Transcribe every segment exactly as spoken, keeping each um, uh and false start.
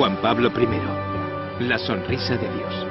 Juan Pablo primero, la sonrisa de Dios.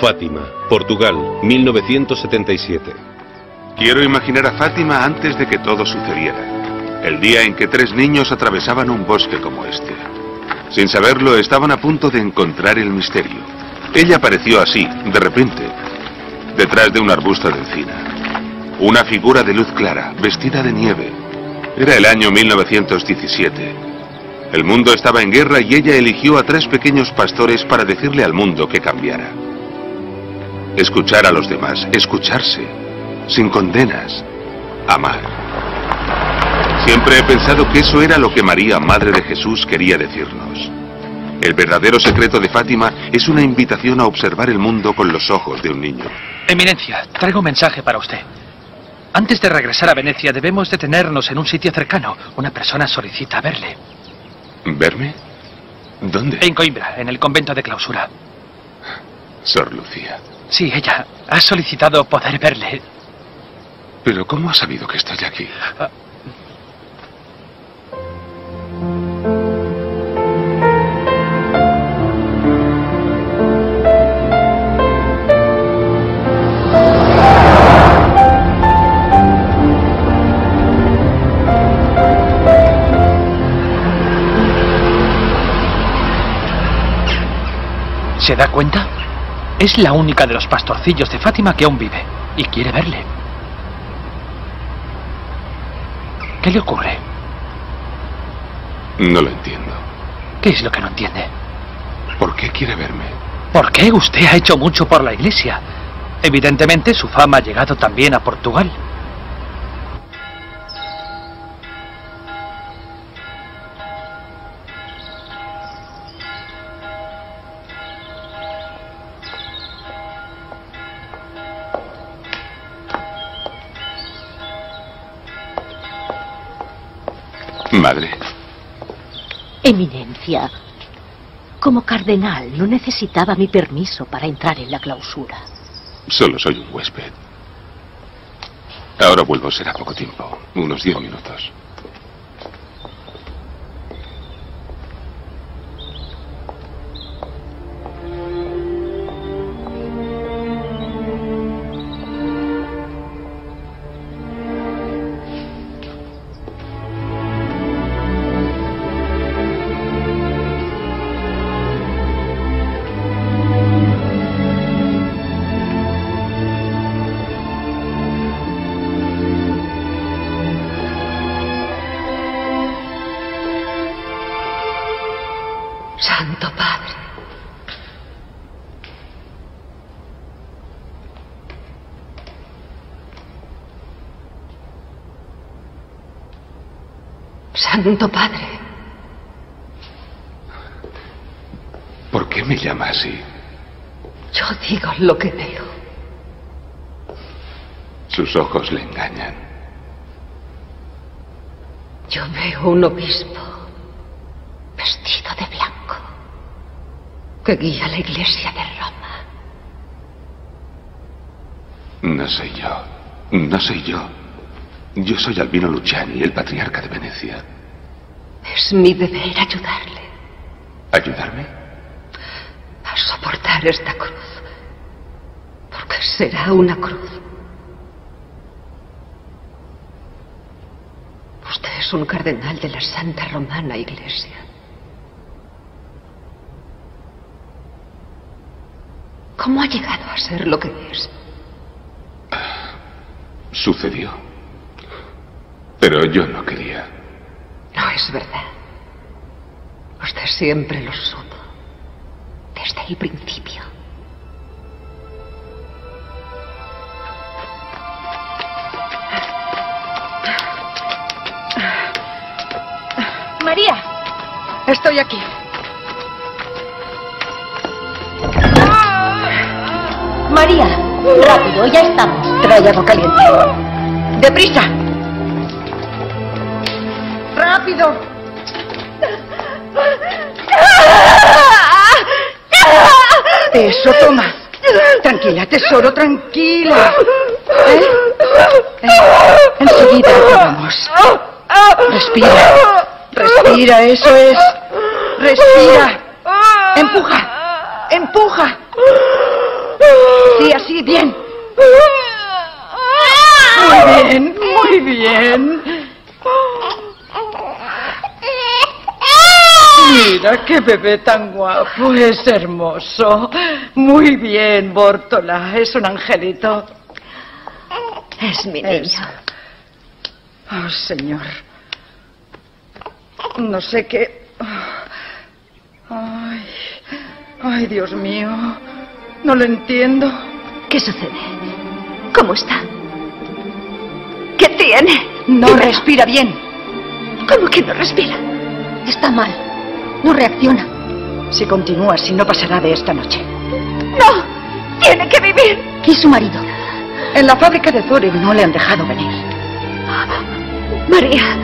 Fátima, Portugal, mil novecientos setenta y siete. Quiero imaginar a Fátima antes de que todo sucediera. El día en que tres niños atravesaban un bosque como este. Sin saberlo, estaban a punto de encontrar el misterio. Ella apareció así, de repente, detrás de un arbusto de encina. Una figura de luz clara, vestida de nieve. Era el año mil novecientos diecisiete. El mundo estaba en guerra y ella eligió a tres pequeños pastores para decirle al mundo que cambiara. Escuchar a los demás, escucharse, sin condenas, amar. Siempre he pensado que eso era lo que María, Madre de Jesús, quería decirnos. El verdadero secreto de Fátima es una invitación a observar el mundo con los ojos de un niño. Eminencia, traigo un mensaje para usted. Antes de regresar a Venecia debemos detenernos en un sitio cercano. Una persona solicita verle. ¿Verme? ¿Dónde? En Coimbra, en el convento de clausura. Sor Lucía. Sí, ella ha solicitado poder verle. ¿Pero cómo ha sabido que estoy aquí? Ah. ¿Se da cuenta? Es la única de los pastorcillos de Fátima que aún vive y quiere verle. ¿Qué le ocurre? No lo entiendo. ¿Qué es lo que no entiende? ¿Por qué quiere verme? ¿Por qué? Usted ha hecho mucho por la Iglesia. Evidentemente su fama ha llegado también a Portugal. Madre. Eminencia, como cardenal no necesitaba mi permiso para entrar en la clausura. Solo soy un huésped. Ahora vuelvo, será poco tiempo, unos diez minutos. Santo Padre. ¿Por qué me llama así? Yo digo lo que veo. Sus ojos le engañan. Yo veo un obispo vestido de blanco que guía la iglesia de Roma. No soy yo, no soy yo. Yo soy Albino Luciani, el patriarca de Venecia. Es mi deber ayudarle. ¿Ayudarme? A soportar esta cruz, porque será una cruz. Usted es un cardenal de la Santa Romana Iglesia. ¿Cómo ha llegado a ser lo que es? Ah, sucedió. Pero yo no quería. No es verdad. Usted siempre lo supo. Desde el principio. María, estoy aquí. María, rápido, ya estamos. Trae agua caliente. ¡Deprisa! ¡Rápido! Eso, toma. Tranquila, tesoro, tranquila. ¿Eh? ¿Eh? Enseguida vamos. Respira. Respira, eso es. Respira. Empuja. Empuja. Sí, así, bien. Muy bien, muy bien. Mira, qué bebé tan guapo, es hermoso. Muy bien, Bortola, es un angelito. Es mi niño. Es... Oh, señor. No sé qué... Ay, ay, Dios mío. No lo entiendo. ¿Qué sucede? ¿Cómo está? ¿Qué tiene? No Dímelo. Respira bien. ¿Cómo que no respira? Está mal. No reacciona. Si continúa así, no pasará de esta noche. ¡No! ¡Tiene que vivir! ¿Y su marido? En la fábrica de Zurich no le han dejado venir. María...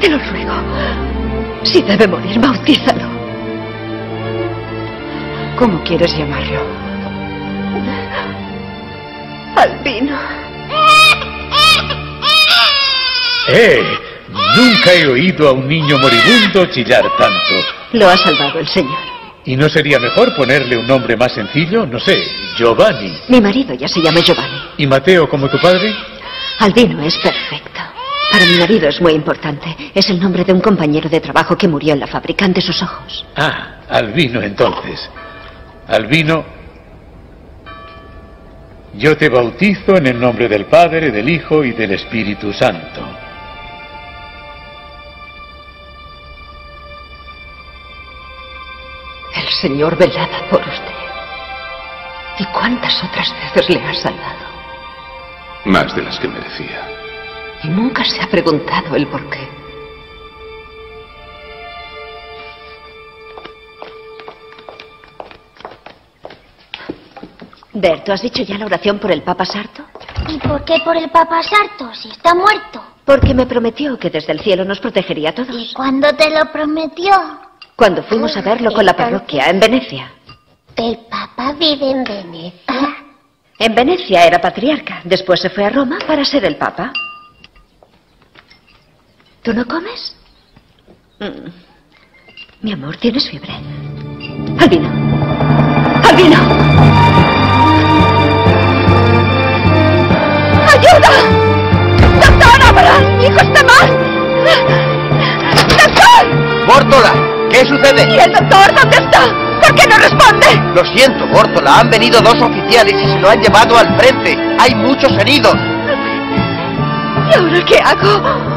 Te lo ruego. Si debe morir, bautízalo. ¿Cómo quieres llamarlo? Albino. ¡Eh! Nunca he oído a un niño moribundo chillar tanto. Lo ha salvado el Señor. ¿Y no sería mejor ponerle un nombre más sencillo? No sé, Giovanni. Mi marido ya se llama Giovanni. ¿Y Mateo como tu padre? Albino es perfecto. Para mi marido es muy importante. Es el nombre de un compañero de trabajo que murió en la fábrica ante sus ojos. Ah, Albino entonces. Albino, yo te bautizo en el nombre del Padre, del Hijo y del Espíritu Santo. El Señor velaba por usted. ¿Y cuántas otras veces le ha salvado? Más de las que merecía. Y nunca se ha preguntado el por qué. Berto, ¿has dicho ya la oración por el Papa Sarto? ¿Y por qué por el Papa Sarto, si está muerto? Porque me prometió que desde el cielo nos protegería a todos. ¿Y cuándo te lo prometió? Cuando fuimos a verlo con la parroquia, en Venecia. ¿El Papa vive en Venecia? En Venecia era patriarca, después se fue a Roma para ser el Papa. ¿Tú no comes? Mm. Mi amor, ¿tienes fiebre? ¡Albino! ¡Albino! ¡Ayuda! ¡Doctor, ábrelas! ¡Hijo, está mal! ¡Doctor! ¡Bortola! ¿Qué sucede? ¿Y el doctor dónde está? ¿Por qué no responde? Lo siento, Bortola. Han venido dos oficiales y se lo han llevado al frente. Hay muchos heridos. ¿Y ahora qué hago?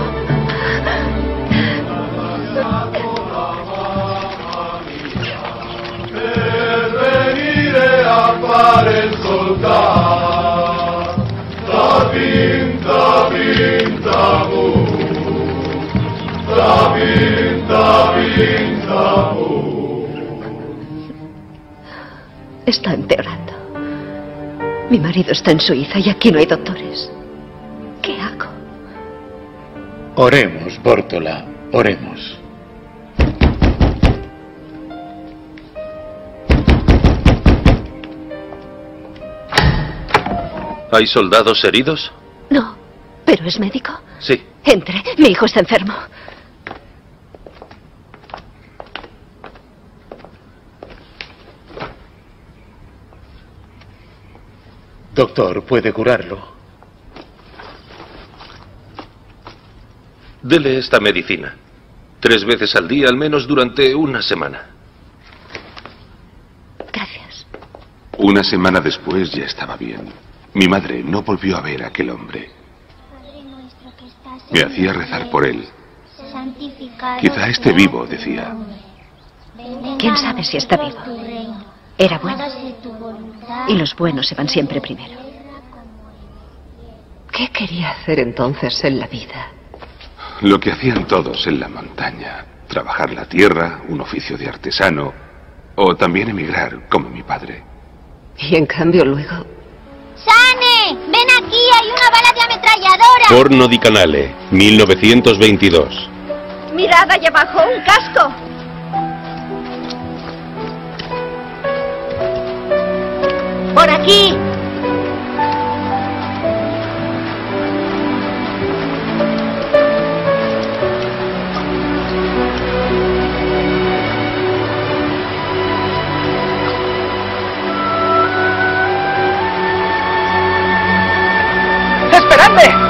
Para soltar la pinta, pinta, la pinta, pinta. Está empeorando. Mi marido está en Suiza y aquí no hay doctores. ¿Qué hago? Oremos, Bortola, oremos. ¿Hay soldados heridos? No, pero ¿es médico? Sí. Entre, mi hijo está enfermo. Doctor, puede curarlo. Dele esta medicina. Tres veces al día, al menos durante una semana. Gracias. Una semana después ya estaba bien. Mi madre no volvió a ver a aquel hombre. Me hacía rezar por él. Quizá esté vivo, decía. ¿Quién sabe si está vivo? Era bueno. Y los buenos se van siempre primero. ¿Qué quería hacer entonces en la vida? Lo que hacían todos en la montaña. Trabajar la tierra, un oficio de artesano. O también emigrar, como mi padre. Y en cambio luego... ¡Sane! ¡Ven aquí! ¡Hay una bala de ametralladora! Porno di Canale, mil novecientos veintidós. Mirad allá abajo, un casco. ¡Por aquí! ¡Esperadme!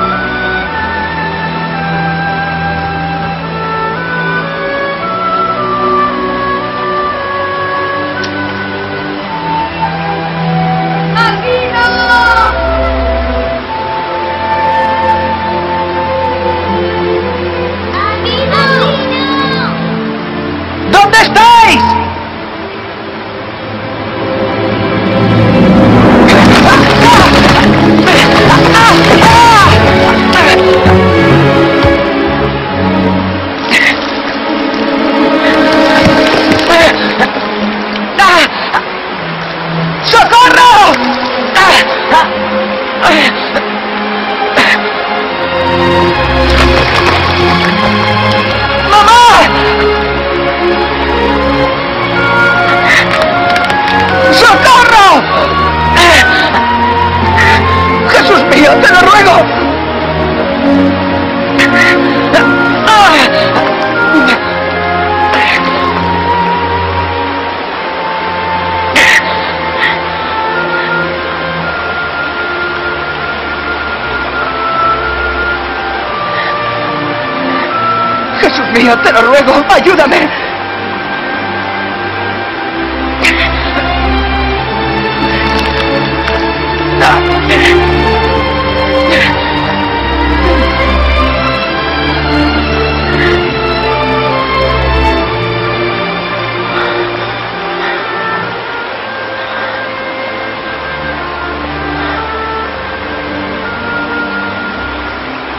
Te lo ruego, ayúdame.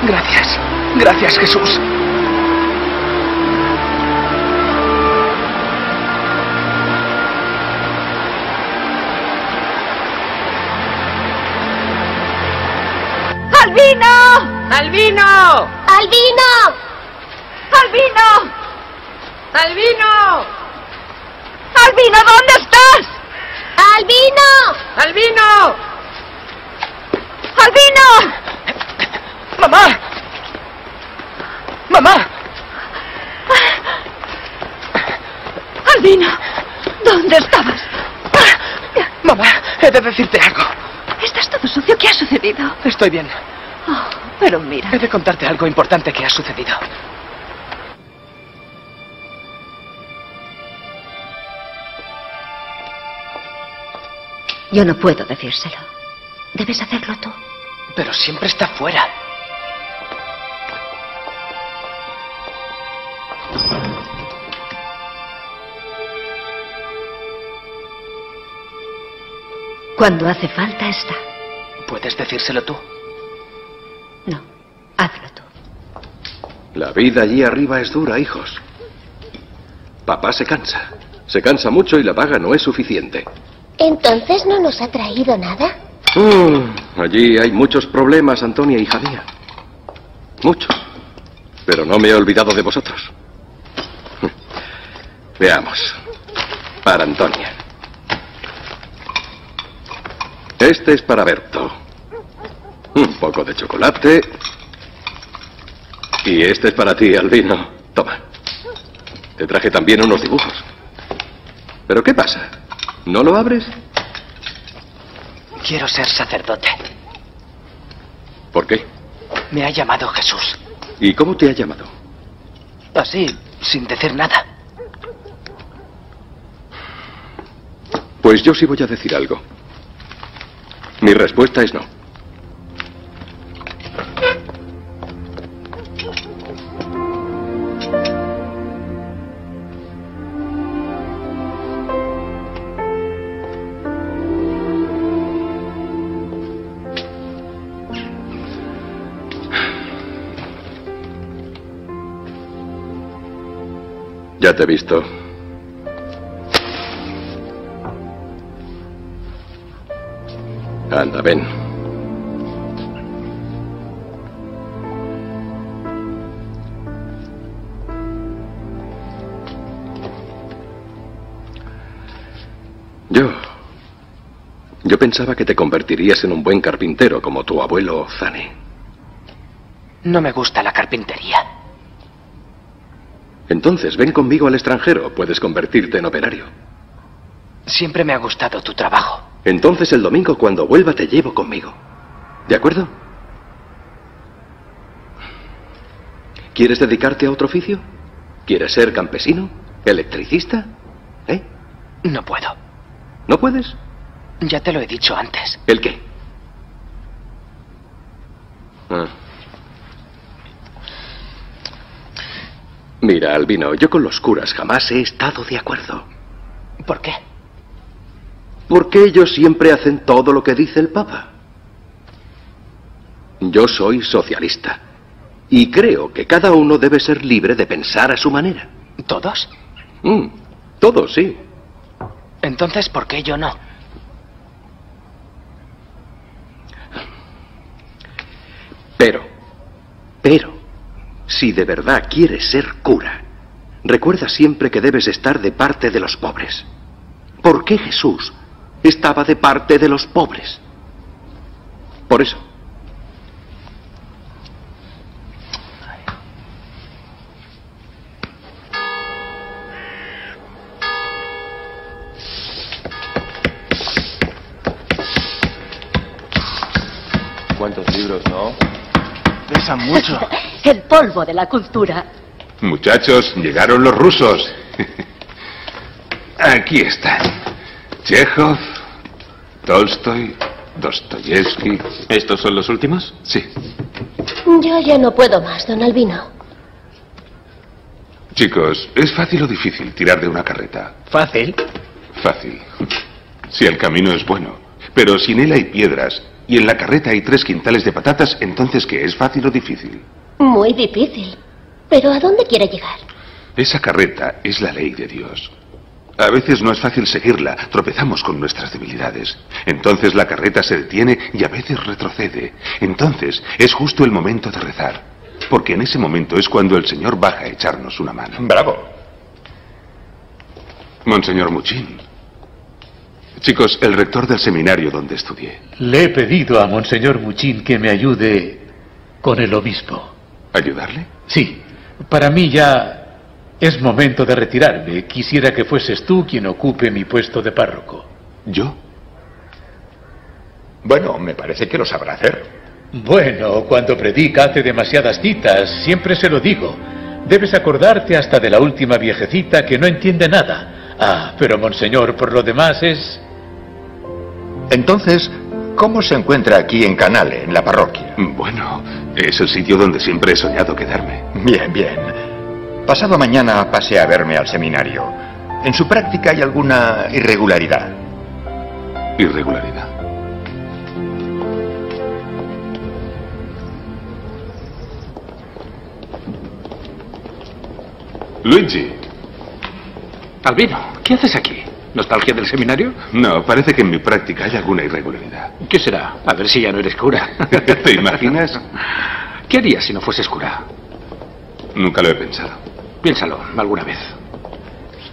Gracias, gracias, Jesús. ¡Albino! ¡Albino! ¡Albino! ¡Albino! ¡Albino, ¿dónde estás? ¡Albino! ¡Albino! ¡Albino! ¡Mamá! ¡Mamá! ¡Albino! ¿Dónde estabas? Mamá, he de decirte algo. ¿Estás todo sucio? ¿Qué ha sucedido? Estoy bien. Oh. Pero mira... He de contarte algo importante que ha sucedido. Yo no puedo decírselo. Debes hacerlo tú. Pero siempre está fuera. Cuando hace falta está. ¿Puedes decírselo tú? No, hazlo tú. La vida allí arriba es dura, hijos. Papá se cansa. Se cansa mucho y la paga no es suficiente. ¿Entonces no nos ha traído nada? Uh, allí hay muchos problemas, Antonia, hija mía. Muchos. Pero no me he olvidado de vosotros. Veamos. Para Antonia. Este es para Berto. Un poco de chocolate. Y este es para ti, Albino. Toma. Te traje también unos dibujos. ¿Pero qué pasa? ¿No lo abres? Quiero ser sacerdote. ¿Por qué? Me ha llamado Jesús. ¿Y cómo te ha llamado? Así, sin decir nada. Pues yo sí voy a decir algo. Mi respuesta es no. Ya te he visto. Anda, ven. Yo... Yo pensaba que te convertirías en un buen carpintero como tu abuelo Zane. No me gusta la carpintería. Entonces, ven conmigo al extranjero. Puedes convertirte en operario. Siempre me ha gustado tu trabajo. Entonces, el domingo, cuando vuelva, te llevo conmigo. ¿De acuerdo? ¿Quieres dedicarte a otro oficio? ¿Quieres ser campesino? ¿Electricista? ¿Eh? No puedo. ¿No puedes? Ya te lo he dicho antes. ¿El qué? Ah. Mira, Albino, yo con los curas jamás he estado de acuerdo. ¿Por qué? Porque ellos siempre hacen todo lo que dice el Papa. Yo soy socialista. Y creo que cada uno debe ser libre de pensar a su manera. ¿Todos? Mm, todos, sí. Entonces, ¿por qué yo no? Pero, pero... si de verdad quieres ser cura, recuerda siempre que debes estar de parte de los pobres. ¿Por qué Jesús estaba de parte de los pobres? Por eso. ¿Cuántos libros, no? Pesan mucho. El polvo de la cultura. Muchachos, llegaron los rusos. Aquí están. Chejov, Tolstoy, Dostoyevsky. ¿Estos son los últimos? Sí. Yo ya no puedo más, don Albino. Chicos, ¿es fácil o difícil tirar de una carreta? Fácil. Fácil. Si el camino es bueno, pero sin él hay piedras. Y en la carreta hay tres quintales de patatas, entonces ¿qué es fácil o difícil? Muy difícil. ¿Pero a dónde quiere llegar? Esa carreta es la ley de Dios. A veces no es fácil seguirla, tropezamos con nuestras debilidades. Entonces la carreta se detiene y a veces retrocede. Entonces es justo el momento de rezar, porque en ese momento es cuando el Señor baja a echarnos una mano. ¡Bravo! Monseñor Mucchin. Chicos, el rector del seminario donde estudié. Le he pedido a Monseñor Mucchin que me ayude con el obispo. ¿Ayudarle? Sí. Para mí ya es momento de retirarme. Quisiera que fueses tú quien ocupe mi puesto de párroco. ¿Yo? Bueno, me parece que lo sabrá hacer. Bueno, cuando predica hace demasiadas citas. Siempre se lo digo. Debes acordarte hasta de la última viejecita que no entiende nada. Ah, pero Monseñor, por lo demás es... Entonces, ¿cómo se encuentra aquí en Canale, en la parroquia? Bueno, es el sitio donde siempre he soñado quedarme. Bien, bien. Pasado mañana pase a verme al seminario. En su práctica hay alguna irregularidad. ¿Irregularidad? Luigi. Albino, ¿qué haces aquí? ¿Nostalgia del seminario? No, parece que en mi práctica hay alguna irregularidad. ¿Qué será? A ver si ya no eres cura. ¿Te imaginas? ¿Qué harías si no fueses cura? Nunca lo he pensado. Piénsalo alguna vez.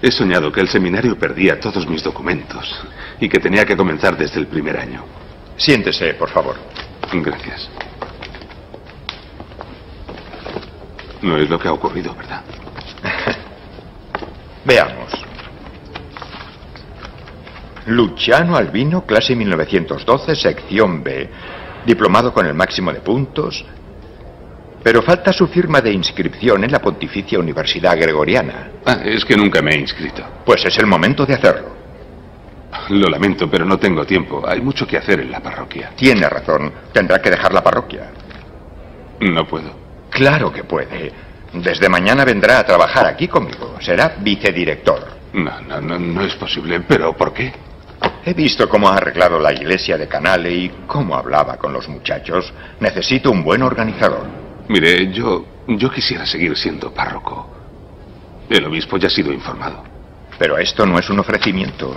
He soñado que el seminario perdía todos mis documentos y que tenía que comenzar desde el primer año. Siéntese, por favor. Gracias. No es lo que ha ocurrido, ¿verdad? Veamos. Luciano Albino, clase mil novecientos doce, sección B, diplomado con el máximo de puntos, pero falta su firma de inscripción en la Pontificia Universidad Gregoriana. Ah, es que nunca me he inscrito. Pues es el momento de hacerlo. Lo lamento, pero no tengo tiempo. Hay mucho que hacer en la parroquia. Tiene razón. Tendrá que dejar la parroquia. No puedo. Claro que puede. Desde mañana vendrá a trabajar aquí conmigo. Será vicedirector. No, no, no, no es posible. ¿Pero por qué? He visto cómo ha arreglado la iglesia de Canale y cómo hablaba con los muchachos. Necesito un buen organizador. Mire, yo, yo quisiera seguir siendo párroco. El obispo ya ha sido informado. Pero esto no es un ofrecimiento.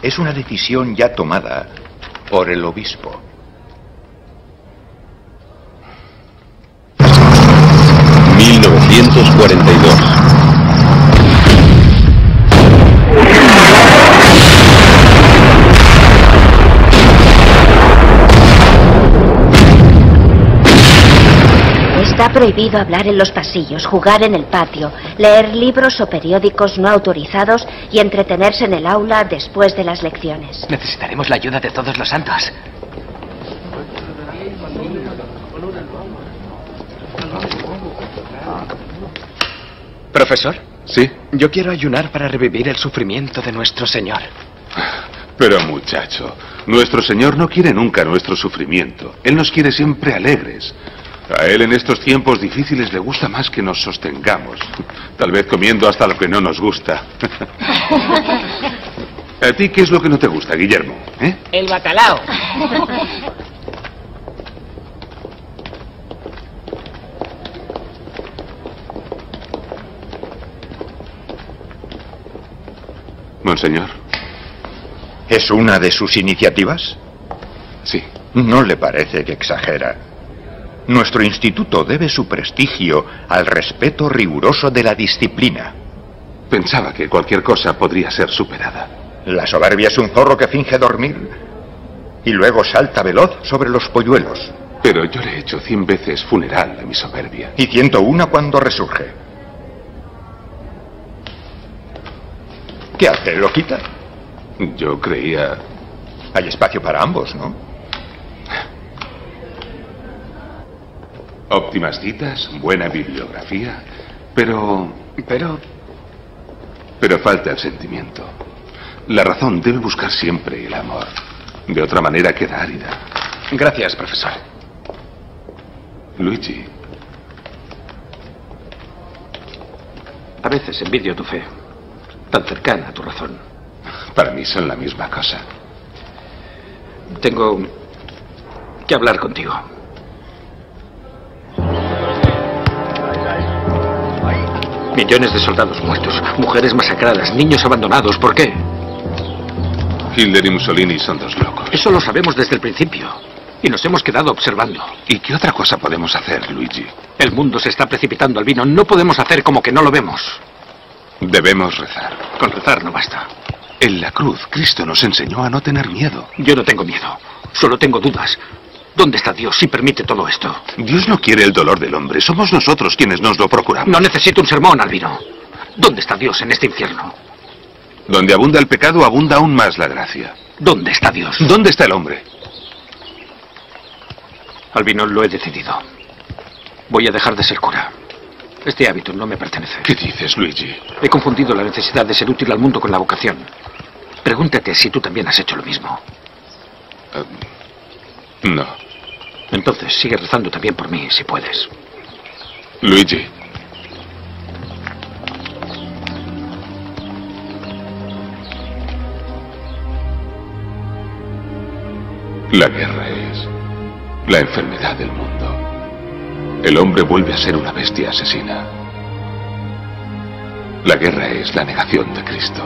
Es una decisión ya tomada por el obispo. mil novecientos cuarenta y dos. Está prohibido hablar en los pasillos, jugar en el patio, leer libros o periódicos no autorizados y entretenerse en el aula después de las lecciones. Necesitaremos la ayuda de todos los santos. ¿Profesor? Sí. Yo quiero ayunar para revivir el sufrimiento de nuestro Señor. Pero muchacho, nuestro Señor no quiere nunca nuestro sufrimiento. Él nos quiere siempre alegres. A Él en estos tiempos difíciles le gusta más que nos sostengamos. Tal vez comiendo hasta lo que no nos gusta. ¿A ti qué es lo que no te gusta, Guillermo? ¿Eh? El bacalao. Monseñor. ¿Es una de sus iniciativas? Sí. ¿No le parece que exagera? Nuestro instituto debe su prestigio al respeto riguroso de la disciplina. Pensaba que cualquier cosa podría ser superada. La soberbia es un zorro que finge dormir y luego salta veloz sobre los polluelos. Pero yo le he hecho cien veces funeral a mi soberbia. Y ciento una cuando resurge. ¿Qué hace? ¿Lo quita? Yo creía... Hay espacio para ambos, ¿no? Óptimas citas, buena bibliografía, pero... Pero... Pero falta el sentimiento. La razón debe buscar siempre el amor. De otra manera queda árida. Gracias, profesor. Luigi. A veces envidio tu fe. Tan cercana a tu razón. Para mí son la misma cosa. Tengo que hablar contigo. Millones de soldados muertos, mujeres masacradas, niños abandonados. ¿Por qué? Hitler y Mussolini son dos locos. Eso lo sabemos desde el principio. Y nos hemos quedado observando. ¿Y qué otra cosa podemos hacer, Luigi? El mundo se está precipitando al vino. No podemos hacer como que no lo vemos. Debemos rezar. Con rezar no basta. En la cruz, Cristo nos enseñó a no tener miedo. Yo no tengo miedo. Solo tengo dudas. ¿Dónde está Dios si permite todo esto? Dios no quiere el dolor del hombre. Somos nosotros quienes nos lo procuramos. No necesito un sermón, Albino. ¿Dónde está Dios en este infierno? Donde abunda el pecado, abunda aún más la gracia. ¿Dónde está Dios? ¿Dónde está el hombre? Albino, lo he decidido. Voy a dejar de ser cura. Este hábito no me pertenece. ¿Qué dices, Luigi? He confundido la necesidad de ser útil al mundo con la vocación. Pregúntate si tú también has hecho lo mismo. Uh, no. Entonces sigue rezando también por mí, si puedes. Luigi. La guerra es la enfermedad del mundo. El hombre vuelve a ser una bestia asesina. La guerra es la negación de Cristo.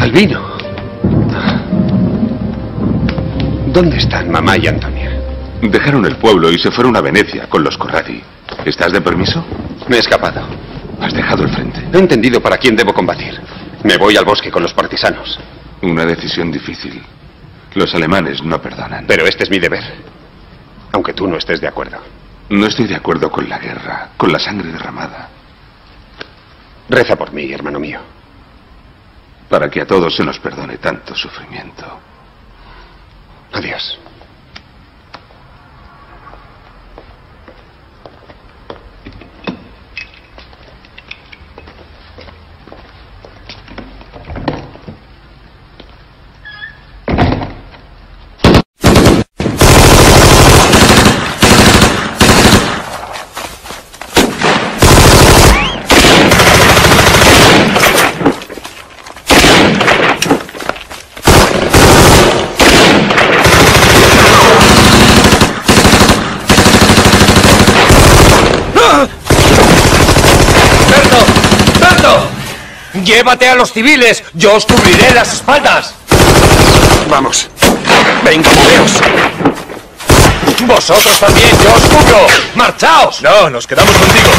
Albino. ¿Dónde están mamá y Antonia? Dejaron el pueblo y se fueron a Venecia con los Corradi. ¿Estás de permiso? Me he escapado. Has dejado el frente. No he entendido para quién debo combatir. Me voy al bosque con los partisanos. Una decisión difícil. Los alemanes no perdonan. Pero este es mi deber. Aunque tú no estés de acuerdo. No estoy de acuerdo con la guerra, con la sangre derramada. Reza por mí, hermano mío. Para que a todos se nos perdone tanto sufrimiento. Adiós. ¡Llévate a los civiles! ¡Yo os cubriré las espaldas! ¡Vamos! ¡Venga, moveos! ¡Vosotros también! ¡Yo os cubro! ¡Marchaos! No, nos quedamos contigo.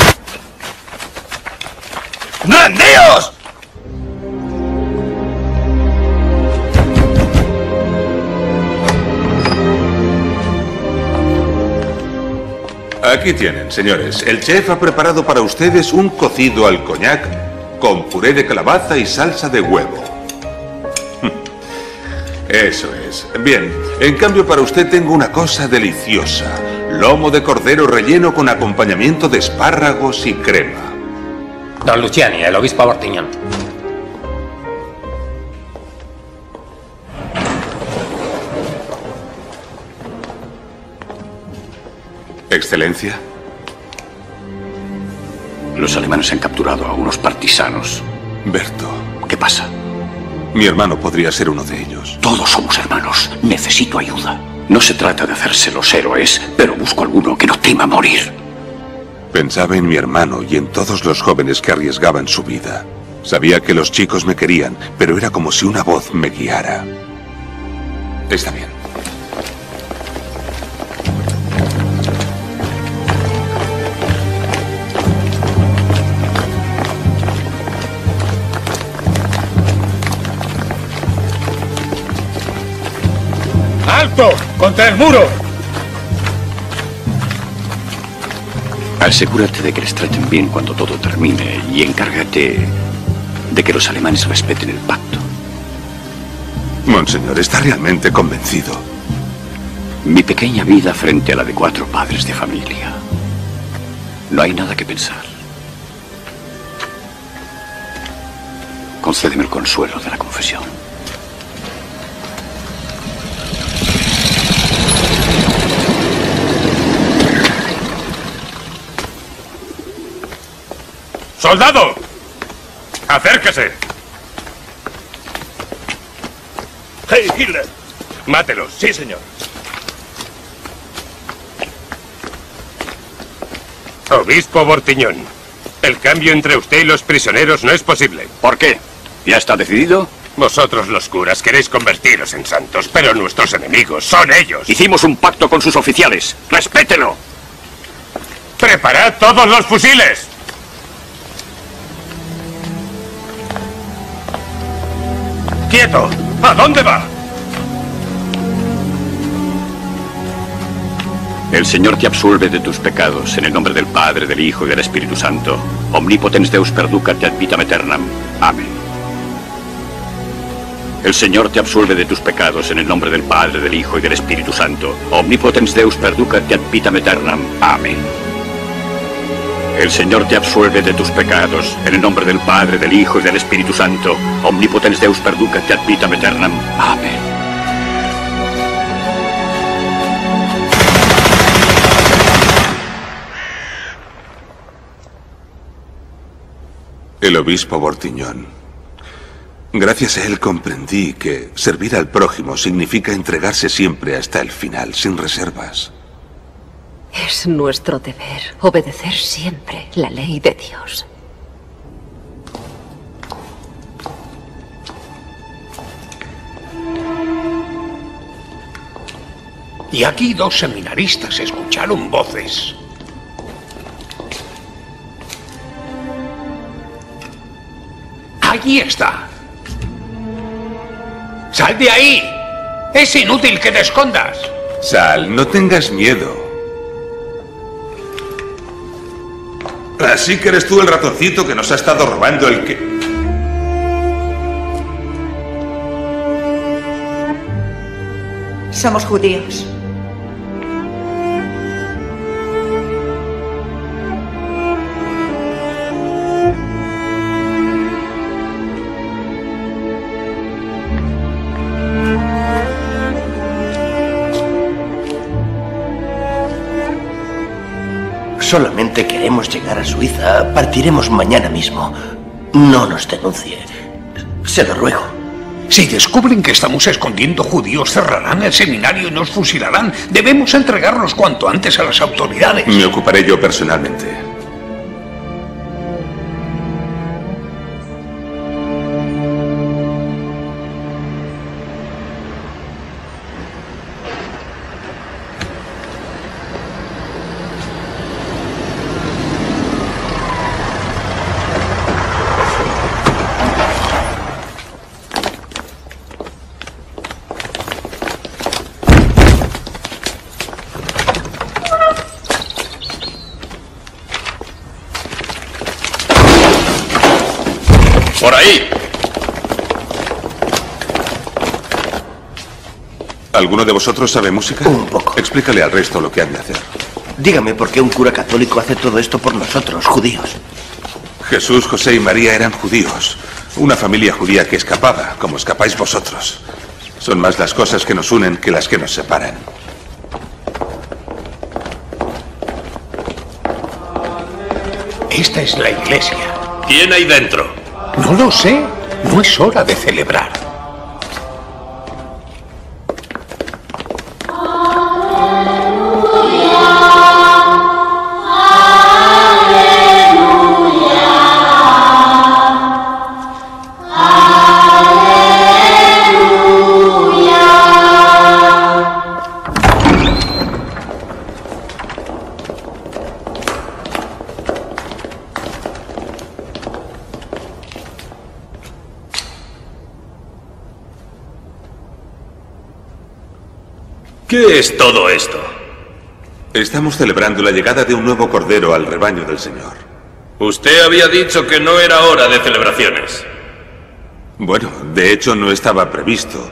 ¡Rendíos! Aquí tienen, señores. El chef ha preparado para ustedes un cocido al coñac con puré de calabaza y salsa de huevo. Eso es. Bien, en cambio para usted tengo una cosa deliciosa. Lomo de cordero relleno con acompañamiento de espárragos y crema. Don Luciani, el obispo Bortiñón. Excelencia. Los alemanes han capturado a unos partisanos. Berto. ¿Qué pasa? Mi hermano podría ser uno de ellos. Todos somos hermanos. Necesito ayuda. No se trata de hacerse los héroes, pero busco alguno que no tema morir. Pensaba en mi hermano y en todos los jóvenes que arriesgaban su vida. Sabía que los chicos me querían, pero era como si una voz me guiara. Está bien. ¡Alto! ¡Contra el muro! Asegúrate de que les traten bien cuando todo termine y encárgate de que los alemanes respeten el pacto. Monseñor, está realmente convencido. Mi pequeña vida frente a la de cuatro padres de familia. No hay nada que pensar. Concédeme el consuelo de la confesión. ¡Soldado! ¡Acérquese! ¡Hey, Hitler! ¡Mátelos! ¡Sí, señor! Obispo Bortiñón, el cambio entre usted y los prisioneros no es posible. ¿Por qué? ¿Ya está decidido? Vosotros, los curas, queréis convertiros en santos, pero nuestros enemigos son ellos. Hicimos un pacto con sus oficiales. ¡Respételo! ¡Preparad todos los fusiles! ¡Quieto! ¿A dónde va? El Señor te absuelve de tus pecados en el nombre del Padre, del Hijo y del Espíritu Santo. Omnipotens Deus perducat te ad vitam aeternam. Amén. El Señor te absuelve de tus pecados en el nombre del Padre, del Hijo y del Espíritu Santo. Omnipotens Deus perducat te ad vitam aeternam. Amén. El Señor te absuelve de tus pecados, en el nombre del Padre, del Hijo y del Espíritu Santo. Omnipotens Deus perducat te ad vitam aeternam. Amén. El obispo Bortiñón. Gracias a él comprendí que servir al prójimo significa entregarse siempre hasta el final, sin reservas. Es nuestro deber obedecer siempre la ley de Dios. Y aquí dos seminaristas escucharon voces. Allí está. ¡Sal de ahí! ¡Es inútil que te escondas! Sal, no tengas miedo. Así que eres tú el ratoncito que nos ha estado robando el que... Somos judíos. Solamente queremos llegar a Suiza. Partiremos mañana mismo. No nos denuncie. Se lo ruego. Si descubren que estamos escondiendo judíos, cerrarán el seminario y nos fusilarán. Debemos entregarlos cuanto antes a las autoridades. Me ocuparé yo personalmente. ¿Alguno de vosotros sabe música? Un poco. Explícale al resto lo que han de hacer. Dígame por qué un cura católico hace todo esto por nosotros, judíos. Jesús, José y María eran judíos. Una familia judía que escapaba, como escapáis vosotros. Son más las cosas que nos unen que las que nos separan. Esta es la iglesia. ¿Quién hay dentro? No lo sé. No es hora de celebrar. ¿Qué es todo esto? Estamos celebrando la llegada de un nuevo cordero al rebaño del Señor. Usted había dicho que no era hora de celebraciones. Bueno, de hecho no estaba previsto,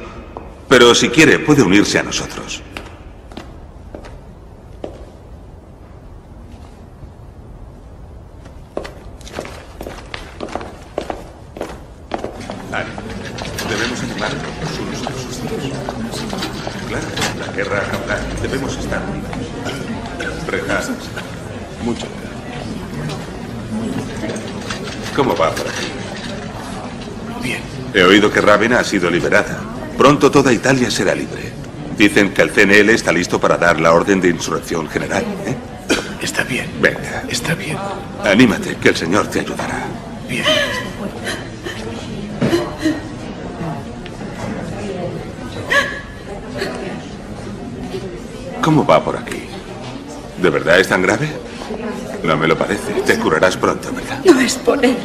pero si quiere puede unirse a nosotros. He oído que Rávena ha sido liberada. Pronto toda Italia será libre. Dicen que el C N L está listo para dar la orden de insurrección general, ¿eh? Está bien. Venga. Está bien. Anímate, que el Señor te ayudará. Bien. ¿Cómo va por aquí? ¿De verdad es tan grave? No me lo parece. Te curarás pronto, ¿verdad? No es por él.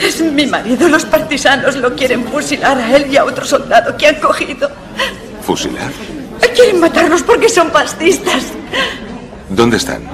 Es mi marido. Los partisanos lo quieren fusilar a él y a otro soldado que han cogido. ¿Fusilar? Quieren matarlos porque son fascistas. ¿Dónde están?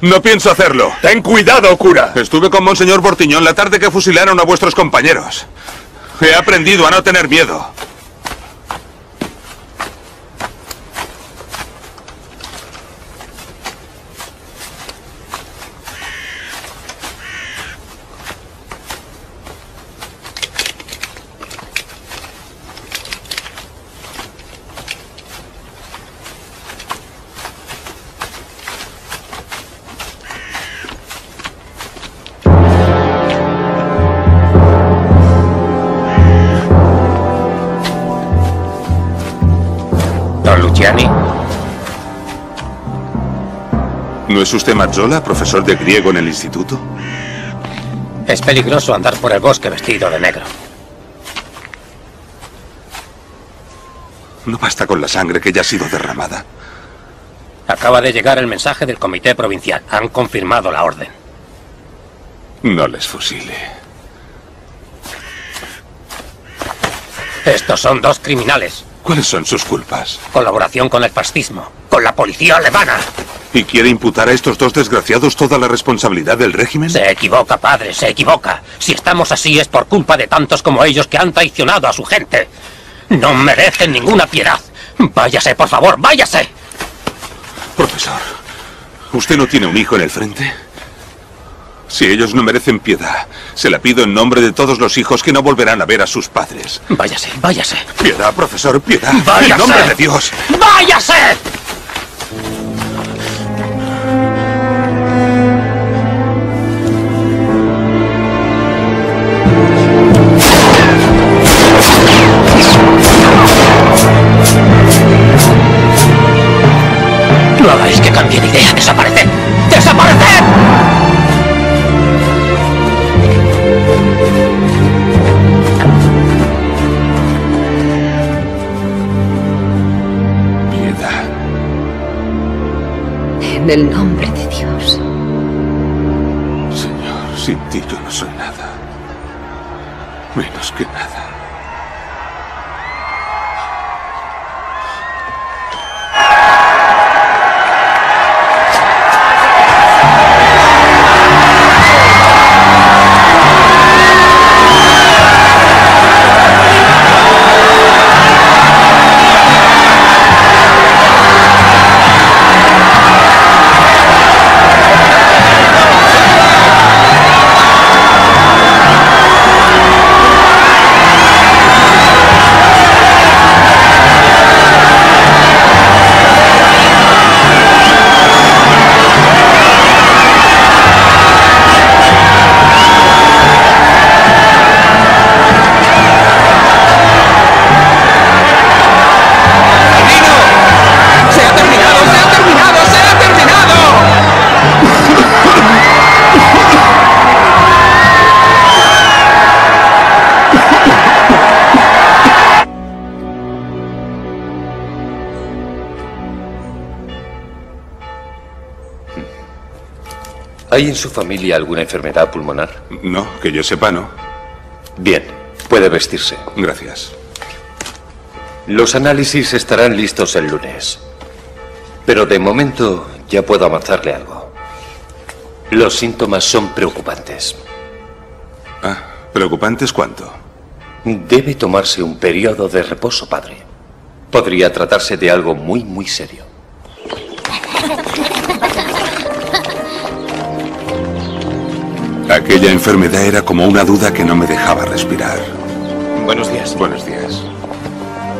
No pienso hacerlo. Ten cuidado, cura. Estuve con Monseñor Bortiñón la tarde que fusilaron a vuestros compañeros. He aprendido a no tener miedo. Luciani. ¿No es usted Mazzola, profesor de griego en el instituto? Es peligroso andar por el bosque vestido de negro. No basta con la sangre que ya ha sido derramada. Acaba de llegar el mensaje del comité provincial. Han confirmado la orden. No les fusile. Estos son dos criminales. ¿Cuáles son sus culpas? Colaboración con el fascismo, con la policía alemana. ¿Y quiere imputar a estos dos desgraciados toda la responsabilidad del régimen? Se equivoca, padre, se equivoca. Si estamos así es por culpa de tantos como ellos que han traicionado a su gente. No merecen ninguna piedad. Váyase, por favor, váyase. Profesor, ¿usted no tiene un hijo en el frente? Si ellos no merecen piedad, se la pido en nombre de todos los hijos que no volverán a ver a sus padres. Váyase, váyase. Piedad, profesor, piedad. ¡Váyase! ¡En nombre de Dios! ¡Váyase! No hagáis que cambie de idea. ¡Desapareced! ¡Desapareced! Piedad. En el nombre de Dios. Señor, sin ti yo no soy nada. Menos que nada. ¿Hay en su familia alguna enfermedad pulmonar? No, que yo sepa, no. Bien, puede vestirse. Gracias. Los análisis estarán listos el lunes. Pero de momento ya puedo avanzarle algo. Los síntomas son preocupantes. Ah, ¿preocupantes cuánto? Debe tomarse un periodo de reposo, padre. Podría tratarse de algo muy, muy serio. Aquella enfermedad era como una duda que no me dejaba respirar. Buenos días. Buenos días.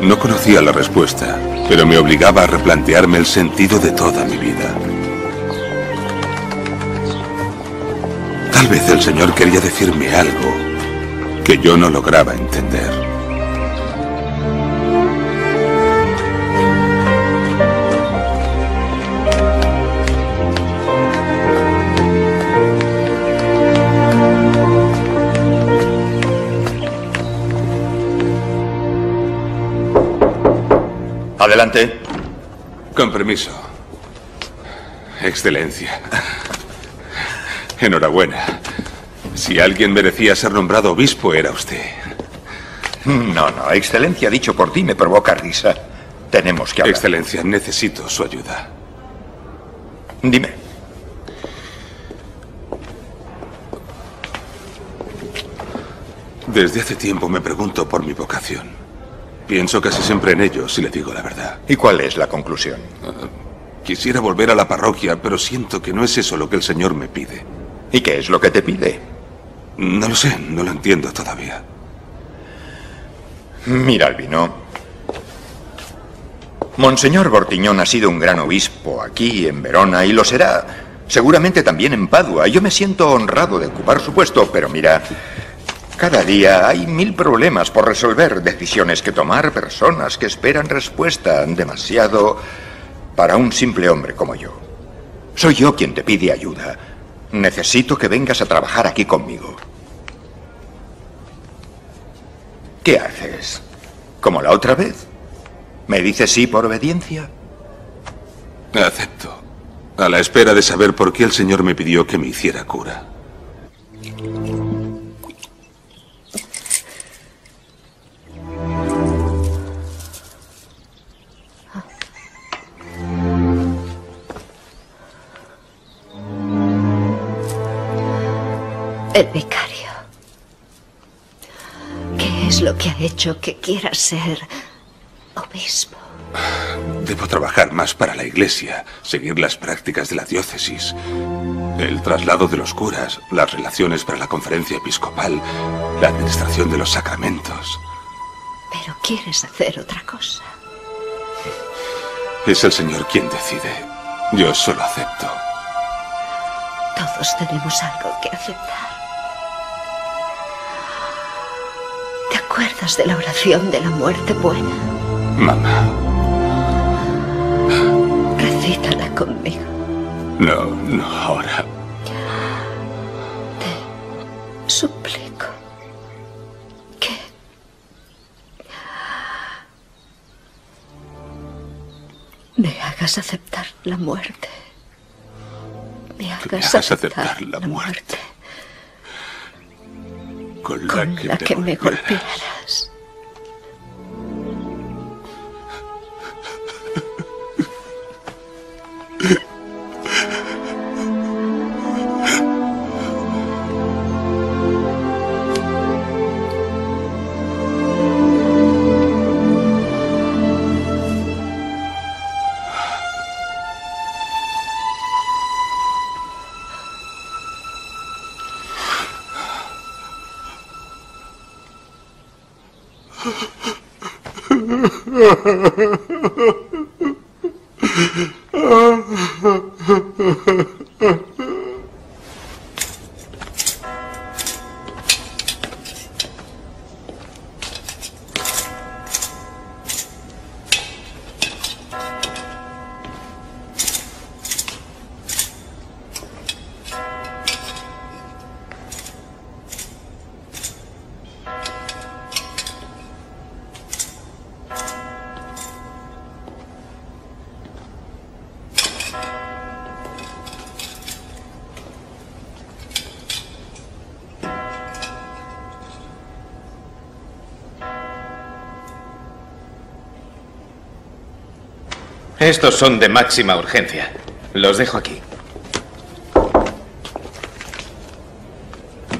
No conocía la respuesta, pero me obligaba a replantearme el sentido de toda mi vida. Tal vez el Señor quería decirme algo que yo no lograba entender. Adelante. Con permiso. Excelencia. Enhorabuena. Si alguien merecía ser nombrado obispo, era usted. No, no. Excelencia, dicho por ti, me provoca risa. Tenemos que hablar. Excelencia, necesito su ayuda. Dime. Desde hace tiempo me pregunto por mi vocación. Pienso casi siempre en ello, si le digo la verdad. ¿Y cuál es la conclusión? Uh, quisiera volver a la parroquia, pero siento que no es eso lo que el Señor me pide. ¿Y qué es lo que te pide? No lo sé, no lo entiendo todavía. Mira, Albino. Monseñor Bortiñón ha sido un gran obispo aquí, en Verona, y lo será seguramente también en Padua. Yo me siento honrado de ocupar su puesto, pero mira, Cada día hay mil problemas por resolver, decisiones que tomar, personas que esperan respuesta, demasiado para un simple hombre como yo. Soy yo quien te pide ayuda. Necesito que vengas a trabajar aquí conmigo. ¿Qué haces? ¿Como la otra vez? ¿Me dices sí por obediencia? Acepto. A la espera de saber por qué el Señor me pidió que me hiciera cura. El vicario. ¿Qué es lo que ha hecho que quiera ser obispo? Debo trabajar más para la iglesia, seguir las prácticas de la diócesis, el traslado de los curas, las relaciones para la conferencia episcopal, la administración de los sacramentos. Pero quieres hacer otra cosa. Es el Señor quien decide. Yo solo acepto. Todos tenemos algo que aceptar. ¿Te acuerdas de la oración de la muerte buena? Mamá. Recítala conmigo. No, no ahora. Te suplico que me hagas aceptar la muerte. Me hagas aceptar la muerte con la, con que, la que me golpearás. Estos son de máxima urgencia. Los dejo aquí.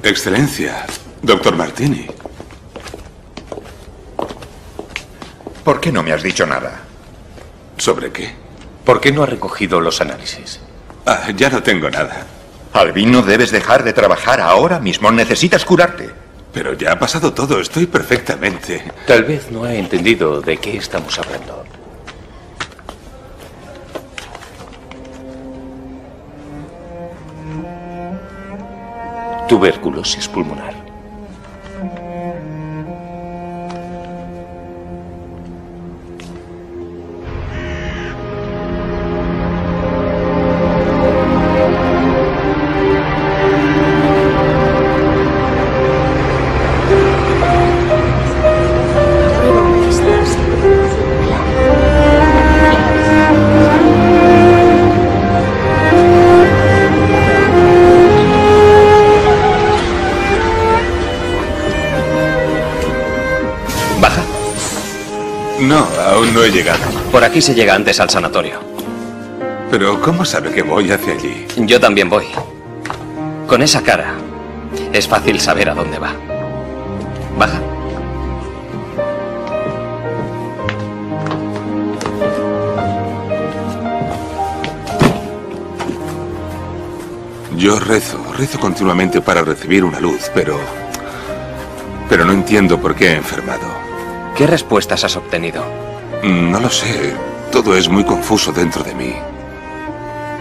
Excelencia, doctor Martini. ¿Por qué no me has dicho nada? ¿Sobre qué? ¿Por qué no ha recogido los análisis? Ah, ya no tengo nada. Albino, debes dejar de trabajar ahora mismo. Necesitas curarte. Pero ya ha pasado todo. Estoy perfectamente. Tal vez no ha entendido de qué estamos hablando. Tuberculosis pulmonar. No he llegado. Por aquí se llega antes al sanatorio. Pero ¿cómo sabe que voy hacia allí? Yo también voy. Con esa cara es fácil saber a dónde va. Baja. Yo rezo, rezo continuamente para recibir una luz, pero... Pero no entiendo por qué he enfermado. ¿Qué respuestas has obtenido? No lo sé. Todo es muy confuso dentro de mí.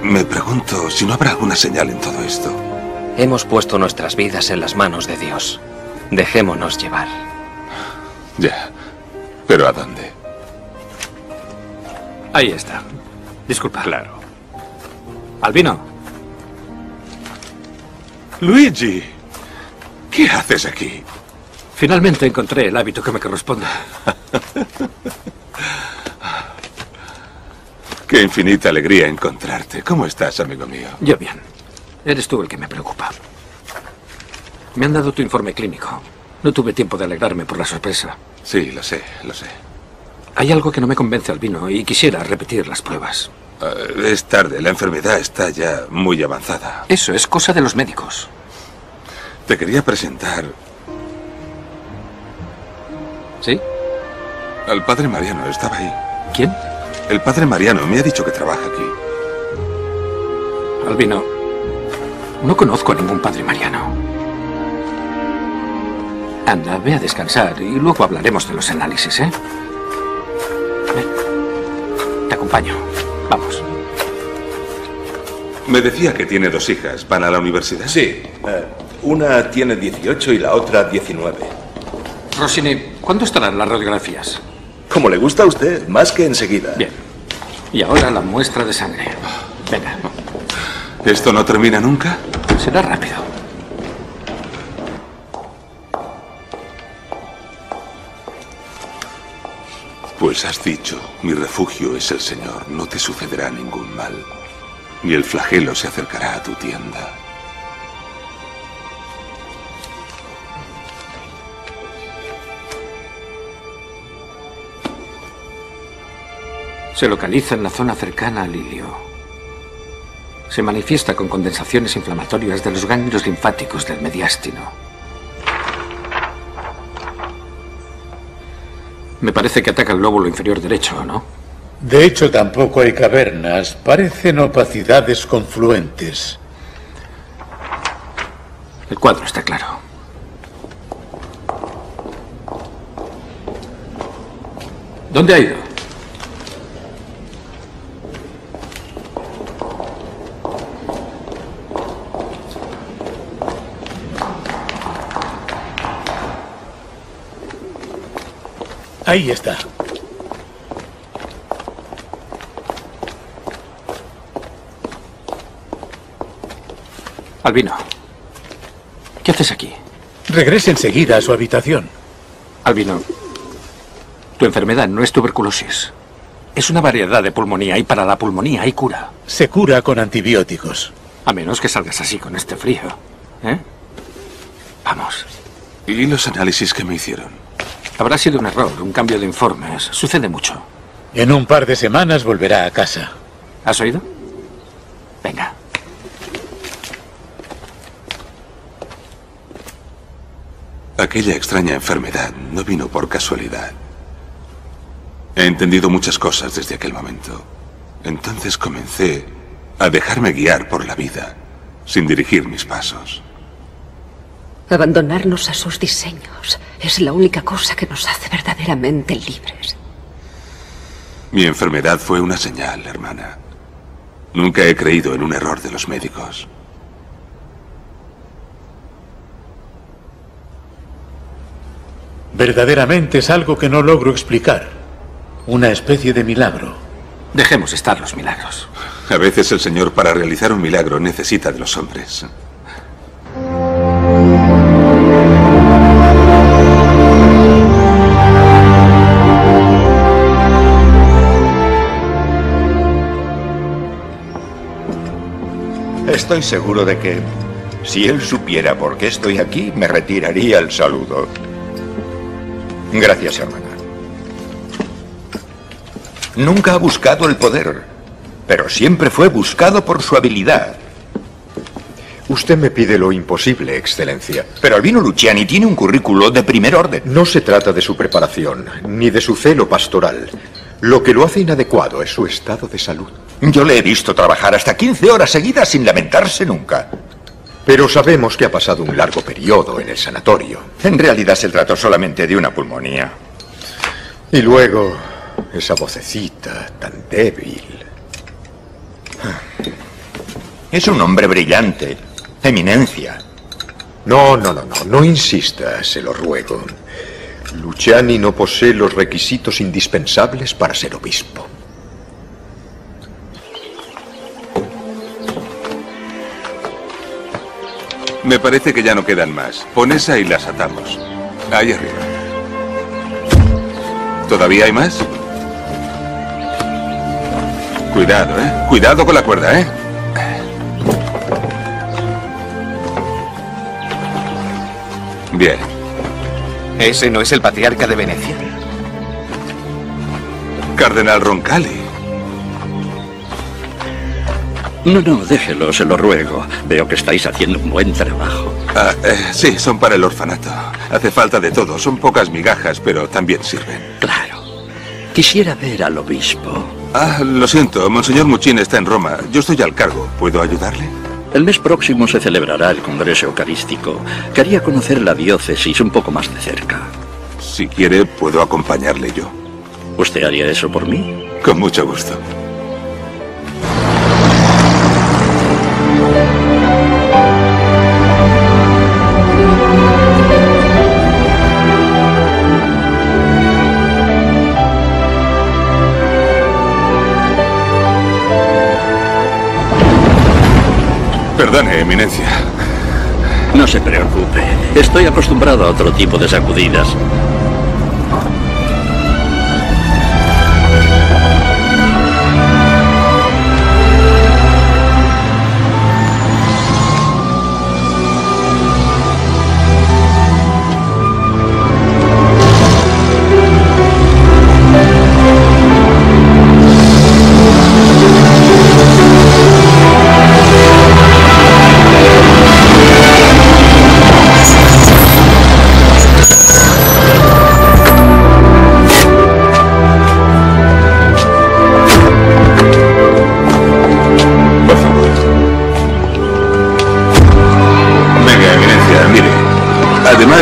Me pregunto si no habrá alguna señal en todo esto. Hemos puesto nuestras vidas en las manos de Dios. Dejémonos llevar. Ya, pero ¿a dónde? Ahí está. Disculpa. Claro. Albino. Luigi, ¿qué haces aquí? Finalmente encontré el hábito que me corresponde. Qué infinita alegría encontrarte. ¿Cómo estás, amigo mío? Yo bien. Eres tú el que me preocupa. Me han dado tu informe clínico. No tuve tiempo de alegrarme por la sorpresa. Sí, lo sé, lo sé. Hay algo que no me convence, Albino, y quisiera repetir las pruebas. Uh, es tarde, la enfermedad está ya muy avanzada. Eso es cosa de los médicos. Te quería presentar... ¿Sí? Al padre Mariano, estaba ahí. ¿Quién? El padre Mariano, me ha dicho que trabaja aquí. Albino, no conozco a ningún padre Mariano. Anda, ve a descansar y luego hablaremos de los análisis, ¿eh? Ven, te acompaño. Vamos. Me decía que tiene dos hijas. ¿Van a la universidad? Sí. Eh, una tiene dieciocho y la otra diecinueve. Rossini, ¿cuándo estarán las radiografías? Como le gusta a usted, más que enseguida. Bien. Y ahora la muestra de sangre. Venga. ¿Esto no termina nunca? Será rápido. Pues has dicho, mi refugio es el Señor, no te sucederá ningún mal, ni el flagelo se acercará a tu tienda. Se localiza en la zona cercana al ilio. Se manifiesta con condensaciones inflamatorias de los ganglios linfáticos del mediastino. Me parece que ataca el lóbulo inferior derecho, ¿no? De hecho, tampoco hay cavernas. Parecen opacidades confluentes. El cuadro está claro. ¿Dónde ha ido? Ahí está. Albino, ¿qué haces aquí? Regrese enseguida a su habitación. Albino, tu enfermedad no es tuberculosis. Es una variedad de pulmonía y para la pulmonía hay cura. Se cura con antibióticos. A menos que salgas así con este frío, ¿eh? Vamos. ¿Y los análisis que me hicieron? Habrá sido un error, un cambio de informes. Sucede mucho. En un par de semanas volverá a casa. ¿Has oído? Venga. Aquella extraña enfermedad no vino por casualidad. He entendido muchas cosas desde aquel momento. Entonces comencé a dejarme guiar por la vida, sin dirigir mis pasos. Abandonarnos a sus diseños es la única cosa que nos hace verdaderamente libres. Mi enfermedad fue una señal, hermana. Nunca he creído en un error de los médicos. Verdaderamente es algo que no logro explicar. Una especie de milagro. Dejemos estar los milagros. A veces el Señor, para realizar un milagro, necesita de los hombres. Estoy seguro de que, si él supiera por qué estoy aquí, me retiraría el saludo. Gracias, hermana. Nunca ha buscado el poder, pero siempre fue buscado por su habilidad. Usted me pide lo imposible, Excelencia. Pero Albino Luciani tiene un currículo de primer orden. No se trata de su preparación, ni de su celo pastoral. Lo que lo hace inadecuado es su estado de salud. Yo le he visto trabajar hasta quince horas seguidas sin lamentarse nunca. Pero sabemos que ha pasado un largo periodo en el sanatorio. En realidad se trató solamente de una pulmonía. Y luego, esa vocecita tan débil. Es un hombre brillante, eminencia. No, no, no, no, no insista, se lo ruego. Luciani no posee los requisitos indispensables para ser obispo. Me parece que ya no quedan más. Pon esa y las atamos. Ahí arriba. ¿Todavía hay más? Cuidado, ¿eh? Cuidado con la cuerda, ¿eh? Bien. ¿Ese no es el patriarca de Venecia? Cardenal Roncalli. No, no, déjelo, se lo ruego. Veo que estáis haciendo un buen trabajo. Ah, eh, sí, son para el orfanato. Hace falta de todo, son pocas migajas, pero también sirven. Claro. Quisiera ver al obispo. Ah, lo siento, Monseñor Mucchin está en Roma. Yo estoy al cargo, ¿puedo ayudarle? El mes próximo se celebrará el Congreso Eucarístico. Quería conocer la diócesis un poco más de cerca. Si quiere, puedo acompañarle yo. ¿Usted haría eso por mí? Con mucho gusto. Perdone, Eminencia. No se preocupe. Estoy acostumbrado a otro tipo de sacudidas.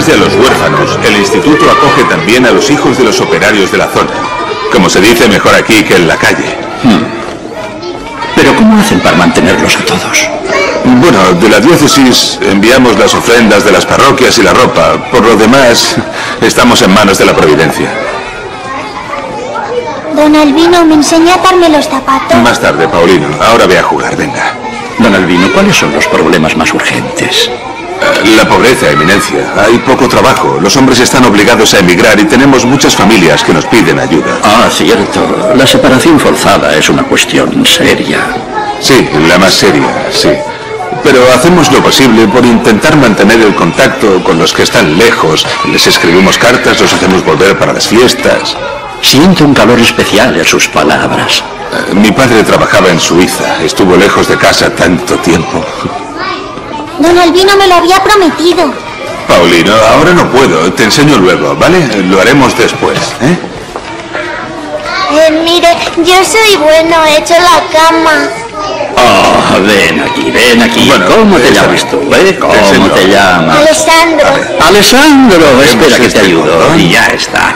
A los huérfanos, el instituto acoge también a los hijos de los operarios de la zona. Como se dice, mejor aquí que en la calle. Hmm. ¿Pero cómo hacen para mantenerlos a todos? Bueno, de la diócesis enviamos las ofrendas de las parroquias y la ropa. Por lo demás, estamos en manos de la providencia. Don Albino, ¿me enseña a darme los zapatos? Más tarde, Paulino. Ahora ve a jugar, venga. Don Albino, ¿cuáles son los problemas más urgentes? La pobreza, Eminencia. Hay poco trabajo. Los hombres están obligados a emigrar y tenemos muchas familias que nos piden ayuda. Ah, cierto. La separación forzada es una cuestión seria. Sí, la más seria, sí. Pero hacemos lo posible por intentar mantener el contacto con los que están lejos. Les escribimos cartas, los hacemos volver para las fiestas. Siento un calor especial en sus palabras. Mi padre trabajaba en Suiza. Estuvo lejos de casa tanto tiempo. Don Albino me lo había prometido. Paulino, ahora no puedo. Te enseño luego, ¿vale? Lo haremos después, ¿eh? Eh, mire, yo soy bueno, he hecho la cama. Oh, ven aquí, ven aquí. Bueno, ¿cómo te llamas tú, eh? ¿Cómo enseño. te llamas? Alessandro. Alessandro, espera que te ayudo. Y ya está.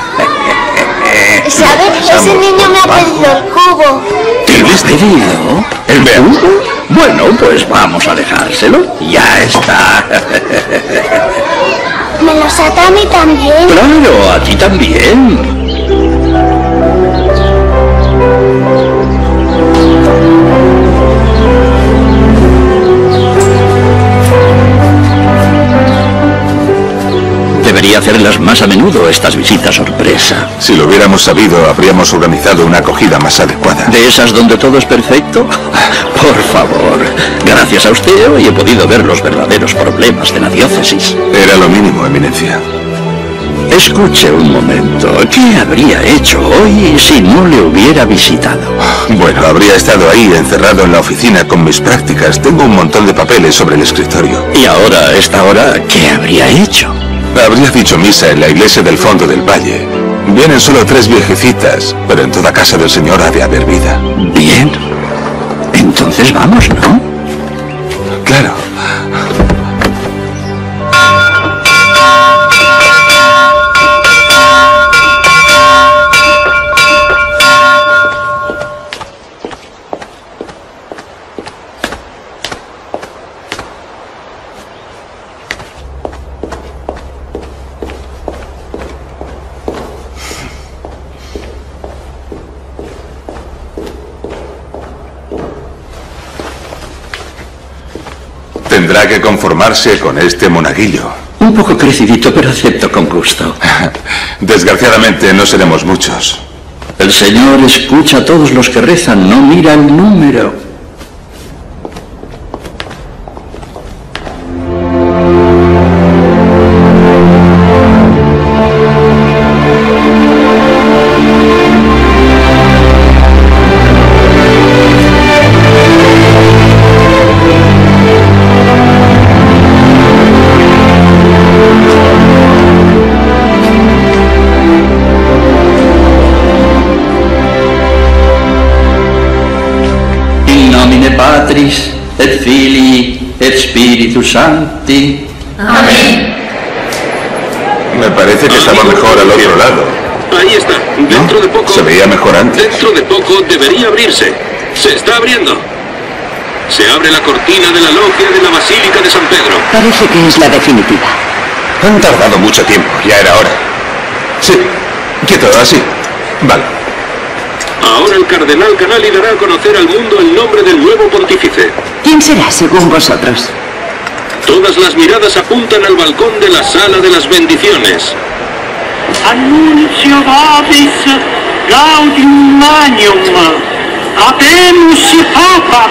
¿Sabes? Ese niño me ha pedido el cubo. ¿Te lo has pedido? ¿El cubo? Bueno, pues vamos a dejárselo. Ya está. ¿Me los ata a mí también? Claro, a ti también. Debería hacerlas más a menudo, estas visitas sorpresa. Si lo hubiéramos sabido, habríamos organizado una acogida más adecuada. ¿De esas donde todo es perfecto? Por favor, gracias a usted hoy he podido ver los verdaderos problemas de la diócesis. Era lo mínimo, Eminencia. Escuche un momento, ¿qué habría hecho hoy si no le hubiera visitado? Bueno, habría estado ahí encerrado en la oficina con mis prácticas. Tengo un montón de papeles sobre el escritorio. Y ahora, a esta hora, ¿qué habría hecho? Habría dicho misa en la iglesia del fondo del valle. Vienen solo tres viejecitas, pero en toda casa del Señor ha de haber vida. Bien. Entonces vamos, ¿no? Claro. Tendrá que conformarse con este monaguillo. Un poco crecidito, pero acepto con gusto. Desgraciadamente no seremos muchos. El Señor escucha a todos los que rezan, no mira el número. Et Filii, et Spiritus Sancti. Amén. Me parece que estaba mejor al otro lado. Ahí está. Dentro de poco... Se veía mejor antes. Dentro de poco debería abrirse. Se está abriendo. Se abre la cortina de la logia de la Basílica de San Pedro. Parece que es la definitiva. Han tardado mucho tiempo. Ya era hora. Sí. Quieto, así. Vale. Ahora el cardenal Canali dará a conocer al mundo el nombre del nuevo pontífice. ¿Quién será, según vosotros? Todas las miradas apuntan al balcón de la sala de las bendiciones. Annuncio vobis gaudium magnum. Habemus papam.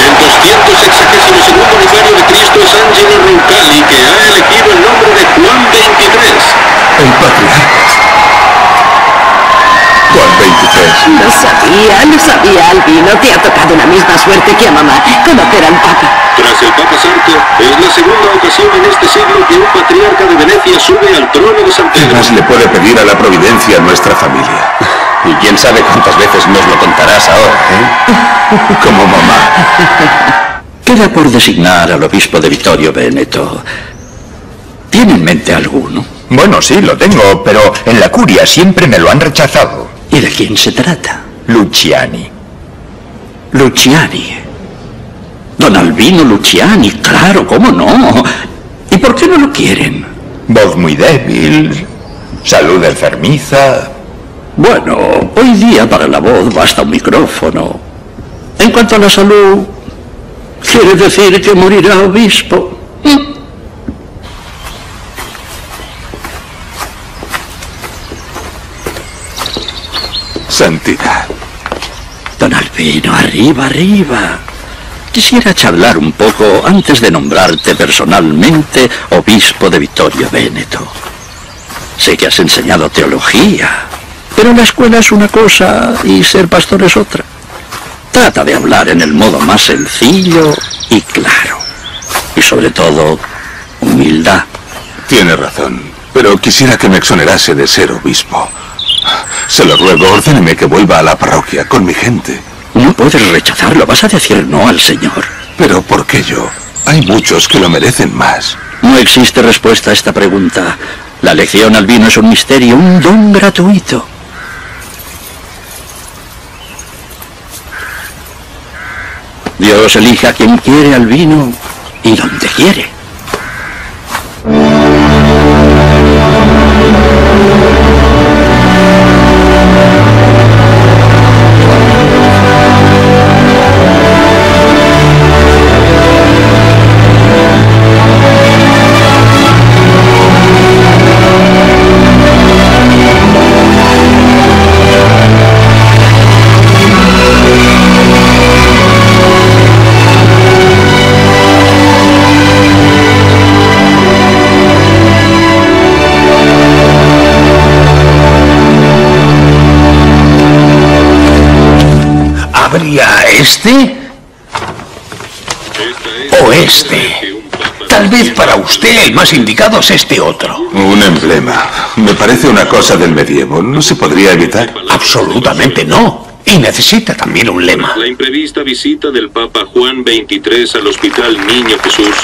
El doscientos sexagésimo segundo aniversario de Cristo es Angelo Roncalli, que ha elegido el nombre de Juan veintitrés. El patriarca. Juan veintitrés. Lo sabía, lo sabía, Albino. Te ha tocado la misma suerte que a mamá, conocer al Papa. Tras el Papa Santo, es la segunda ocasión en este siglo que un patriarca de Venecia sube al trono de San Pedro. ¿Qué más le puede pedir a la providencia a nuestra familia? Y quién sabe cuántas veces nos lo contarás ahora, ¿eh? Como mamá. Queda por designar al obispo de Vittorio Veneto. ¿Tiene en mente alguno? Bueno, sí, lo tengo, pero en la curia siempre me lo han rechazado. ¿Y de quién se trata? Luciani. Luciani. Don Albino Luciani, claro, ¿cómo no? ¿Y por qué no lo quieren? Voz muy débil, salud enfermiza... Bueno, hoy día para la voz basta un micrófono. En cuanto a la salud, quiere decir que morirá obispo. Santidad. Don Albino, arriba, arriba. Quisiera charlar un poco antes de nombrarte personalmente obispo de Vittorio Veneto. Sé que has enseñado teología, pero la escuela es una cosa y ser pastor es otra. Trata de hablar en el modo más sencillo y claro. Y sobre todo, humildad. Tiene razón, pero quisiera que me exonerase de ser obispo. Se lo ruego, ordéneme que vuelva a la parroquia con mi gente. No puedes rechazarlo, vas a decir no al Señor. Pero ¿por qué yo? Hay muchos que lo merecen más. No existe respuesta a esta pregunta. La elección al vino es un misterio, un don gratuito. Dios elija a quien quiere al vino y donde quiere. ¿Este? ¿O este? Tal vez para usted el más indicado es este otro. Un emblema. Me parece una cosa del medievo. ¿No se podría evitar? Absolutamente no. Y necesita también un lema. La imprevista visita del Papa Juan veintitrés al Hospital Niño Jesús.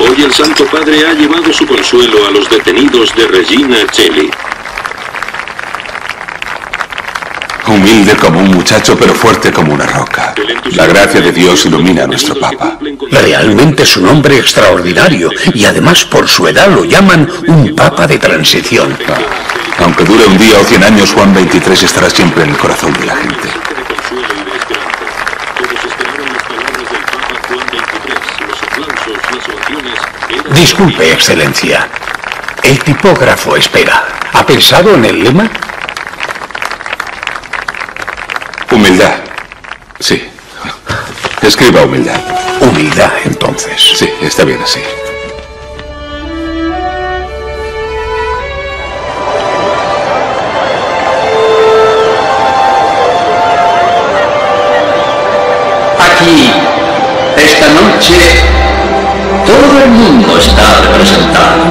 Hoy el Santo Padre ha llevado su consuelo a los detenidos de Regina Cheli. Humilde como un muchacho, pero fuerte como una roca. La gracia de Dios ilumina a nuestro Papa. Realmente es un hombre extraordinario, y además por su edad lo llaman un Papa de transición. Ah, aunque dure un día o cien años, Juan veintitrés estará siempre en el corazón de la gente. Disculpe, Excelencia. El tipógrafo espera. ¿Ha pensado en el lema? Humildad. Sí. Escriba humildad. Humildad, entonces. Sí, está bien así. Aquí, esta noche, todo el mundo está representado.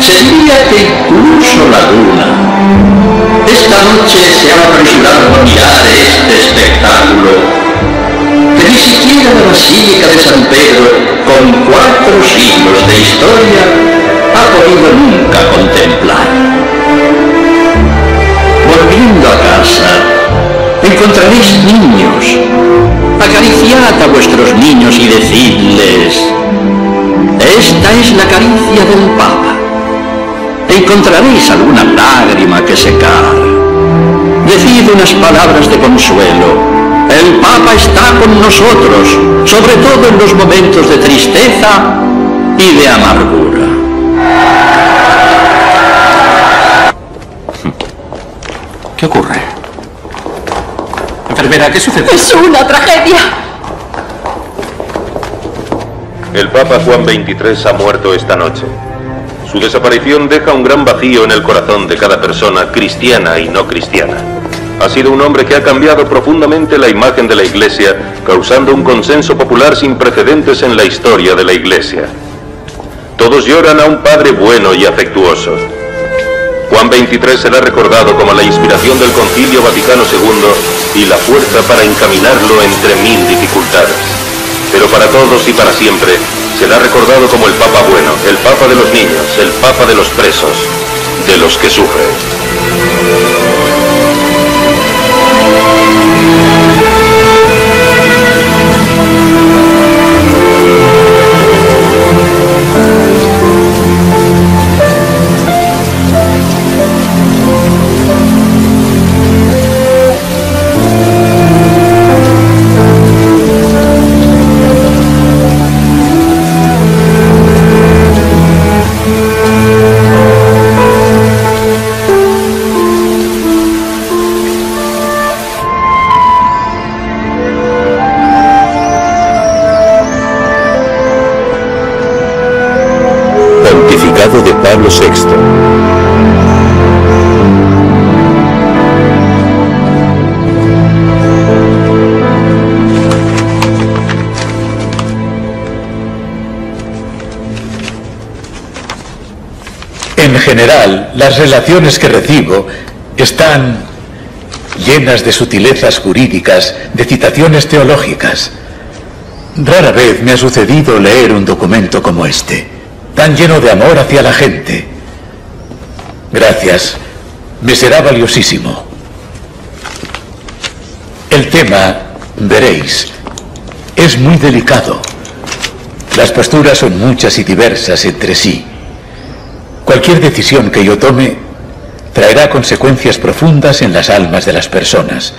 Sería que incluso la luna, esta noche se ha apresurado a mirar este espectáculo, que ni siquiera la Basílica de San Pedro, con cuatro siglos de historia, ha podido nunca contemplar. Volviendo a casa, encontraréis niños. Acariciad a vuestros niños y decidles: esta es la caricia del Papa. Encontraréis alguna lágrima que secar. Decid unas palabras de consuelo: el Papa está con nosotros, sobre todo en los momentos de tristeza y de amargura. ¿Qué ocurre? Enfermera, ¿qué sucede? ¡Es una tragedia! El Papa Juan veintitrés ha muerto esta noche. Su desaparición deja un gran vacío en el corazón de cada persona, cristiana y no cristiana. Ha sido un hombre que ha cambiado profundamente la imagen de la Iglesia, causando un consenso popular sin precedentes en la historia de la Iglesia. Todos lloran a un padre bueno y afectuoso. Juan veintitrés será recordado como la inspiración del Concilio Vaticano Segundo y la fuerza para encaminarlo entre mil dificultades. Pero para todos y para siempre será recordado como el Papa bueno, el Papa de los niños, el Papa de los presos, de los que sufren. De Pablo Sexto. En general, las relaciones que recibo están llenas de sutilezas jurídicas, de citaciones teológicas. Rara vez me ha sucedido leer un documento como este, tan lleno de amor hacia la gente. Gracias, me será valiosísimo. El tema, veréis, es muy delicado. Las posturas son muchas y diversas entre sí. Cualquier decisión que yo tome traerá consecuencias profundas en las almas de las personas.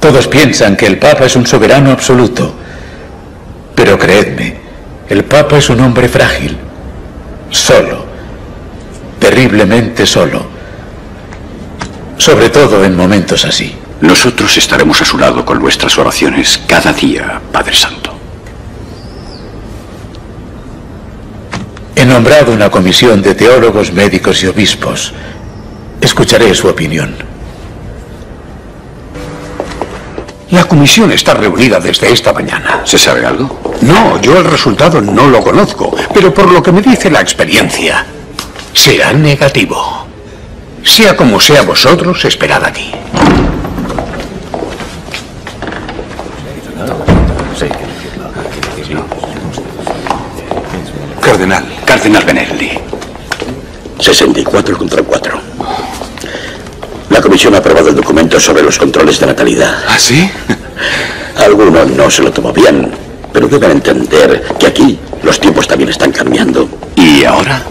Todos piensan que el Papa es un soberano absoluto, pero creedme, el Papa es un hombre frágil, solo, terriblemente solo, sobre todo en momentos así. Nosotros estaremos a su lado con nuestras oraciones cada día, Padre Santo. He nombrado una comisión de teólogos, médicos y obispos. Escucharé su opinión. La comisión está reunida desde esta mañana. ¿Se sabe algo? No, yo el resultado no lo conozco, pero por lo que me dice la experiencia, será negativo. Sea como sea, vosotros esperad aquí. Cardenal, Cardenal Benelli. sesenta y cuatro contra cuatro. La comisión ha aprobado el documento sobre los controles de natalidad. ¿Ah, sí? Algunos no se lo tomó bien, pero deben entender que aquí los tiempos también están cambiando. ¿Y ahora?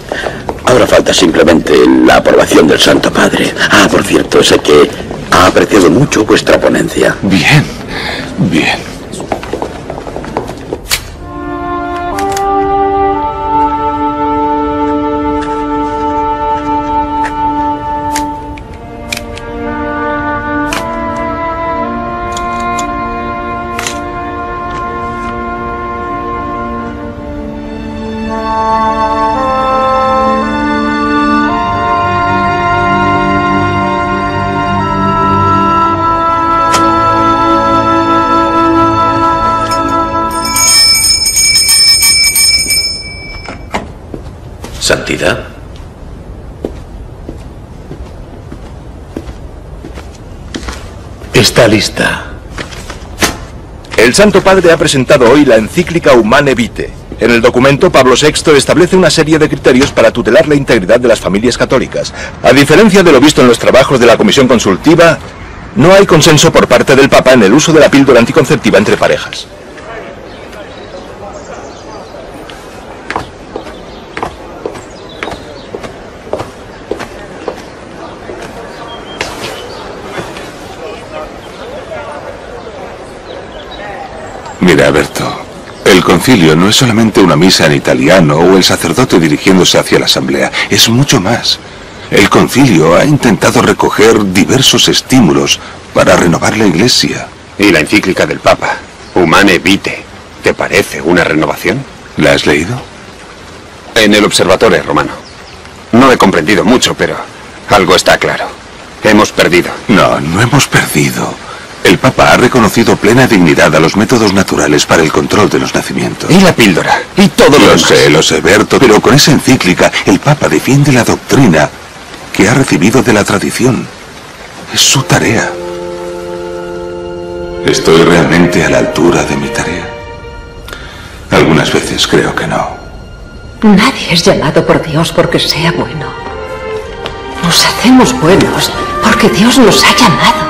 Ahora falta simplemente la aprobación del Santo Padre. Ah, por cierto, sé que ha apreciado mucho vuestra ponencia. Bien, bien. Santidad. Está lista. El Santo Padre ha presentado hoy la encíclica Humanae Vitae. En el documento, Pablo sexto establece una serie de criterios para tutelar la integridad de las familias católicas. A diferencia de lo visto en los trabajos de la Comisión Consultiva, no hay consenso por parte del Papa en el uso de la píldora anticonceptiva entre parejas. Mira, Berto, el concilio no es solamente una misa en italiano o el sacerdote dirigiéndose hacia la asamblea, es mucho más. El concilio ha intentado recoger diversos estímulos para renovar la Iglesia. Y la encíclica del Papa, Humanae Vitae, ¿te parece una renovación? ¿La has leído? En el Observatorio Romano. No he comprendido mucho, pero algo está claro. Hemos perdido. No, no hemos perdido. El Papa ha reconocido plena dignidad a los métodos naturales para el control de los nacimientos. Y la píldora, y todo lo demás. Lo sé, lo sé, Berto, pero con esa encíclica el Papa defiende la doctrina que ha recibido de la tradición. Es su tarea. ¿Estoy realmente a la altura de mi tarea? Algunas veces creo que no. Nadie es llamado por Dios porque sea bueno. Nos hacemos buenos porque Dios nos ha llamado.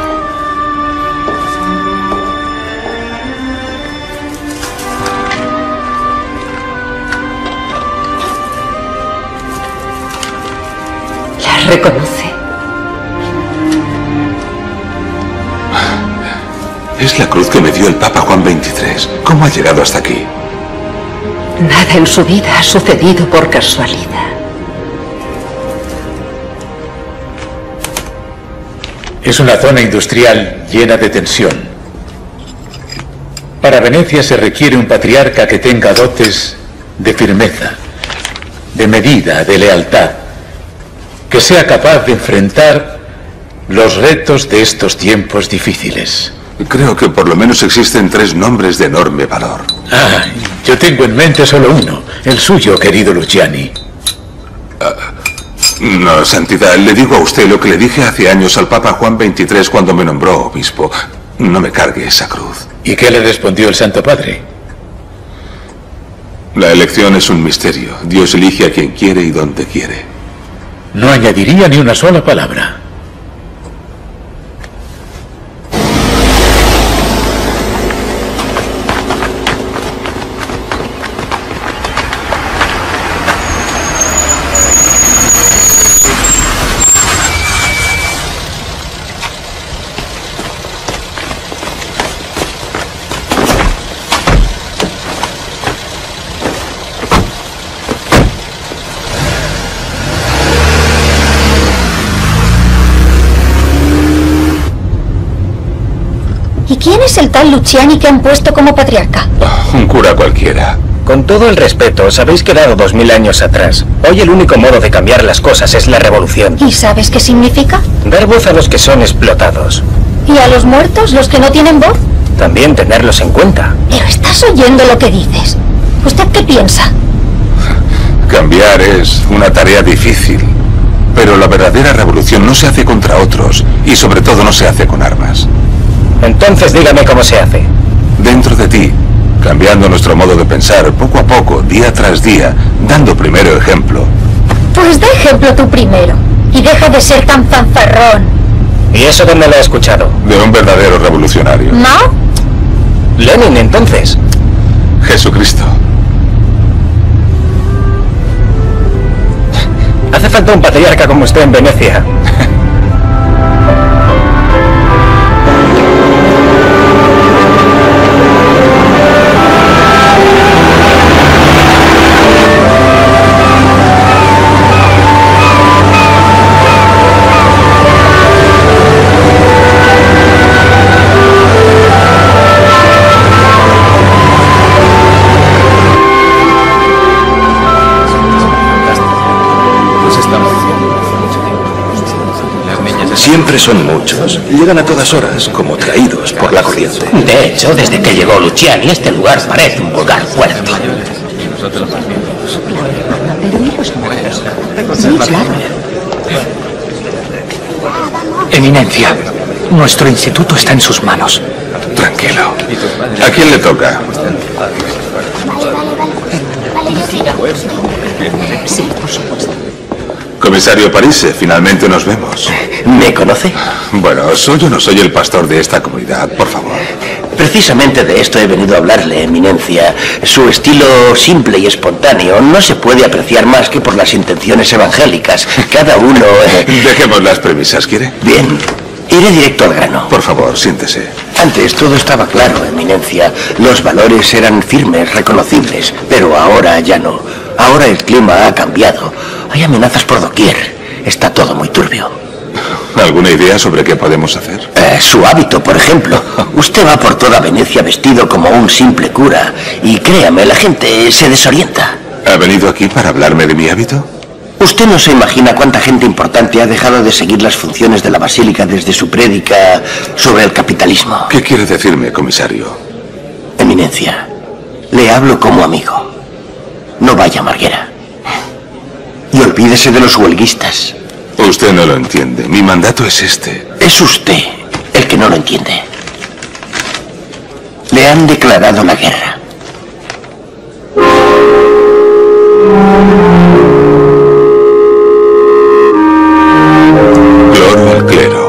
Reconoce. Es la cruz que me dio el Papa Juan veintitrés. ¿Cómo ha llegado hasta aquí? Nada en su vida ha sucedido por casualidad. Es una zona industrial llena de tensión. Para Venecia se requiere un patriarca que tenga dotes de firmeza, de medida, de lealtad, que sea capaz de enfrentar los retos de estos tiempos difíciles. Creo que por lo menos existen tres nombres de enorme valor. Ah, yo tengo en mente solo uno, el suyo, querido Luciani. Ah, no, Santidad, le digo a usted lo que le dije hace años al Papa Juan veintitrés cuando me nombró obispo. No me cargue esa cruz. ¿Y qué le respondió el Santo Padre? La elección es un misterio. Dios elige a quien quiere y donde quiere. No añadiría ni una sola palabra. ¿Quién es el tal Luciani que han puesto como patriarca? Oh, un cura cualquiera. Con todo el respeto, os habéis quedado dos mil años atrás. Hoy el único modo de cambiar las cosas es la revolución. ¿Y sabes qué significa? Dar voz a los que son explotados. ¿Y a los muertos, los que no tienen voz? También tenerlos en cuenta. Pero estás oyendo lo que dices. ¿Usted qué piensa? Cambiar es una tarea difícil. Pero la verdadera revolución no se hace contra otros. Y sobre todo no se hace con armas. Entonces dígame cómo se hace. Dentro de ti, cambiando nuestro modo de pensar poco a poco, día tras día, dando primero ejemplo. Pues da ejemplo tú primero, y deja de ser tan fanfarrón. ¿Y eso dónde lo he escuchado? De un verdadero revolucionario. ¿Mao? Lenin, entonces. Jesucristo. Hace falta un patriarca como usted en Venecia. Siempre son muchos, llegan a todas horas como traídos por la corriente. De hecho, desde que llegó Luciani, este lugar parece un vulgar puerto. pues como es. Sí, claro. Eminencia, nuestro instituto está en sus manos. Tranquilo. ¿A quién le toca? Sí, por supuesto. Comisario Parise, finalmente nos vemos. ¿Me conoce? Bueno, soy o no soy el pastor de esta comunidad, por favor. Precisamente de esto he venido a hablarle, Eminencia. Su estilo simple y espontáneo no se puede apreciar más que por las intenciones evangélicas. Cada uno... Eh... Dejemos las premisas, ¿quiere? Bien, iré directo al grano. Por favor, siéntese. Antes todo estaba claro, Eminencia. Los valores eran firmes, reconocibles, pero ahora ya no. Ahora el clima ha cambiado. Hay amenazas por doquier. Está todo muy turbio. ¿Alguna idea sobre qué podemos hacer? Eh, su hábito, por ejemplo. Usted va por toda Venecia vestido como un simple cura. Y créame, la gente se desorienta. ¿Ha venido aquí para hablarme de mi hábito? Usted no se imagina cuánta gente importante ha dejado de seguir las funciones de la Basílica desde su prédica sobre el capitalismo. ¿Qué quiere decirme, comisario? Eminencia, le hablo como amigo. No vaya Marguera. Y olvídese de los huelguistas. Usted no lo entiende. Mi mandato es este. Es usted el que no lo entiende. Le han declarado la guerra. Gloria al clero.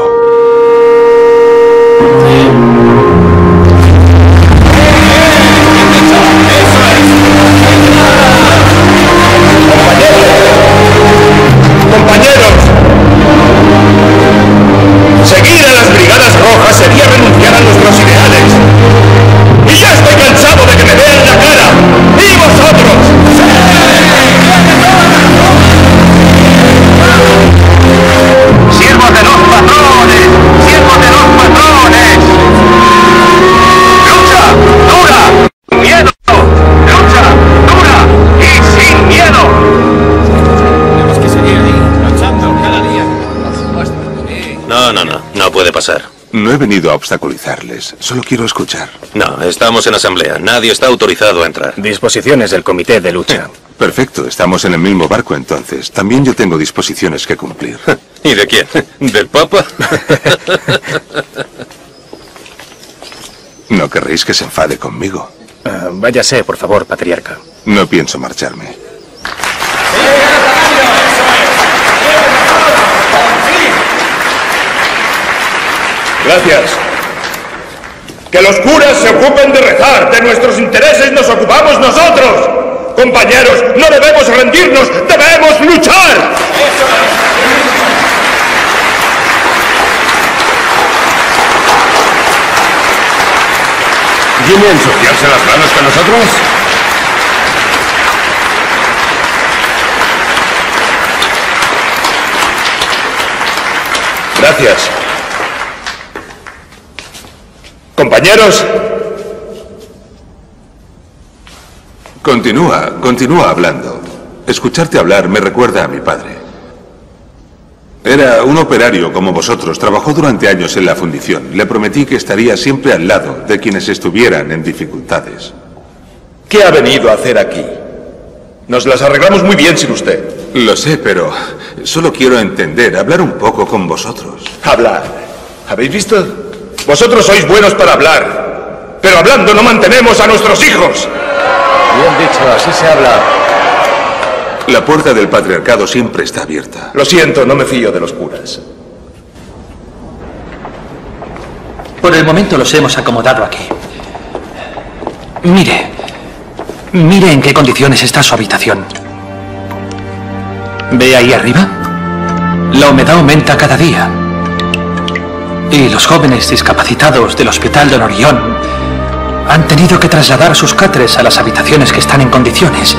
No he venido a obstaculizarles, solo quiero escuchar. No, estamos en asamblea, nadie está autorizado a entrar. Disposiciones del comité de lucha. Eh, perfecto, estamos en el mismo barco entonces. También yo tengo disposiciones que cumplir. ¿Y de quién? ¿Del Papa? No querréis que se enfade conmigo. Uh, váyase, por favor, patriarca. No pienso marcharme. Gracias. Que los curas se ocupen de rezar, de nuestros intereses nos ocupamos nosotros. Compañeros, no debemos rendirnos, debemos luchar. Eso es. ¿Viene a ensuciarse las manos con nosotros? Gracias. Compañeros. Continúa, continúa hablando. Escucharte hablar me recuerda a mi padre. Era un operario como vosotros, trabajó durante años en la fundición. Le prometí que estaría siempre al lado de quienes estuvieran en dificultades. ¿Qué ha venido a hacer aquí? Nos las arreglamos muy bien sin usted. Lo sé, pero solo quiero entender, hablar un poco con vosotros. Hablar. ¿Habéis visto? Vosotros sois buenos para hablar, pero hablando no mantenemos a nuestros hijos. Bien dicho, así se habla. La puerta del patriarcado siempre está abierta. Lo siento, no me fío de los curas. Por el momento los hemos acomodado aquí. Mire, mire en qué condiciones está su habitación. ¿Ve ahí arriba? La humedad aumenta cada día. Y los jóvenes discapacitados del hospital Don Orión han tenido que trasladar sus catres a las habitaciones que están en condiciones,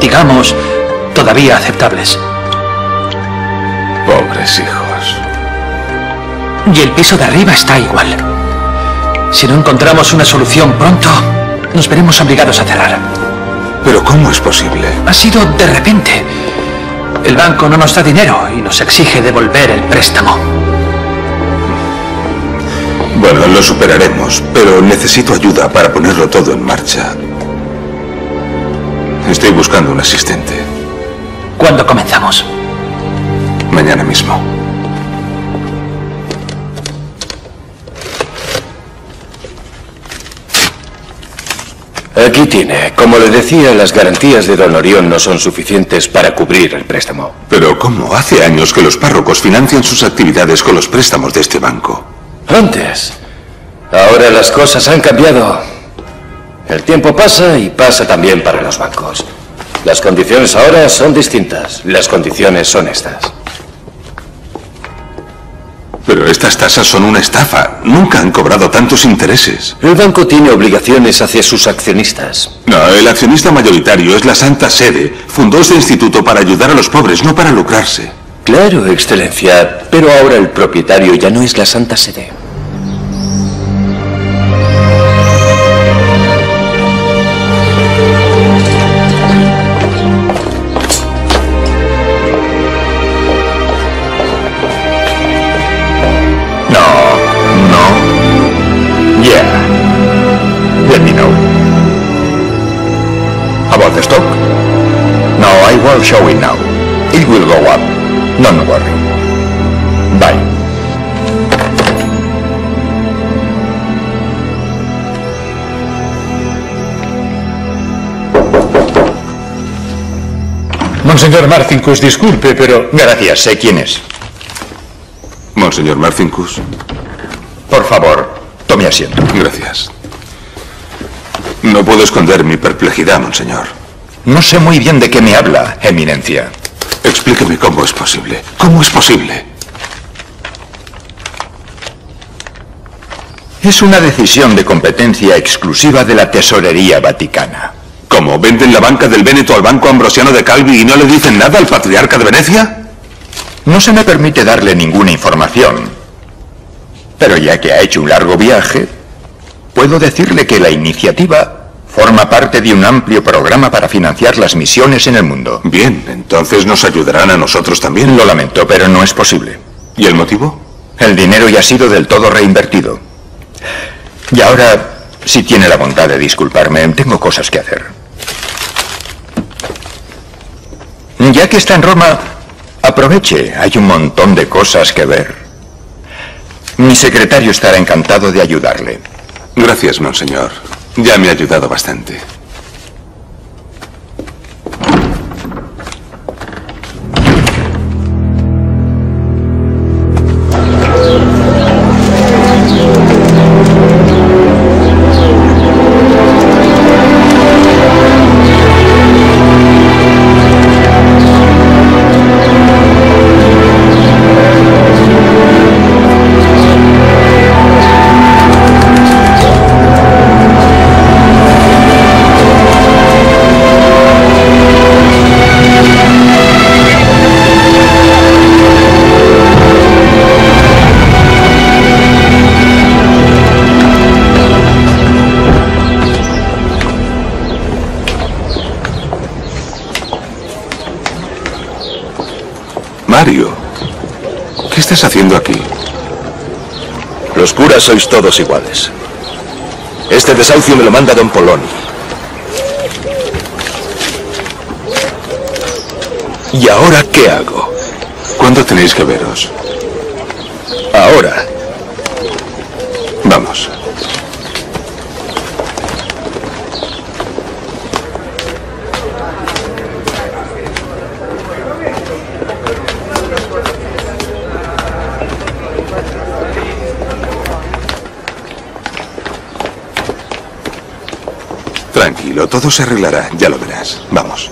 digamos, todavía aceptables. Pobres hijos. Y el piso de arriba está igual. Si no encontramos una solución pronto, nos veremos obligados a cerrar. ¿Pero cómo es posible? Ha sido de repente. El banco no nos da dinero y nos exige devolver el préstamo. Bueno, lo superaremos, pero necesito ayuda para ponerlo todo en marcha. Estoy buscando un asistente. ¿Cuándo comenzamos? Mañana mismo. Aquí tiene. Como le decía, las garantías de Don Orión no son suficientes para cubrir el préstamo. Pero ¿cómo? Hace años que los párrocos financian sus actividades con los préstamos de este banco. Antes. Ahora las cosas han cambiado. El tiempo pasa y pasa también para los bancos. Las condiciones ahora son distintas. Las condiciones son estas. Pero estas tasas son una estafa. Nunca han cobrado tantos intereses. El banco tiene obligaciones hacia sus accionistas. No, el accionista mayoritario es la Santa Sede. Fundó este instituto para ayudar a los pobres, no para lucrarse. Claro, Excelencia, pero ahora el propietario ya no es la Santa Sede. Show it now. It will go up. Don't worry. Bye. Monseñor Marcinkus, disculpe, pero... Gracias, sé quién es. Monseñor Marcinkus. Por favor, tome asiento. Gracias. No puedo esconder mi perplejidad, monseñor. No sé muy bien de qué me habla, Eminencia. Explíqueme cómo es posible. ¿Cómo es posible? Es una decisión de competencia exclusiva de la tesorería vaticana. ¿Cómo? ¿Venden la banca del Véneto al Banco Ambrosiano de Calvi y no le dicen nada al patriarca de Venecia? No se me permite darle ninguna información. Pero ya que ha hecho un largo viaje, puedo decirle que la iniciativa... forma parte de un amplio programa para financiar las misiones en el mundo. Bien, entonces nos ayudarán a nosotros también. Lo lamento, pero no es posible. ¿Y el motivo? El dinero ya ha sido del todo reinvertido. Y ahora, si tiene la bondad de disculparme, tengo cosas que hacer. Ya que está en Roma, aproveche, hay un montón de cosas que ver. Mi secretario estará encantado de ayudarle. Gracias, monseñor. Ya me ha ayudado bastante. ¿Qué estás haciendo aquí? Los curas sois todos iguales. Este desahucio me lo manda don Polón. ¿Y ahora qué hago? ¿Cuándo tenéis que veros? Ahora. Vamos. Tranquilo, todo se arreglará, ya lo verás. Vamos.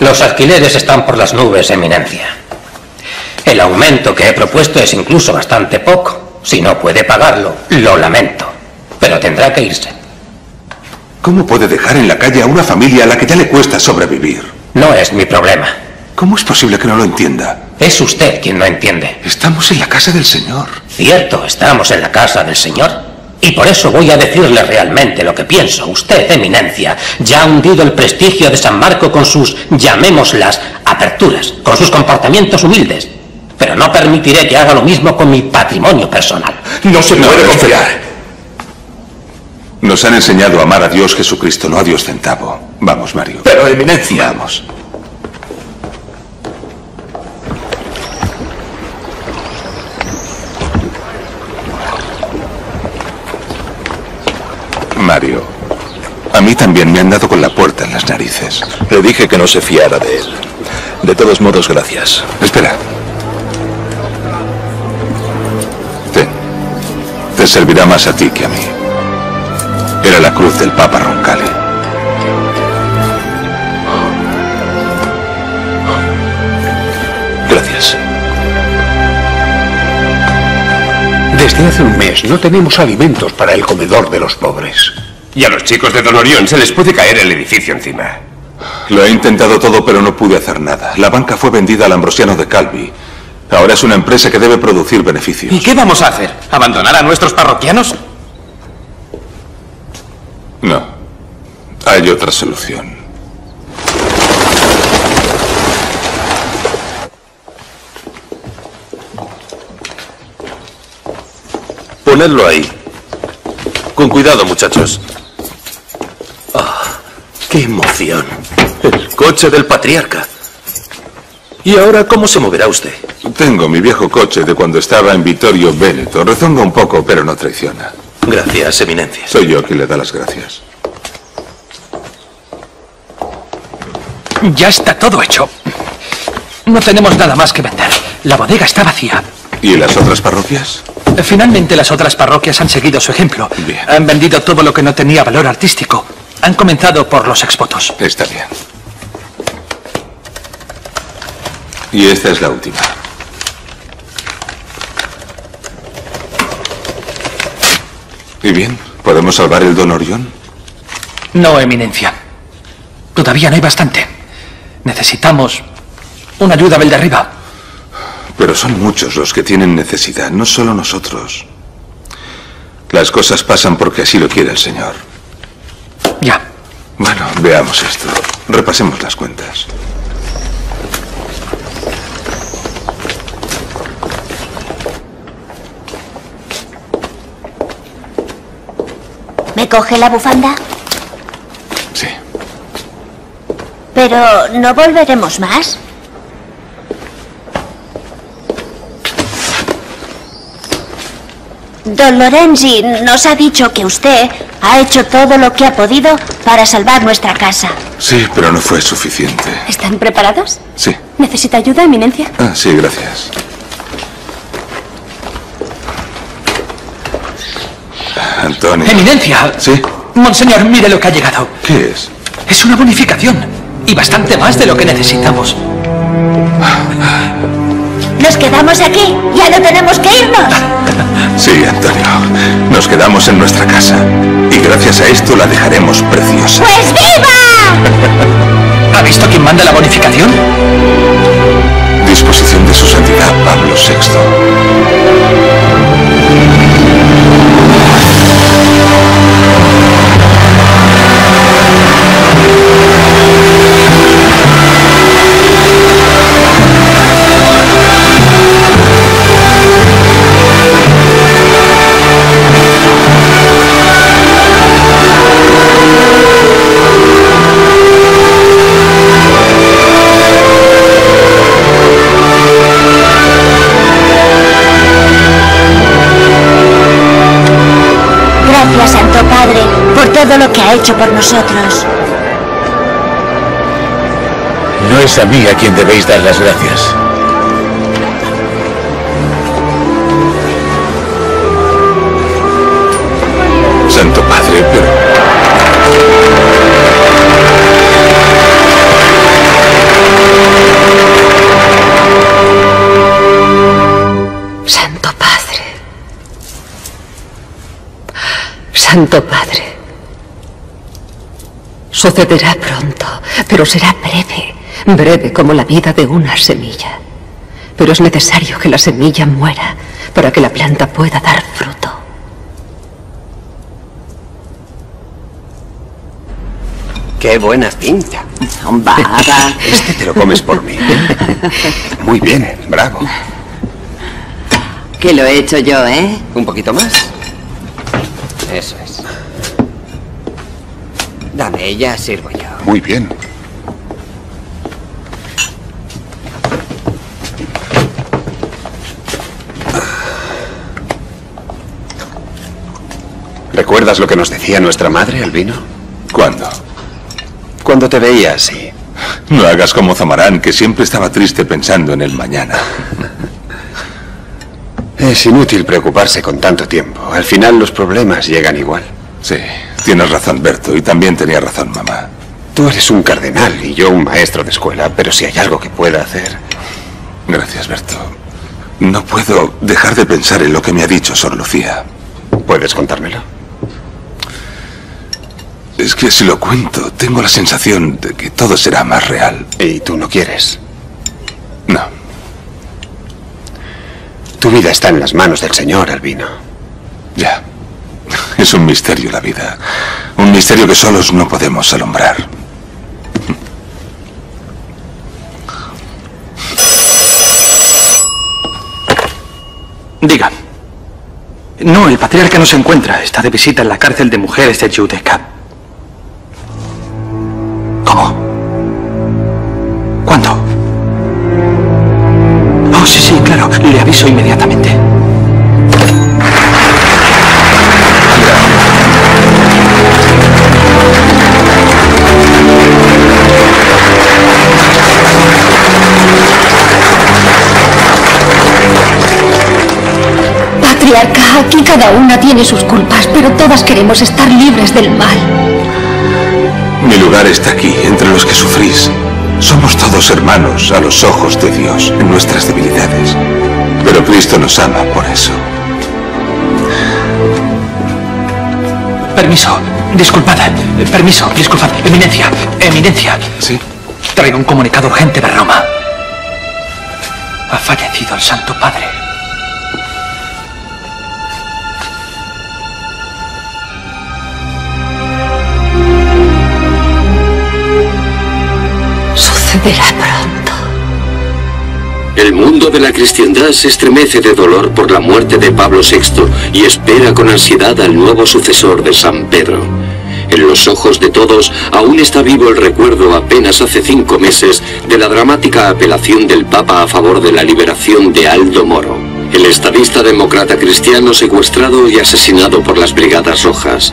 Los alquileres están por las nubes, Eminencia. El aumento que he propuesto es incluso bastante poco. Si no puede pagarlo, lo lamento, pero tendrá que irse. ¿Cómo puede dejar en la calle a una familia a la que ya le cuesta sobrevivir? No es mi problema. ¿Cómo es posible que no lo entienda? Es usted quien no entiende. Estamos en la casa del Señor. Cierto, estamos en la casa del Señor. Y por eso voy a decirle realmente lo que pienso. Usted, Eminencia, ya ha hundido el prestigio de San Marco con sus, llamémoslas, aperturas, con sus comportamientos humildes. Pero no permitiré que haga lo mismo con mi patrimonio personal. No se puede confiar. nos han enseñado a amar a Dios Jesucristo, no a Dios centavo. Vamos, Mario. Pero, Eminencia. Vamos. Mario, a mí también me han dado con la puerta en las narices. Le dije que no se fiara de él. De todos modos, gracias. Espera. Ten. Te servirá más a ti que a mí. Era la cruz del Papa Roncalli. Gracias. Desde hace un mes no tenemos alimentos para el comedor de los pobres. Y a los chicos de Don Orión se les puede caer el edificio encima. Lo he intentado todo, pero no pude hacer nada. La banca fue vendida al Ambrosiano de Calvi. Ahora es una empresa que debe producir beneficios. ¿Y qué vamos a hacer? ¿Abandonar a nuestros parroquianos? No. Hay otra solución. Ponedlo ahí. Con cuidado, muchachos. Oh, ¡qué emoción! El coche del patriarca. ¿Y ahora cómo se moverá usted? Tengo mi viejo coche de cuando estaba en Vittorio Veneto. Rezonga un poco, pero no traiciona. Gracias, Eminencia. Soy yo quien le da las gracias. Ya está todo hecho. No tenemos nada más que vender. La bodega está vacía. ¿Y las otras parroquias? Finalmente las otras parroquias han seguido su ejemplo. Bien. Han vendido todo lo que no tenía valor artístico. Han comenzado por los exvotos. Está bien. Y esta es la última. ¿Y bien? ¿Podemos salvar el Don Orión? No, Eminencia. Todavía no hay bastante. Necesitamos una ayuda del de arriba. Pero son muchos los que tienen necesidad, no solo nosotros. Las cosas pasan porque así lo quiere el Señor. Ya. Bueno, veamos esto. Repasemos las cuentas. ¿Me coge la bufanda? Sí. ¿Pero no volveremos más? Don Lorenzi nos ha dicho que usted ha hecho todo lo que ha podido para salvar nuestra casa. Sí, pero no fue suficiente. ¿Están preparados? Sí. ¿Necesita ayuda, Eminencia? Ah, sí, gracias. Antonia. Eminencia. Sí. Monseñor, mire lo que ha llegado. ¿Qué es? Es una bonificación. Y bastante más de lo que necesitamos. Nos quedamos aquí. Ya no tenemos que irnos. Sí, Antonio. Nos quedamos en nuestra casa. Y gracias a esto la dejaremos preciosa. ¡Pues viva! ¿Ha visto quién manda la bonificación? Disposición de su santidad Pablo sexto. Todo lo que ha hecho por nosotros. No es a mí a quien debéis dar las gracias. Santo Padre, pero... Santo Padre. Santo Padre. Sucederá pronto, pero será breve, breve como la vida de una semilla. Pero es necesario que la semilla muera para que la planta pueda dar fruto. ¡Qué buena cinta! ¡Baba! Este te lo comes por mí. Muy bien, bravo. Que lo he hecho yo, ¿eh? ¿Un poquito más? Eso es. ella sirvo yo. Muy bien. ¿Recuerdas lo que nos decía nuestra madre, Albino? ¿Cuándo? Cuando te veía así. No hagas como Zamarán, que siempre estaba triste pensando en el mañana. Es inútil preocuparse con tanto tiempo. Al final los problemas llegan igual. Sí, tienes razón, Berto, y también tenía razón, mamá. Tú eres un cardenal y yo un maestro de escuela, pero si hay algo que pueda hacer... Gracias, Berto. No puedo dejar de pensar en lo que me ha dicho Sor Lucía. ¿Puedes contármelo? Es que si lo cuento, tengo la sensación de que todo será más real. ¿Y tú no quieres? No. Tu vida está en las manos del Señor, Albino. Ya. Es un misterio la vida. Un misterio que solos no podemos alumbrar. Diga. No, el patriarca no se encuentra. Está de visita en la cárcel de mujeres de Giudecca. ¿Cómo? ¿Cuándo? Oh, sí, sí, claro. Le aviso inmediatamente. Patriarca, aquí cada una tiene sus culpas, pero todas queremos estar libres del mal. Mi lugar está aquí, entre los que sufrís. Somos todos hermanos a los ojos de Dios, en nuestras debilidades. Pero Cristo nos ama por eso. Permiso, disculpad, permiso, disculpad, Eminencia, Eminencia. ¿Sí? Traigo un comunicado urgente de Roma. Ha fallecido el Santo Padre. Sucederá pronto. El mundo de la cristiandad se estremece de dolor por la muerte de Pablo sexto y espera con ansiedad al nuevo sucesor de San Pedro. En los ojos de todos aún está vivo el recuerdo apenas hace cinco meses de la dramática apelación del Papa a favor de la liberación de Aldo Moro, el estadista demócrata cristiano secuestrado y asesinado por las Brigadas Rojas.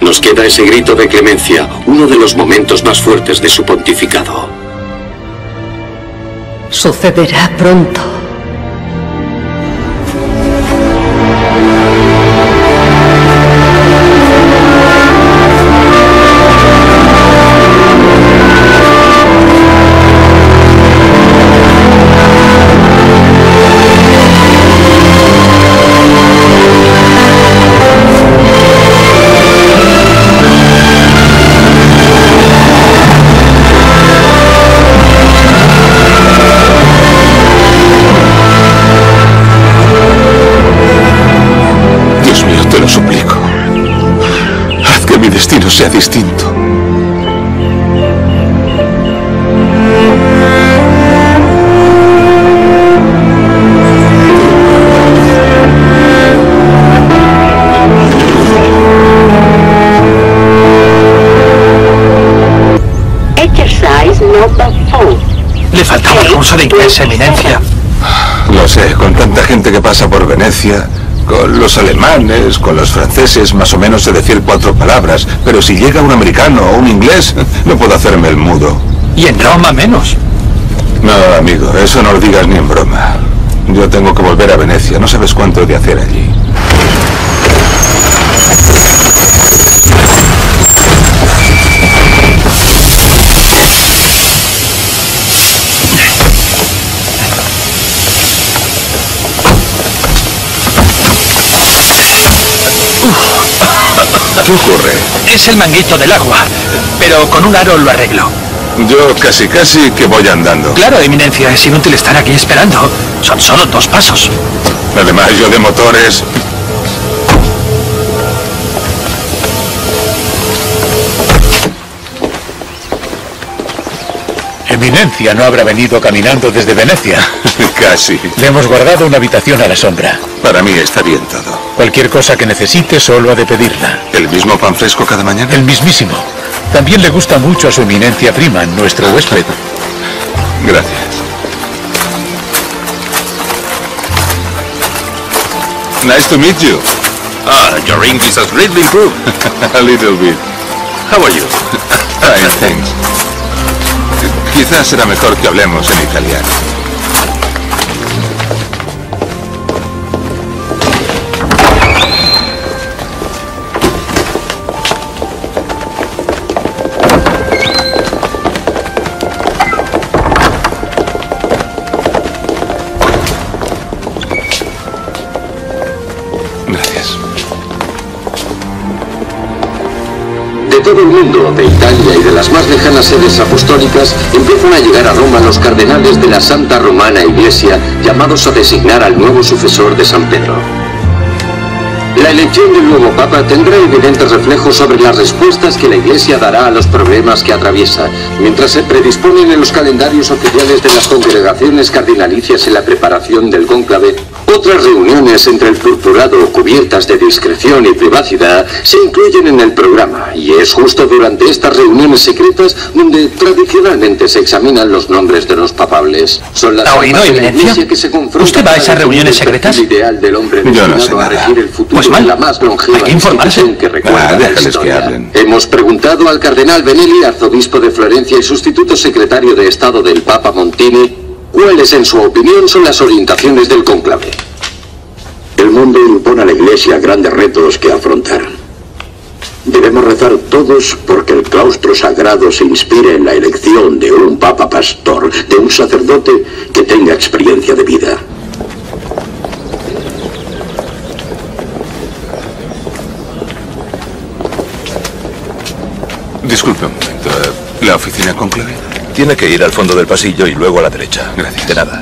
Nos queda ese grito de clemencia, uno de los momentos más fuertes de su pontificado. Sucederá pronto. Sea distinto. Le faltaba el curso de inglés, Eminencia. Lo sé, con tanta gente que pasa por Venecia... Con los alemanes, con los franceses, más o menos sé decir cuatro palabras. Pero si llega un americano o un inglés, no puedo hacerme el mudo. Y en Roma menos. No, amigo, eso no lo digas ni en broma. Yo tengo que volver a Venecia, no sabes cuánto he de hacer allí. ¿Qué ocurre? Es el manguito del agua, pero con un aro lo arreglo. Yo casi casi que voy andando. Claro, Eminencia, es inútil estar aquí esperando. Son solo dos pasos. Además, yo de motores... Eminencia no habrá venido caminando desde Venecia. Casi. Le hemos guardado una habitación a la sombra. Para mí está bien todo. Cualquier cosa que necesite solo ha de pedirla. ¿El mismo pan fresco cada mañana? El mismísimo. También le gusta mucho a su eminencia Freeman, nuestro huésped. Gracias. Nice to meet you. Ah, your English has greatly improved. A little bit. How are you? Fine, thanks. Quizás será mejor que hablemos en italiano. Todo el mundo, de Italia y de las más lejanas sedes apostólicas, empiezan a llegar a Roma los cardenales de la Santa Romana Iglesia, llamados a designar al nuevo sucesor de San Pedro. La elección del nuevo Papa tendrá evidentes reflejos sobre las respuestas que la Iglesia dará a los problemas que atraviesa, mientras se predisponen en los calendarios oficiales de las congregaciones cardinalicias en la preparación del cónclave. Otras reuniones entre el purpurado, cubiertas de discreción y privacidad, se incluyen en el programa, y es justo durante estas reuniones secretas donde tradicionalmente se examinan los nombres de los papables. Son las armas de la Iglesia que se confrontan. ¿Usted va a esas reuniones secretas? Yo no sé nada. Pues mal, hay que informarse. Ah, déjales que hablen. Hemos preguntado al cardenal Benelli, arzobispo de Florencia y sustituto secretario de Estado del Papa Montini, ¿cuáles, en su opinión, son las orientaciones del cónclave? El mundo impone a la Iglesia grandes retos que afrontar. Debemos rezar todos porque el claustro sagrado se inspire en la elección de un papa pastor, de un sacerdote que tenga experiencia de vida. Disculpe un momento, ¿la oficina cónclave? Tiene que ir al fondo del pasillo y luego a la derecha. Gracias. De nada.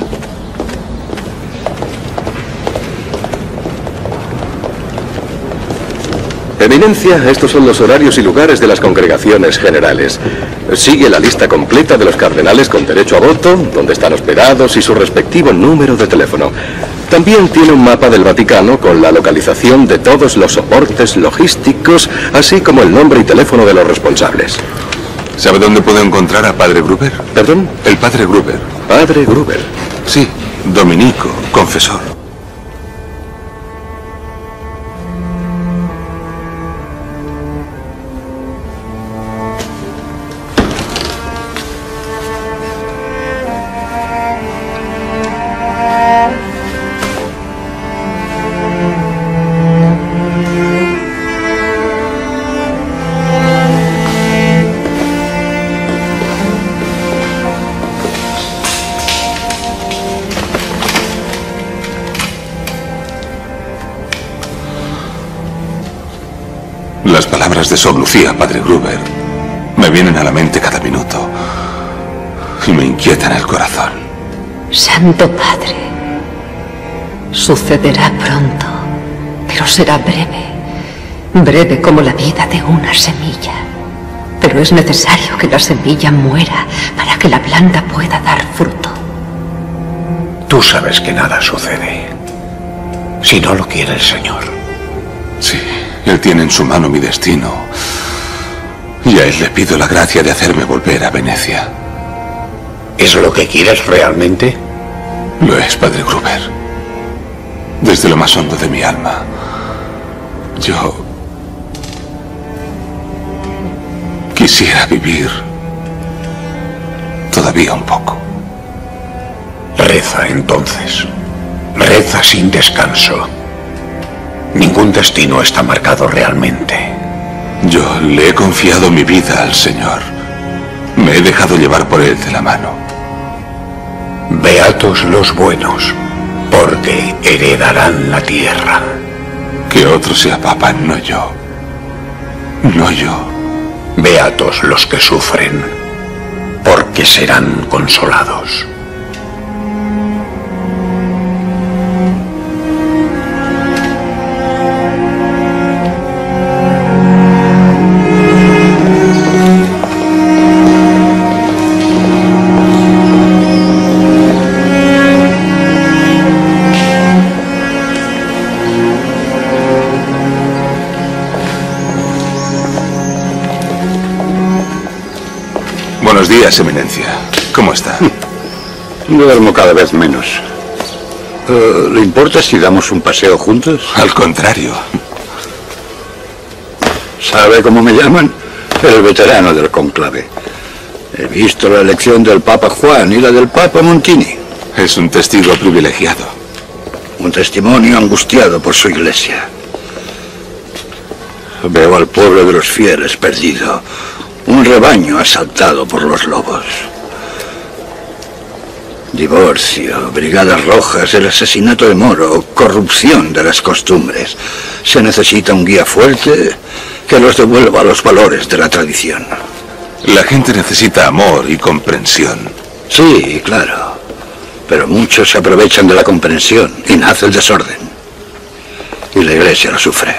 Eminencia, estos son los horarios y lugares de las congregaciones generales. Sigue la lista completa de los cardenales con derecho a voto, donde están hospedados y su respectivo número de teléfono. También tiene un mapa del Vaticano con la localización de todos los soportes logísticos, así como el nombre y teléfono de los responsables. ¿Sabe dónde puedo encontrar a Padre Gruber? ¿Perdón? El Padre Gruber. ¿Padre Gruber? Sí, dominico, confesor. Las palabras de Sor Lucía, Padre Gruber, me vienen a la mente cada minuto y me inquietan el corazón. Santo Padre, sucederá pronto, pero será breve, breve como la vida de una semilla. Pero es necesario que la semilla muera para que la planta pueda dar fruto. Tú sabes que nada sucede, si no lo quiere el Señor. Sí. Él tiene en su mano mi destino y a él le pido la gracia de hacerme volver a Venecia. ¿Es lo que quieres realmente? Lo es, Padre Gruber. Desde lo más hondo de mi alma, yo quisiera vivir todavía un poco. Reza entonces. Reza sin descanso. Ningún destino está marcado realmente. Yo le he confiado mi vida al Señor. Me he dejado llevar por él de la mano. Beatos los buenos, porque heredarán la tierra. Que otro sea papa, no yo. No yo. Beatos los que sufren, porque serán consolados. días, Eminencia. ¿Cómo está? Yo duermo cada vez menos. Uh, ¿Le importa si damos un paseo juntos? Al contrario. ¿Sabe cómo me llaman? El veterano del conclave. He visto la elección del Papa Juan y la del Papa Montini. Es un testigo privilegiado. Un testimonio angustiado por su iglesia. Veo al pueblo de los fieles perdido. Un rebaño asaltado por los lobos. Divorcio, Brigadas Rojas, el asesinato de Moro, corrupción de las costumbres. Se necesita un guía fuerte que los devuelva a los valores de la tradición. La gente necesita amor y comprensión. Sí, claro. Pero muchos se aprovechan de la comprensión y nace el desorden. Y la Iglesia lo sufre.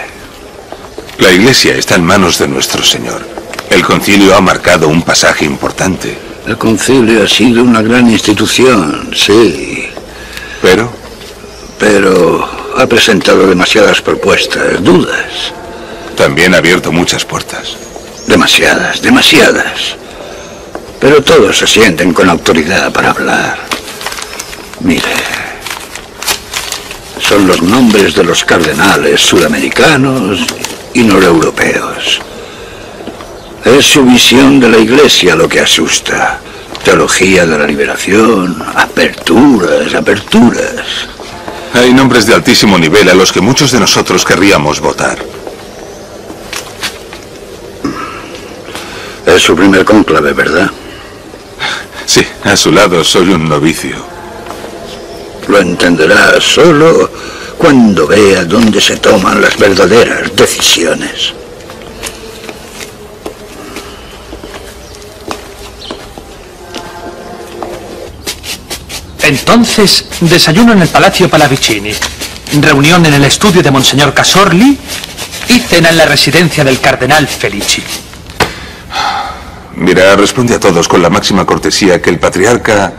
La Iglesia está en manos de nuestro Señor. El concilio ha marcado un pasaje importante. El concilio ha sido una gran institución, sí. ¿Pero? Pero ha presentado demasiadas propuestas, dudas. También ha abierto muchas puertas. Demasiadas, demasiadas. Pero todos se sienten con autoridad para hablar. Mire, son los nombres de los cardenales sudamericanos y noreuropeos. Es su visión de la Iglesia lo que asusta. Teología de la liberación, aperturas, aperturas. Hay nombres de altísimo nivel a los que muchos de nosotros querríamos votar. Es su primer cónclave, ¿verdad? Sí, a su lado soy un novicio. Lo entenderá solo cuando vea dónde se toman las verdaderas decisiones. Entonces, desayuno en el Palacio Pallavicini, reunión en el estudio de Monseñor Casorli y cena en la residencia del Cardenal Felici. Mira, responde a todos con la máxima cortesía que el patriarca...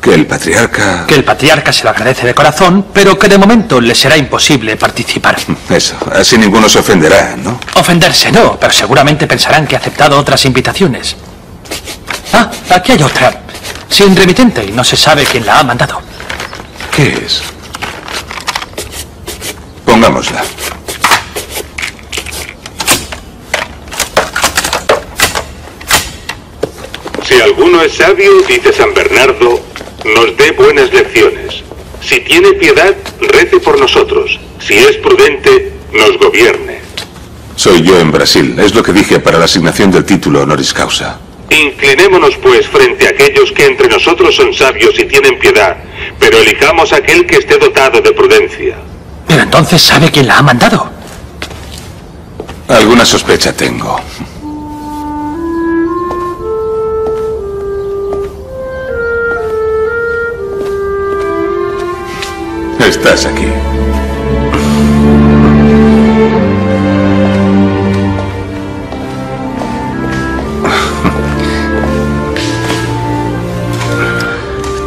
Que el patriarca... Que el patriarca se lo agradece de corazón, pero que de momento le será imposible participar. Eso, así ninguno se ofenderá, ¿no? Ofenderse no, pero seguramente pensarán que ha aceptado otras invitaciones. Ah, aquí hay otra. Sin remitente y no se sabe quién la ha mandado. ¿Qué es? Pongámosla. Si alguno es sabio, dice San Bernardo, nos dé buenas lecciones. Si tiene piedad, rece por nosotros. Si es prudente, nos gobierne. Soy yo en Brasil, es lo que dije para la asignación del título honoris causa. Inclinémonos pues frente a aquellos que entre nosotros son sabios y tienen piedad, pero elijamos a aquel que esté dotado de prudencia. Pero entonces ¿sabe quién la ha mandado? Alguna sospecha tengo. Estás aquí.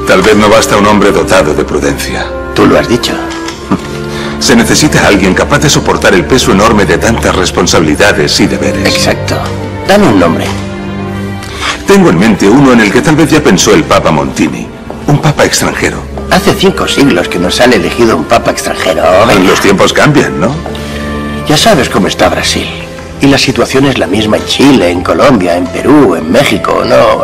Tal vez no basta un hombre dotado de prudencia. Tú lo has dicho. Se necesita alguien capaz de soportar el peso enorme de tantas responsabilidades y deberes. Exacto. Dame un nombre. Tengo en mente uno en el que tal vez ya pensó el Papa Montini. Un Papa extranjero. Hace cinco siglos que nos han elegido un Papa extranjero. Venga. Los tiempos cambian, ¿no? Ya sabes cómo está Brasil. Y la situación es la misma en Chile, en Colombia, en Perú, en México, ¿no?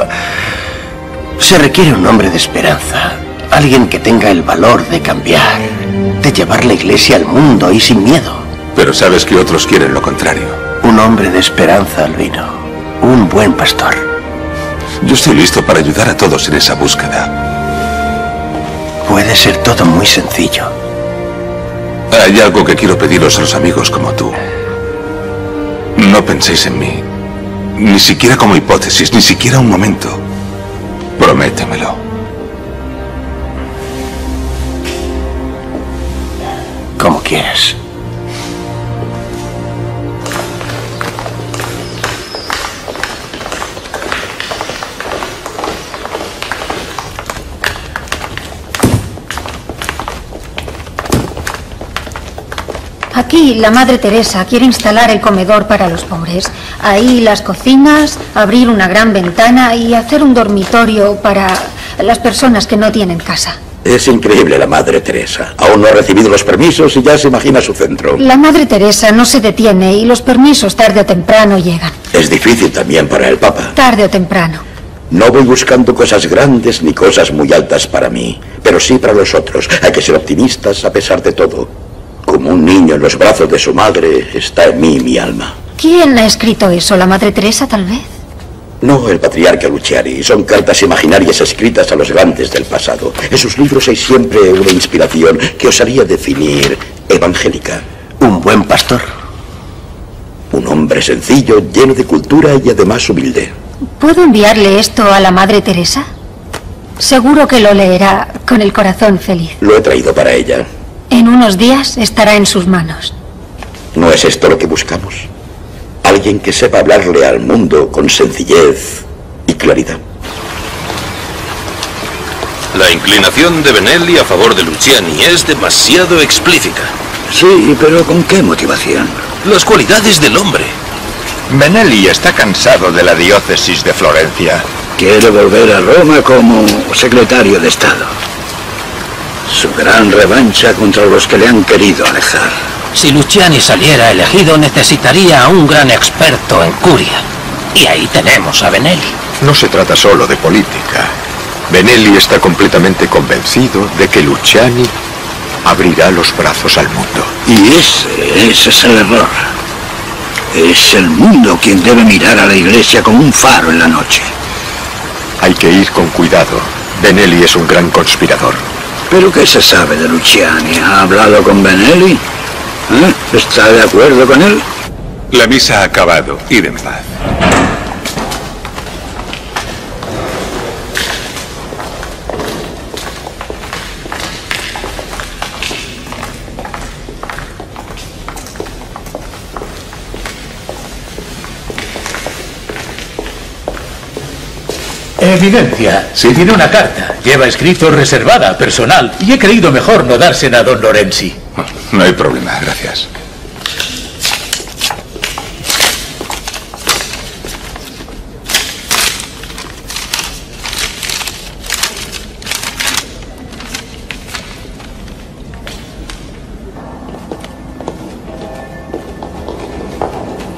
Se requiere un hombre de esperanza, alguien que tenga el valor de cambiar, de llevar la Iglesia al mundo y sin miedo. Pero sabes que otros quieren lo contrario. Un hombre de esperanza, Albino, un buen pastor. Yo estoy listo para ayudar a todos en esa búsqueda. Puede ser todo muy sencillo. Hay algo que quiero pediros a los amigos como tú. No penséis en mí, ni siquiera como hipótesis, ni siquiera un momento. Prométemelo. Como quieras. Aquí la Madre Teresa quiere instalar el comedor para los pobres. Ahí las cocinas, abrir una gran ventana y hacer un dormitorio para las personas que no tienen casa. Es increíble la Madre Teresa. Aún no ha recibido los permisos y ya se imagina su centro. La Madre Teresa no se detiene y los permisos tarde o temprano llegan. Es difícil también para el Papa. Tarde o temprano. No voy buscando cosas grandes ni cosas muy altas para mí, pero sí para los otros. Hay que ser optimistas a pesar de todo. Como un niño en los brazos de su madre, está en mí mi alma. ¿Quién ha escrito eso? ¿La Madre Teresa, tal vez? No, el patriarca Luciani. Son cartas imaginarias escritas a los grandes del pasado. En sus libros hay siempre una inspiración que osaría definir evangélica. Un buen pastor. Un hombre sencillo, lleno de cultura y además humilde. ¿Puedo enviarle esto a la Madre Teresa? Seguro que lo leerá con el corazón feliz. Lo he traído para ella. En unos días estará en sus manos. ¿No es esto lo que buscamos? Alguien que sepa hablarle al mundo con sencillez y claridad. La inclinación de Benelli a favor de Luciani es demasiado explícita. Sí, pero ¿con qué motivación? Las cualidades del hombre. Benelli está cansado de la diócesis de Florencia. Quiere volver a Roma como secretario de Estado. Su gran revancha contra los que le han querido alejar. Si Luciani saliera elegido, necesitaría a un gran experto en curia. Y ahí tenemos a Benelli. No se trata solo de política. Benelli está completamente convencido de que Luciani abrirá los brazos al mundo. Y ese, ese es el error. Es el mundo quien debe mirar a la iglesia como un faro en la noche. Hay que ir con cuidado. Benelli es un gran conspirador. ¿Pero qué se sabe de Luciani? ¿Ha hablado con Benelli? ¿Eh? ¿Está de acuerdo con él? La misa ha acabado. Id en paz. Evidencia. Sí. Tiene una carta. Lleva escrito reservada, personal. Y he creído mejor no dársela a don Lorenzi. No hay problema, gracias.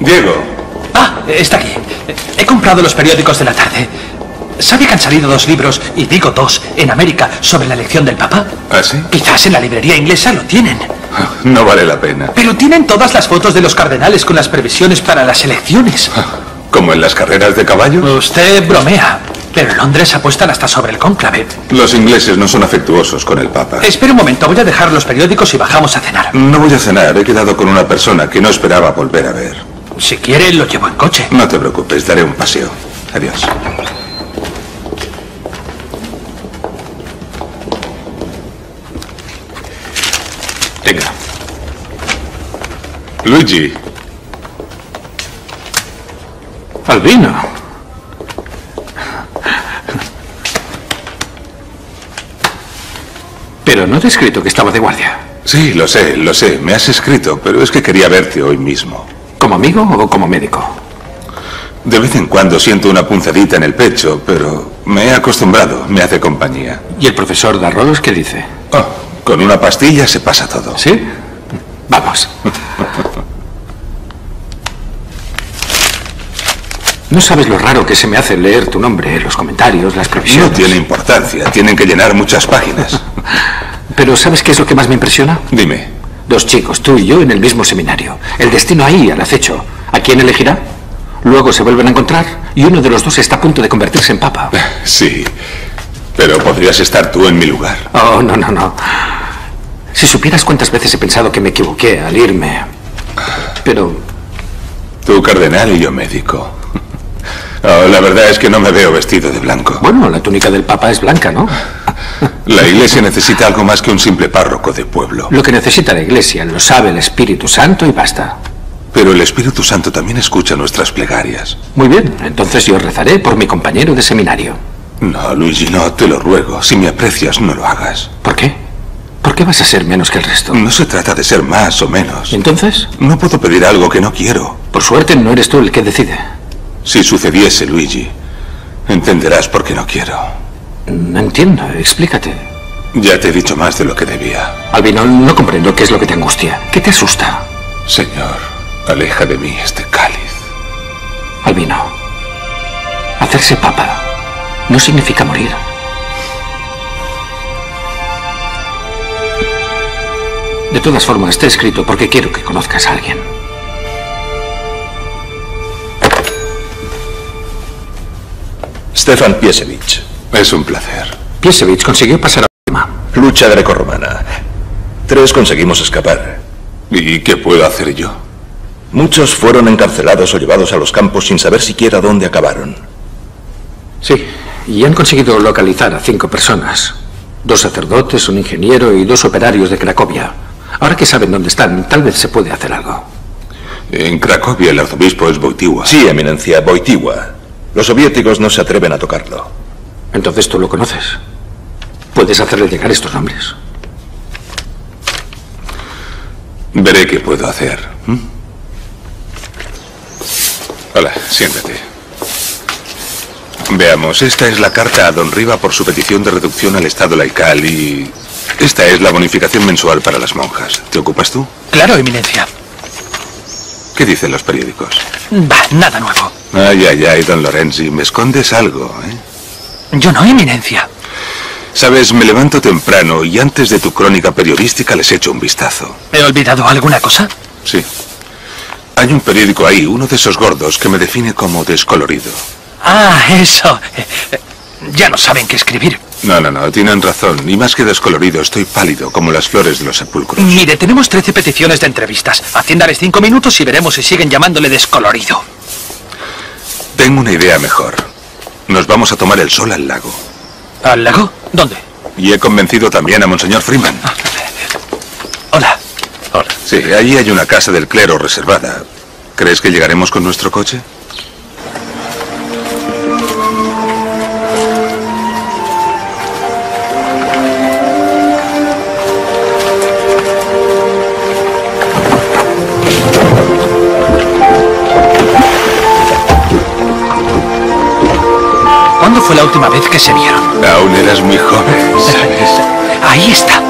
Diego. Ah, está aquí. He comprado los periódicos de la tarde. ¿Sabe que han salido dos libros, y digo dos, en América sobre la elección del Papa? ¿Ah, sí? Quizás en la librería inglesa lo tienen. No vale la pena. Pero tienen todas las fotos de los cardenales con las previsiones para las elecciones. ¿Como en las carreras de caballo? Usted bromea, pero en Londres apuestan hasta sobre el cónclave. Los ingleses no son afectuosos con el Papa. Espera un momento, voy a dejar los periódicos y bajamos a cenar. No voy a cenar, he quedado con una persona que no esperaba volver a ver. Si quiere, lo llevo en coche. No te preocupes, daré un paseo. Adiós. Venga. Luigi. Albino. Pero no te he escrito que estaba de guardia. Sí, lo sé, lo sé. Me has escrito, pero es que quería verte hoy mismo. ¿Como amigo o como médico? De vez en cuando siento una punzadita en el pecho, pero me he acostumbrado. Me hace compañía. ¿Y el profesor Darrolos qué dice? Oh, con una pastilla se pasa todo. ¿Sí? Vamos. No sabes lo raro que se me hace leer tu nombre, los comentarios, las previsiones. No tiene importancia, tienen que llenar muchas páginas. Pero ¿sabes qué es lo que más me impresiona? Dime. Dos chicos, tú y yo, en el mismo seminario. El destino ahí, al acecho. ¿A quién elegirá? Luego se vuelven a encontrar y uno de los dos está a punto de convertirse en papa. Sí, pero podrías estar tú en mi lugar. Oh, no, no, no. Si supieras cuántas veces he pensado que me equivoqué al irme, pero... Tú cardenal y yo médico. Oh, la verdad es que no me veo vestido de blanco. Bueno, la túnica del Papa es blanca, ¿no? La Iglesia necesita algo más que un simple párroco de pueblo. Lo que necesita la Iglesia lo sabe el Espíritu Santo y basta. Pero el Espíritu Santo también escucha nuestras plegarias. Muy bien, entonces yo rezaré por mi compañero de seminario. No, Luigi, no, te lo ruego. Si me aprecias, no lo hagas. ¿Por qué? ¿Por qué vas a ser menos que el resto? No se trata de ser más o menos. ¿Entonces? No puedo pedir algo que no quiero. Por suerte no eres tú el que decide. Si sucediese, Luigi, entenderás por qué no quiero. No entiendo, explícate. Ya te he dicho más de lo que debía. Albino, no comprendo qué es lo que te angustia. ¿Qué te asusta? Señor, aleja de mí este cáliz. Albino, hacerse papa no significa morir. De todas formas, te he escrito porque quiero que conozcas a alguien. Stefan Piesewicz. Es un placer. Piesewicz consiguió pasar a Roma. Lucha grecorromana. Tres conseguimos escapar. ¿Y qué puedo hacer yo? Muchos fueron encarcelados o llevados a los campos sin saber siquiera dónde acabaron. Sí, y han conseguido localizar a cinco personas. Dos sacerdotes, un ingeniero y dos operarios de Cracovia. Ahora que saben dónde están, tal vez se puede hacer algo. En Cracovia el arzobispo es Wojtyła. Sí, eminencia, Wojtyła. Los soviéticos no se atreven a tocarlo. Entonces tú lo conoces. Puedes hacerle llegar estos nombres. Veré qué puedo hacer. ¿Mm? Hola, siéntate. Veamos, esta es la carta a don Riva por su petición de reducción al estado laical y... esta es la bonificación mensual para las monjas. ¿Te ocupas tú? Claro, eminencia. ¿Qué dicen los periódicos? Bah, nada nuevo. Ay, ay, ay, don Lorenzi, me escondes algo, ¿eh? Yo no, eminencia. Sabes, me levanto temprano y antes de tu crónica periodística les echo un vistazo. ¿He olvidado alguna cosa? Sí. Hay un periódico ahí, uno de esos gordos, que me define como descolorido. Ah, eso. Ya no saben qué escribir. No, no, no, tienen razón. Y más que descolorido, estoy pálido, como las flores de los sepulcros. Mire, tenemos trece peticiones de entrevistas. Haciéndales cinco minutos y veremos si siguen llamándole descolorido. Tengo una idea mejor. Nos vamos a tomar el sol al lago. ¿Al lago? ¿Dónde? Y he convencido también a Monseñor Freeman. Ah, hola. Hola. Sí, ahí hay una casa del clero reservada. ¿Crees que llegaremos con nuestro coche? Fue la última vez que se vieron. Aún eras muy joven, ¿sabes? Ahí está.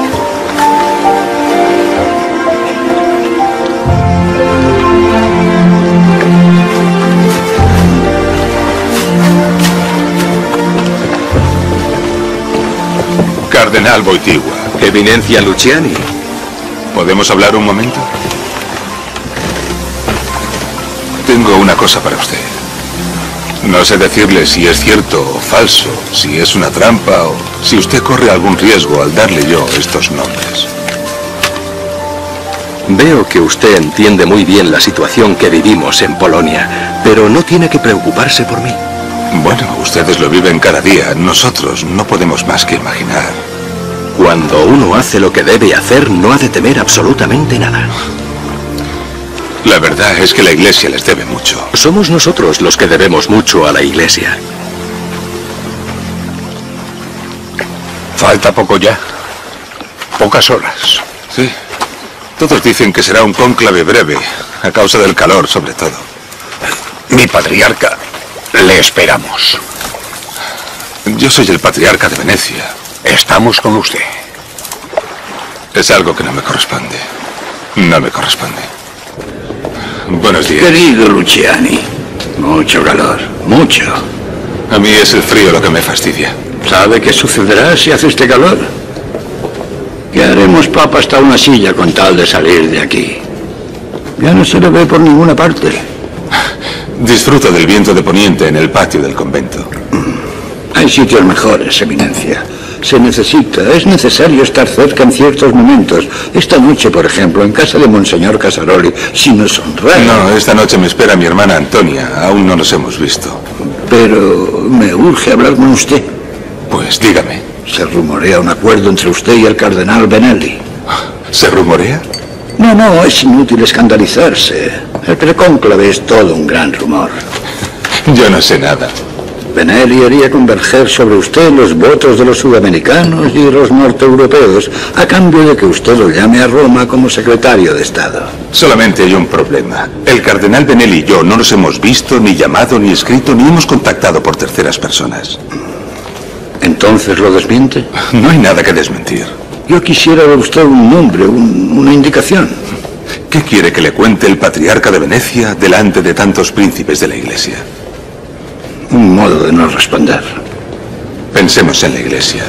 Cardenal Wojtyła. Eminencia Luciani. ¿Podemos hablar un momento? Tengo una cosa para usted. No sé decirle si es cierto o falso, si es una trampa o si usted corre algún riesgo al darle yo estos nombres. Veo que usted entiende muy bien la situación que vivimos en Polonia, pero no tiene que preocuparse por mí. Bueno, ustedes lo viven cada día, nosotros no podemos más que imaginar. Cuando uno hace lo que debe hacer, no ha de temer absolutamente nada. La verdad es que la Iglesia les debe mucho. Somos nosotros los que debemos mucho a la Iglesia. Falta poco ya. Pocas horas. Sí. Todos dicen que será un cónclave breve, a causa del calor, sobre todo. Mi patriarca, le esperamos. Yo soy el patriarca de Venecia. Estamos con usted. Es algo que no me corresponde. No me corresponde. Buenos días. Querido Luciani, mucho calor, mucho. A mí es el frío lo que me fastidia. ¿Sabe qué sucederá si hace este calor? Que haremos papa hasta una silla con tal de salir de aquí. Ya no se le ve por ninguna parte. Disfruto del viento de poniente en el patio del convento. Hay sitios mejores, eminencia. Se necesita, es necesario estar cerca en ciertos momentos. Esta noche, por ejemplo, en casa de Monseñor Casaroli, si nos honra. No, esta noche me espera mi hermana Antonia, aún no nos hemos visto. Pero me urge hablar con usted. Pues dígame. Se rumorea un acuerdo entre usted y el cardenal Benelli. ¿Se rumorea? No, no, es inútil escandalizarse. El precónclave es todo un gran rumor. Yo no sé nada. Benelli haría converger sobre usted los votos de los sudamericanos y de los norteeuropeos a cambio de que usted lo llame a Roma como secretario de Estado. Solamente hay un problema. El cardenal Benelli y yo no nos hemos visto, ni llamado, ni escrito, ni hemos contactado por terceras personas. ¿Entonces lo desmiente? No hay nada que desmentir. Yo quisiera de usted un nombre, un, una indicación. ¿Qué quiere que le cuente el patriarca de Venecia delante de tantos príncipes de la Iglesia? Un modo de no responder. Pensemos en la Iglesia.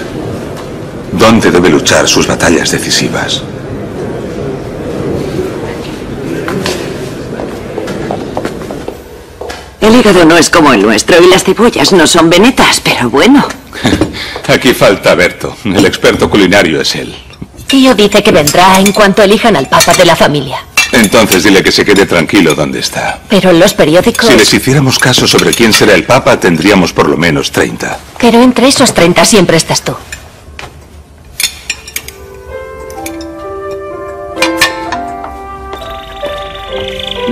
¿Dónde debe luchar sus batallas decisivas? El hígado no es como el nuestro y las cebollas no son venetas, pero bueno. Aquí falta Berto. El experto culinario es él. Tío dice que vendrá en cuanto elijan al papa de la familia. Entonces dile que se quede tranquilo donde está. Pero en los periódicos... Si les hiciéramos caso sobre quién será el papa, tendríamos por lo menos treinta. Pero entre esos treinta siempre estás tú.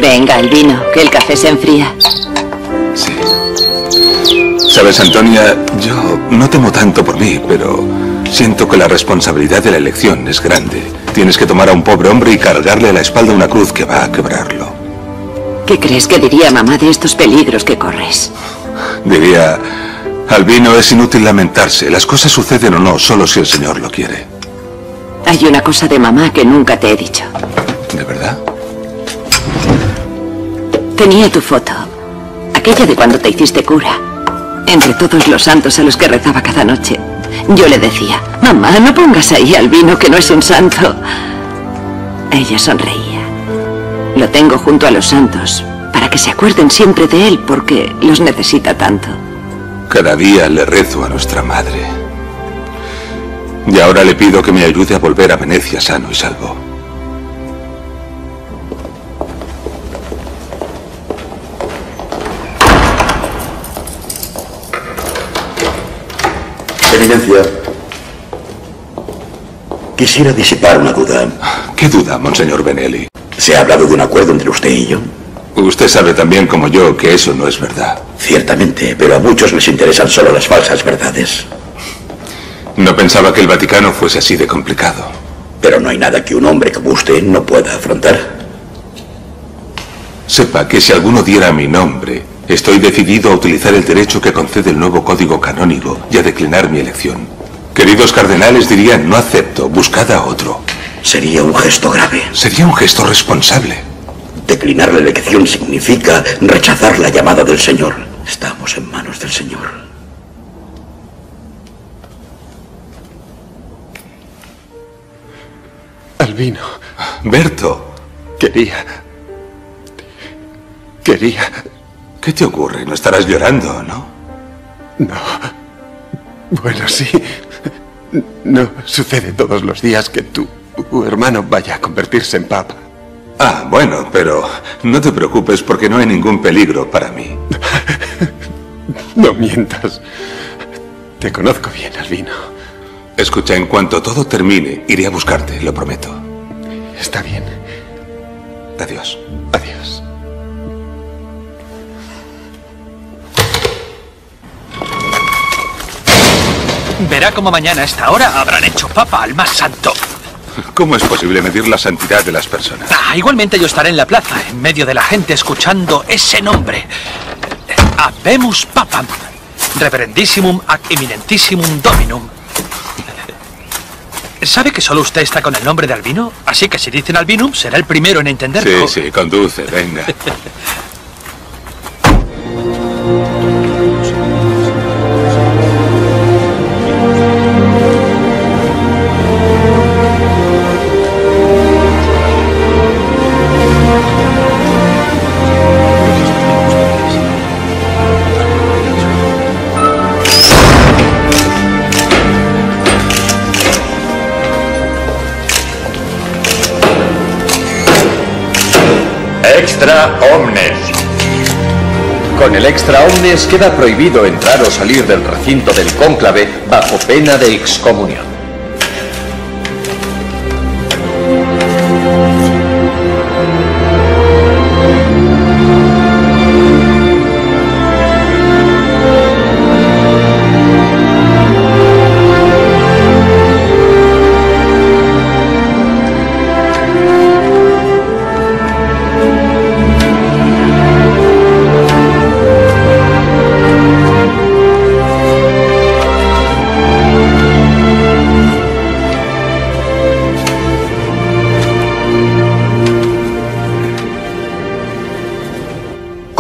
Venga, el vino, que el café se enfría. Sí. Sabes, Antonia, yo no temo tanto por mí, pero siento que la responsabilidad de la elección es grande. Tienes que tomar a un pobre hombre y cargarle a la espalda una cruz que va a quebrarlo. ¿Qué crees que diría mamá de estos peligros que corres? Diría, Albino, es inútil lamentarse. Las cosas suceden o no, solo si el Señor lo quiere. Hay una cosa de mamá que nunca te he dicho. ¿De verdad? Tenía tu foto, aquella de cuando te hiciste cura. Entre todos los santos a los que rezaba cada noche, yo le decía, mamá, no pongas ahí al vino que no es un santo. Ella sonreía. Lo tengo junto a los santos, para que se acuerden siempre de él, porque los necesita tanto. Cada día le rezo a nuestra madre. Y ahora le pido que me ayude a volver a Venecia sano y salvo. Eminencia, quisiera disipar una duda. ¿Qué duda, Monseñor Benelli? ¿Se ha hablado de un acuerdo entre usted y yo? Usted sabe también como yo que eso no es verdad. Ciertamente, pero a muchos les interesan solo las falsas verdades. No pensaba que el Vaticano fuese así de complicado. Pero no hay nada que un hombre como usted no pueda afrontar. Sepa que si alguno diera mi nombre, estoy decidido a utilizar el derecho que concede el nuevo código canónigo y a declinar mi elección. Queridos cardenales dirían, no acepto, buscad a otro. Sería un gesto grave. Sería un gesto responsable. Declinar la elección significa rechazar la llamada del Señor. Estamos en manos del Señor. Albino. Berto. Quería... Quería... ¿Qué te ocurre? ¿No estarás llorando, no? No. Bueno, sí. No sucede todos los días que tu, tu hermano vaya a convertirse en papa. Ah, bueno, pero no te preocupes porque no hay ningún peligro para mí. No mientas. Te conozco bien, Albino. Escucha, en cuanto todo termine, iré a buscarte, lo prometo. Está bien. Adiós. Adiós. Verá cómo mañana a esta hora habrán hecho papa al más santo. ¿Cómo es posible medir la santidad de las personas? Ah, igualmente yo estaré en la plaza, en medio de la gente, escuchando ese nombre. Habemus papam, reverendissimum ac eminentissimum dominum. ¿Sabe que solo usted está con el nombre de Albino? Así que si dicen Albinum, será el primero en entenderlo. Sí, sí, conduce, venga. Extra omnes. Con el extra omnes queda prohibido entrar o salir del recinto del cónclave bajo pena de excomunión.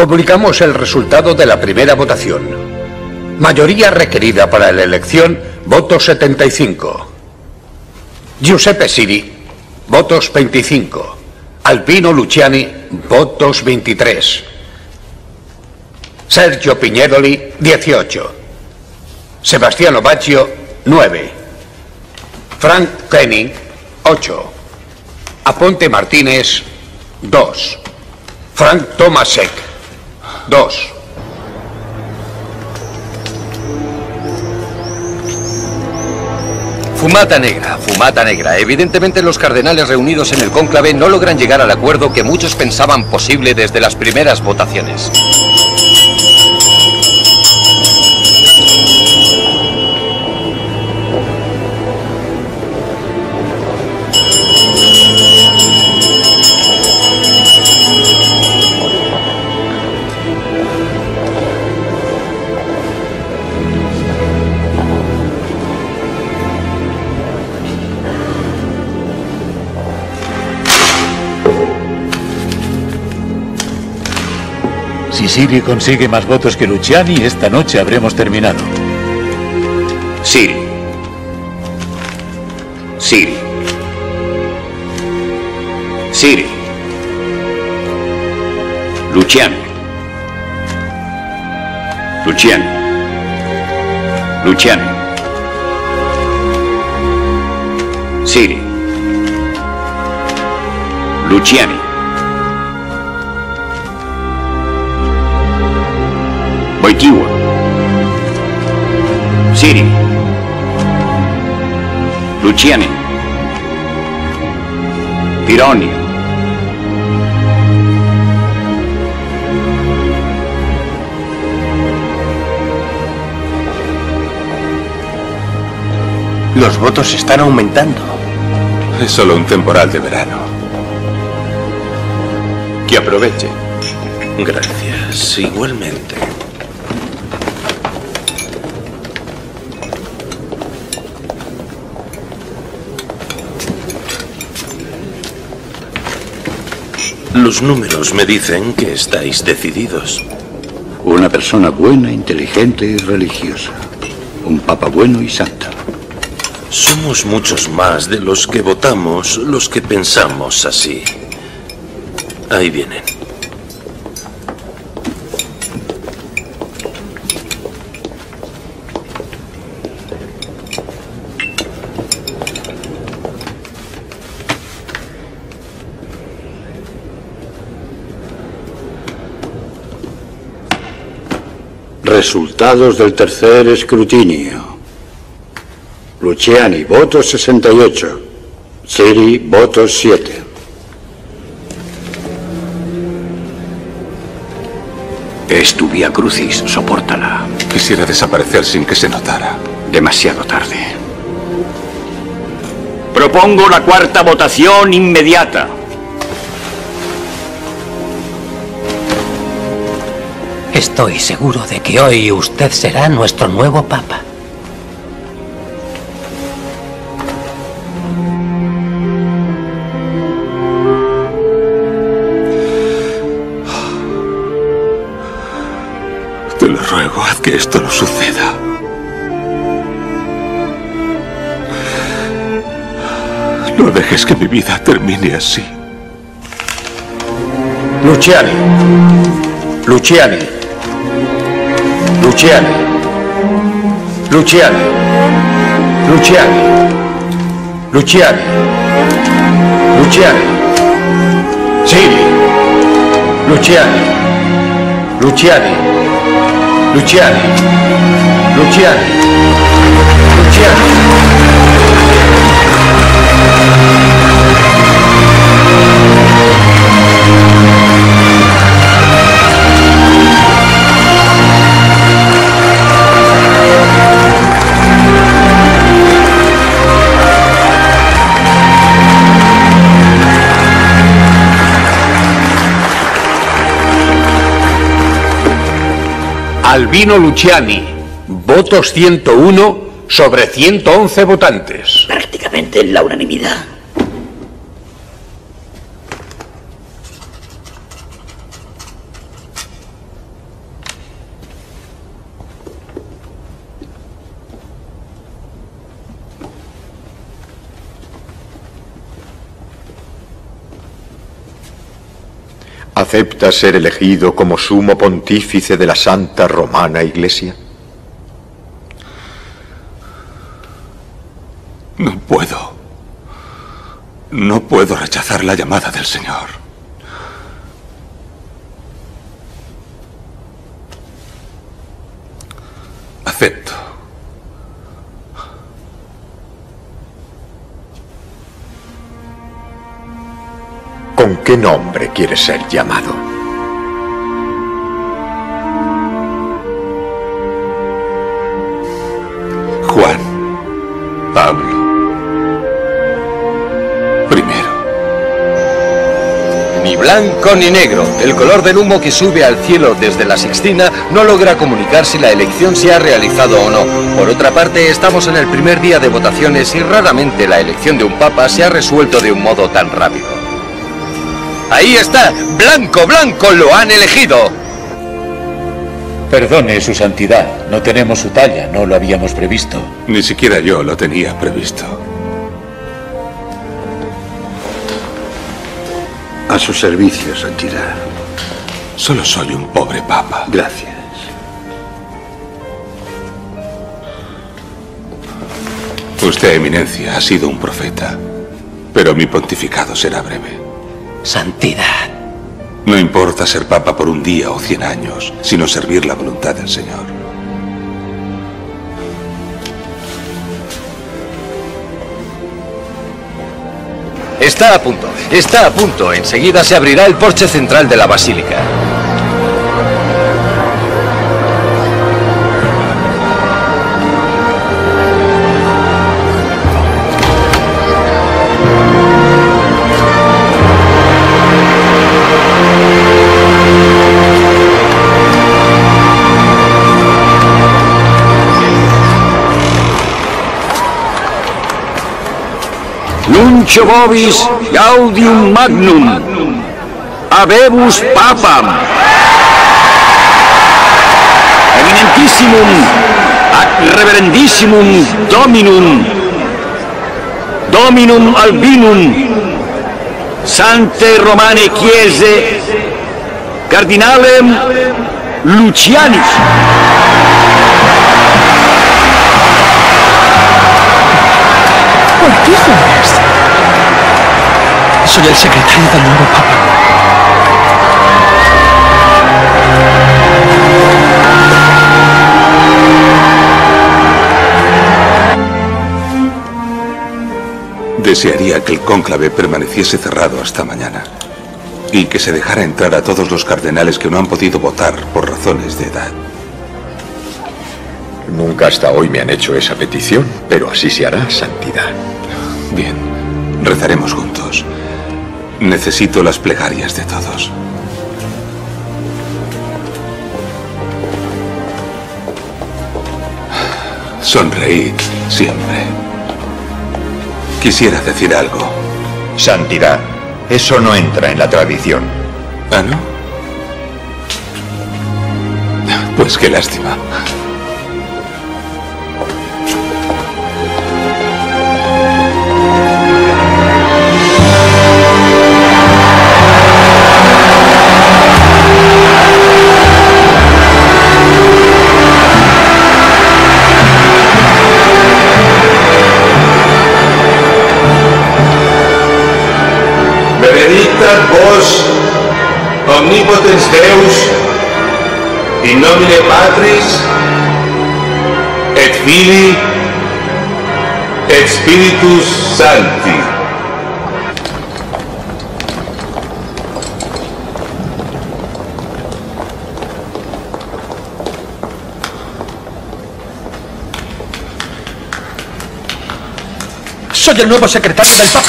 Publicamos el resultado de la primera votación. Mayoría requerida para la elección, votos setenta y cinco. Giuseppe Siri, votos veinticinco. Albino Luciani, votos veintitrés. Sergio Piñeroli, dieciocho. Sebastiano Baggio, nueve. Frank Kenny, ocho. Aponte Martínez, dos. Frank Tomasek, dos. Fumata negra, fumata negra. Evidentemente los cardenales reunidos en el cónclave no logran llegar al acuerdo que muchos pensaban posible desde las primeras votaciones. Si Siri consigue más votos que Luciani, esta noche habremos terminado. Siri. Siri. Siri. Luciani. Luciani. Luciani. Siri. Luciani. Wojtyła. Siri. Luciani. Pironi. Los votos están aumentando. Es solo un temporal de verano. Que aproveche. Gracias, igualmente. Los números me dicen que estáis decididos. Una persona buena, inteligente y religiosa. Un papa bueno y santo. Somos muchos más de los que votamos, los que pensamos así. Ahí vienen. Resultados del tercer escrutinio. Luciani, votos sesenta y ocho. Siri, votos siete. Es tu vía crucis, sopórtala. Quisiera desaparecer sin que se notara. Demasiado tarde. Propongo la cuarta votación inmediata. Estoy seguro de que hoy usted será nuestro nuevo papa. Te lo ruego, haz que esto no suceda. No dejes que mi vida termine así. Luciani. Luciani. Luciani. Luciani. Luciani. Luciani. Luciani. Siri. Luciani. Luciani. Luciani. Luciani. Luciani. Albino Luciani, votos ciento uno sobre ciento once votantes. Prácticamente la unanimidad. acepta ser elegido como sumo pontífice de la Santa Romana Iglesia? No puedo. No puedo rechazar la llamada del Señor. Acepto. ¿Con qué nombre quieres ser llamado? Juan Pablo primero. Ni blanco ni negro. El color del humo que sube al cielo desde la Sixtina no logra comunicar si la elección se ha realizado o no. Por otra parte, estamos en el primer día de votaciones y raramente la elección de un papa se ha resuelto de un modo tan rápido. ¡Ahí está! ¡Blanco, blanco! ¡Lo han elegido! Perdone, Su Santidad. No tenemos su talla. No lo habíamos previsto. Ni siquiera yo lo tenía previsto. A su servicio, Santidad. Solo soy un pobre papa. Gracias. Usted, Eminencia, ha sido un profeta. Pero mi pontificado será breve. Santidad. No importa ser papa por un día o cien años, sino servir la voluntad del Señor. Está a punto, está a punto. Enseguida se abrirá el porche central de la basílica. Nuncio vobis gaudium magnum, habemus papam, eminentissimum ad reverendissimum dominum, dominum albinum, sante romane chiese, cardinalem Luciani. ¿Por qué juegas? Soy el secretario del nuevo Papa. Desearía que el cónclave permaneciese cerrado hasta mañana y que se dejara entrar a todos los cardenales que no han podido votar por razones de edad. Nunca hasta hoy me han hecho esa petición, pero así se hará, Santidad. Bien, rezaremos juntos. Necesito las plegarias de todos. Sonreíd siempre. Quisiera decir algo. Santidad, eso no entra en la tradición. ¿Ah, no? Pues qué lástima. Vos, omnipotens Deus, in nomine Patris, et Filii, et Spiritus Sancti. Soy el nuevo secretario del Papa.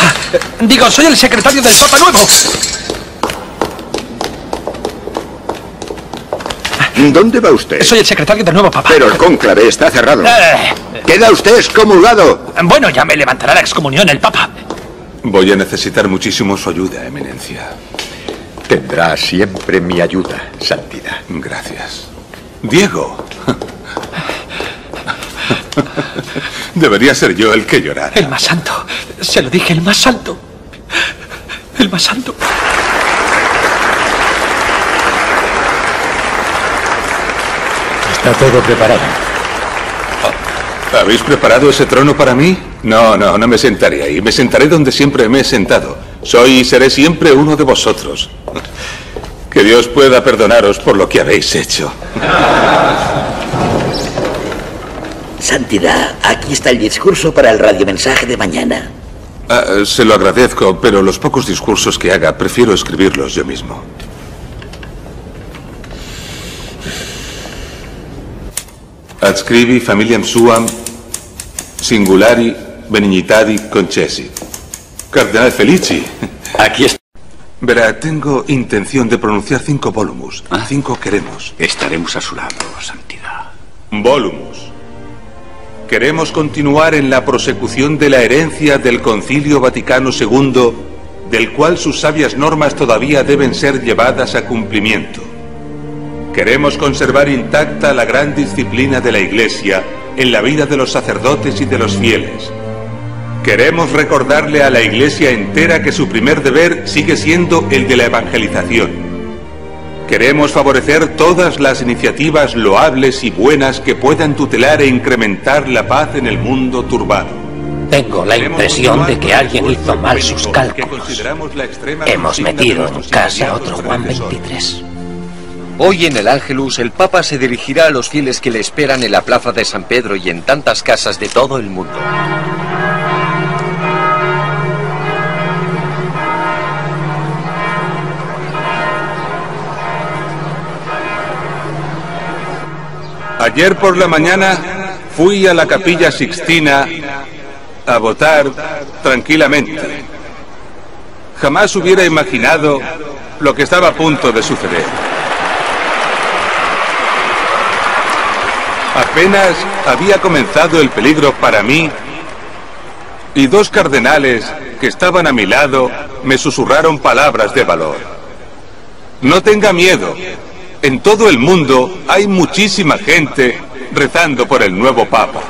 Digo, soy el secretario del Papa nuevo. ¿Dónde va usted? Soy el secretario del nuevo Papa. Pero el cónclave está cerrado. Eh, Queda usted excomulgado. Bueno, ya me levantará la excomunión el Papa. Voy a necesitar muchísimo su ayuda, Eminencia. Tendrá siempre mi ayuda, Santidad. Gracias. Diego. Debería ser yo el que llorara. El más santo. Se lo dije, el más santo. El más santo. Está todo preparado. ¿Habéis preparado ese trono para mí? No, no, no me sentaré ahí. Me sentaré donde siempre me he sentado. Soy y seré siempre uno de vosotros. Que Dios pueda perdonaros por lo que habéis hecho. Santidad, aquí está el discurso para el radiomensaje de mañana. Ah, se lo agradezco, pero los pocos discursos que haga prefiero escribirlos yo mismo. Adscribi familiam suam singulari benignitadi concessi. Cardenal Felici. Aquí está. Verá, tengo intención de pronunciar cinco volumus. ¿Ah? Cinco queremos. Estaremos a su lado, Santidad. Volumus. Queremos continuar en la prosecución de la herencia del Concilio Vaticano segundo, del cual sus sabias normas todavía deben ser llevadas a cumplimiento. Queremos conservar intacta la gran disciplina de la Iglesia en la vida de los sacerdotes y de los fieles. Queremos recordarle a la Iglesia entera que su primer deber sigue siendo el de la evangelización. Queremos favorecer todas las iniciativas loables y buenas que puedan tutelar e incrementar la paz en el mundo turbado. Tengo la impresión de que alguien hizo mal sus cálculos. Hemos metido en casa otro Juan veintitrés. Hoy en el Ángelus, el Papa se dirigirá a los fieles que le esperan en la Plaza de San Pedro y en tantas casas de todo el mundo. Ayer por la mañana fui a la Capilla Sixtina a votar tranquilamente. Jamás hubiera imaginado lo que estaba a punto de suceder. Apenas había comenzado el peligro para mí y dos cardenales que estaban a mi lado me susurraron palabras de valor. No tenga miedo, en todo el mundo hay muchísima gente rezando por el nuevo Papa.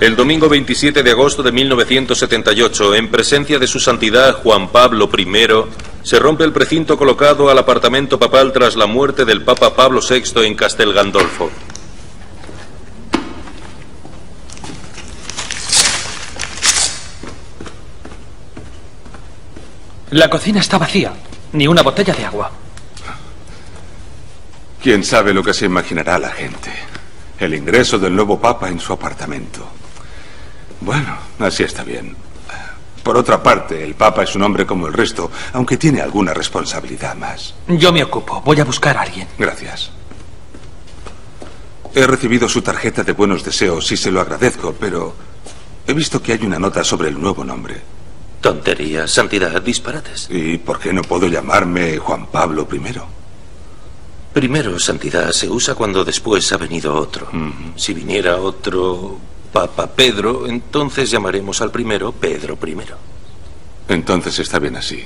El domingo veintisiete de agosto de mil novecientos setenta y ocho, en presencia de su santidad Juan Pablo primero, se rompe el precinto colocado al apartamento papal tras la muerte del Papa Pablo sexto en Castel Gandolfo. La cocina está vacía, ni una botella de agua. ¿Quién sabe lo que se imaginará la gente? El ingreso del nuevo Papa en su apartamento. Bueno, así está bien. Por otra parte, el Papa es un hombre como el resto, aunque tiene alguna responsabilidad más. Yo me ocupo. Voy a buscar a alguien. Gracias. He recibido su tarjeta de buenos deseos y se lo agradezco, pero he visto que hay una nota sobre el nuevo nombre. Tonterías, santidad, disparates. ¿Y por qué no puedo llamarme Juan Pablo primero? Primero, santidad, se usa cuando después ha venido otro. Uh-huh. Si viniera otro Papa Pedro, entonces llamaremos al primero Pedro primero. Entonces está bien así.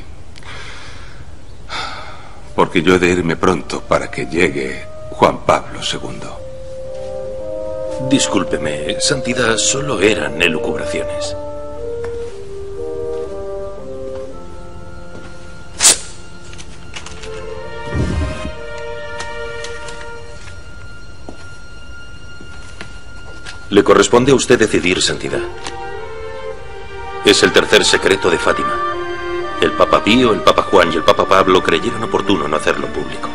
Porque yo he de irme pronto para que llegue Juan Pablo segundo. Discúlpeme, santidad, solo eran elucubraciones. Le corresponde a usted decidir, santidad. Es el tercer secreto de Fátima. El Papa Pío, el Papa Juan y el Papa Pablo creyeron oportuno no hacerlo público.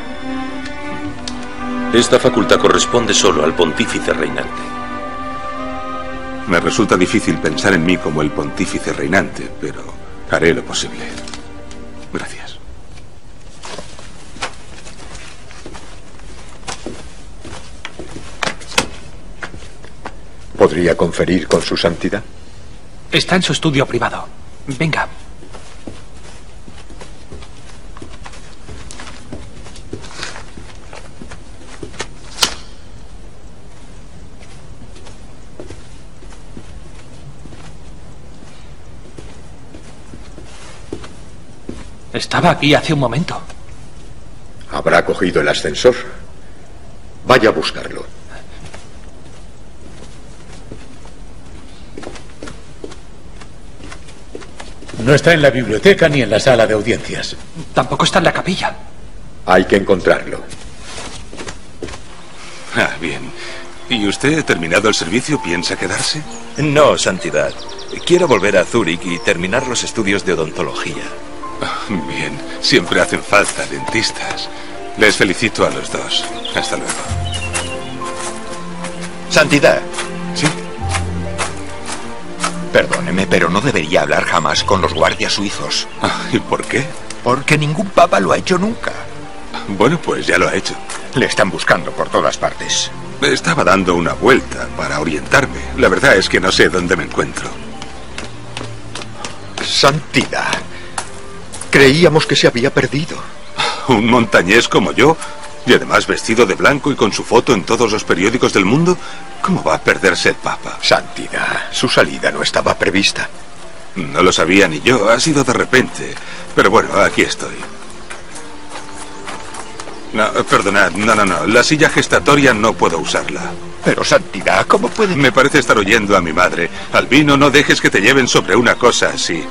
Esta facultad corresponde solo al pontífice reinante. Me resulta difícil pensar en mí como el pontífice reinante, pero haré lo posible. Gracias. ¿Podría conferir con su santidad? Está en su estudio privado. Venga. Estaba aquí hace un momento. Habrá cogido el ascensor. Vaya a buscarlo. No está en la biblioteca ni en la sala de audiencias. Tampoco está en la capilla. Hay que encontrarlo. Ah, bien. ¿Y usted, terminado el servicio, piensa quedarse? No, Santidad. Quiero volver a Zúrich y terminar los estudios de odontología. Bien, siempre hacen falta dentistas. Les felicito a los dos. Hasta luego. Santidad. ¿Sí? Perdóneme, pero no debería hablar jamás con los guardias suizos. ¿Y por qué? Porque ningún papa lo ha hecho nunca. Bueno, pues ya lo ha hecho. Le están buscando por todas partes. Estaba dando una vuelta para orientarme. La verdad es que no sé dónde me encuentro. Santidad. Creíamos que se había perdido. ¿Un montañés como yo? Y además vestido de blanco y con su foto en todos los periódicos del mundo. ¿Cómo va a perderse el Papa? Santidad, su salida no estaba prevista. No lo sabía ni yo, ha sido de repente. Pero bueno, aquí estoy. No, perdonad, no, no, no, la silla gestatoria no puedo usarla. Pero Santidad, ¿cómo puede...? Me parece estar oyendo a mi madre. Albino, no dejes que te lleven sobre una cosa así.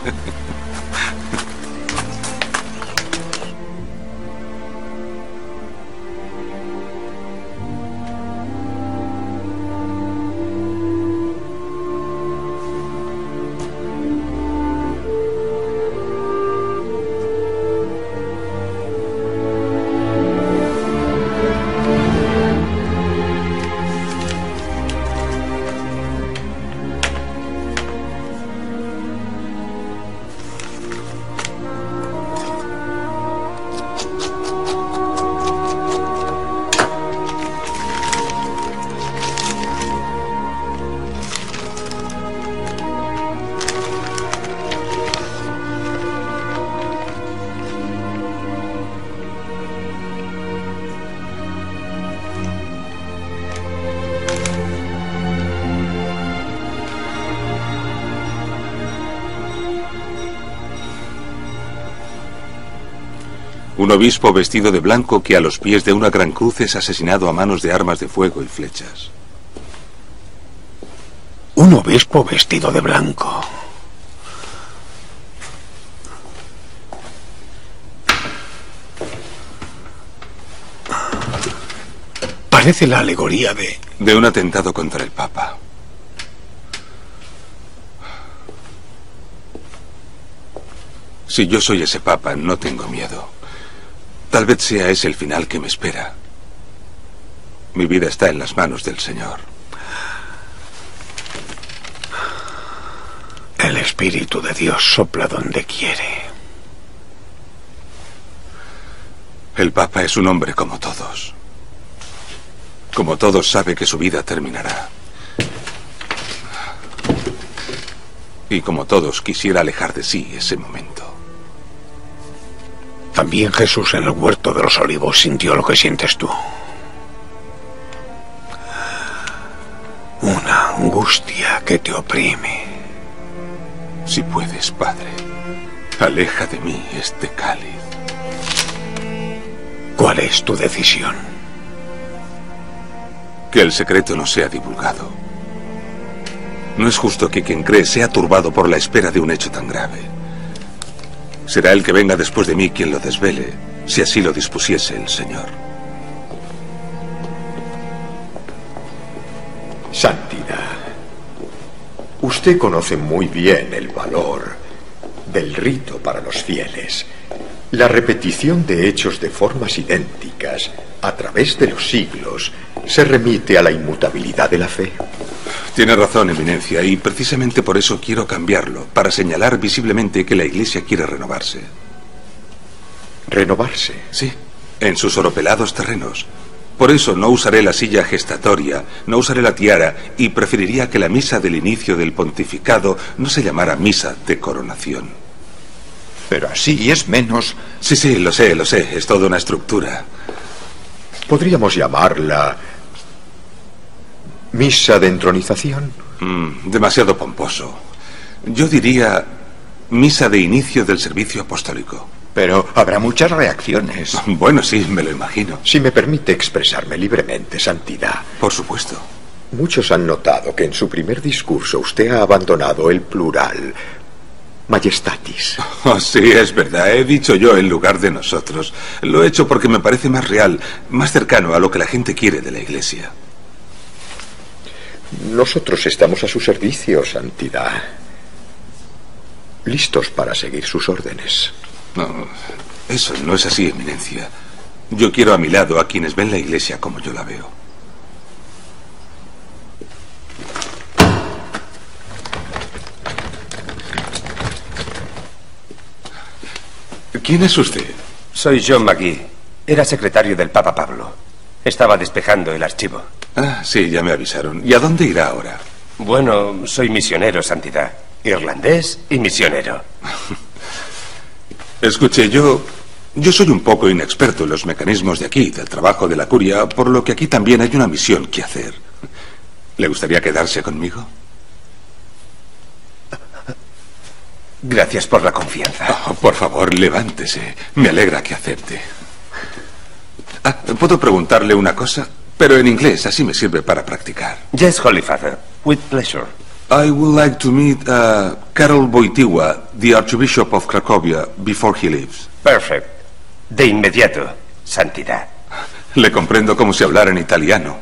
Un obispo vestido de blanco que a los pies de una gran cruz es asesinado a manos de armas de fuego y flechas. Un obispo vestido de blanco. Parece la alegoría de... de un atentado contra el Papa. Si yo soy ese Papa, no tengo miedo. Tal vez sea ese el final que me espera. Mi vida está en las manos del Señor. El Espíritu de Dios sopla donde quiere. El Papa es un hombre como todos. Como todos, sabe que su vida terminará. Y como todos, quisiera alejar de sí ese momento. También Jesús en el huerto de los olivos sintió lo que sientes tú. Una angustia que te oprime. Si puedes, Padre, aleja de mí este cáliz. ¿Cuál es tu decisión? Que el secreto no sea divulgado. No es justo que quien cree sea turbado por la espera de un hecho tan grave. Será el que venga después de mí quien lo desvele, si así lo dispusiese el Señor. Santidad, usted conoce muy bien el valor del rito para los fieles, la repetición de hechos de formas idénticas a través de los siglos se remite a la inmutabilidad de la fe. Tiene razón, Eminencia, y precisamente por eso quiero cambiarlo, para señalar visiblemente que la Iglesia quiere renovarse. ¿Renovarse? Sí, en sus oropelados terrenos. Por eso no usaré la silla gestatoria, no usaré la tiara, y preferiría que la misa del inicio del pontificado no se llamara misa de coronación. Pero así es menos... Sí, sí, lo sé, lo sé, es toda una estructura. Podríamos llamarla... ¿Misa de entronización? Mm, demasiado pomposo. Yo diría misa de inicio del servicio apostólico. Pero habrá muchas reacciones. Bueno, sí, me lo imagino. Si me permite expresarme libremente, Santidad. Por supuesto. Muchos han notado que en su primer discurso usted ha abandonado el plural. Majestatis. Oh, sí, es verdad. He dicho yo en lugar de nosotros. Lo he hecho porque me parece más real, más cercano a lo que la gente quiere de la Iglesia. Nosotros estamos a su servicio, Santidad. Listos para seguir sus órdenes. No, eso no es así, Eminencia. Yo quiero a mi lado a quienes ven la Iglesia como yo la veo. ¿Quién es usted? Soy John Magee. Era secretario del Papa Pablo. Estaba despejando el archivo. Ah, sí, ya me avisaron. ¿Y a dónde irá ahora? Bueno, soy misionero, Santidad. Irlandés y misionero. Escuche, yo... Yo soy un poco inexperto en los mecanismos de aquí, del trabajo de la curia, por lo que aquí también hay una misión que hacer. ¿Le gustaría quedarse conmigo? Gracias por la confianza. Oh, por favor, levántese. Me alegra que acepte. Ah, ¿puedo preguntarle una cosa? Pero en inglés, así me sirve para practicar. Yes, Holy Father. With pleasure. I would like to meet uh, Cardenal Wojtyła, the Archbishop of Cracovia, before he leaves. Perfect. De inmediato, Santidad. Le comprendo como si hablara en italiano.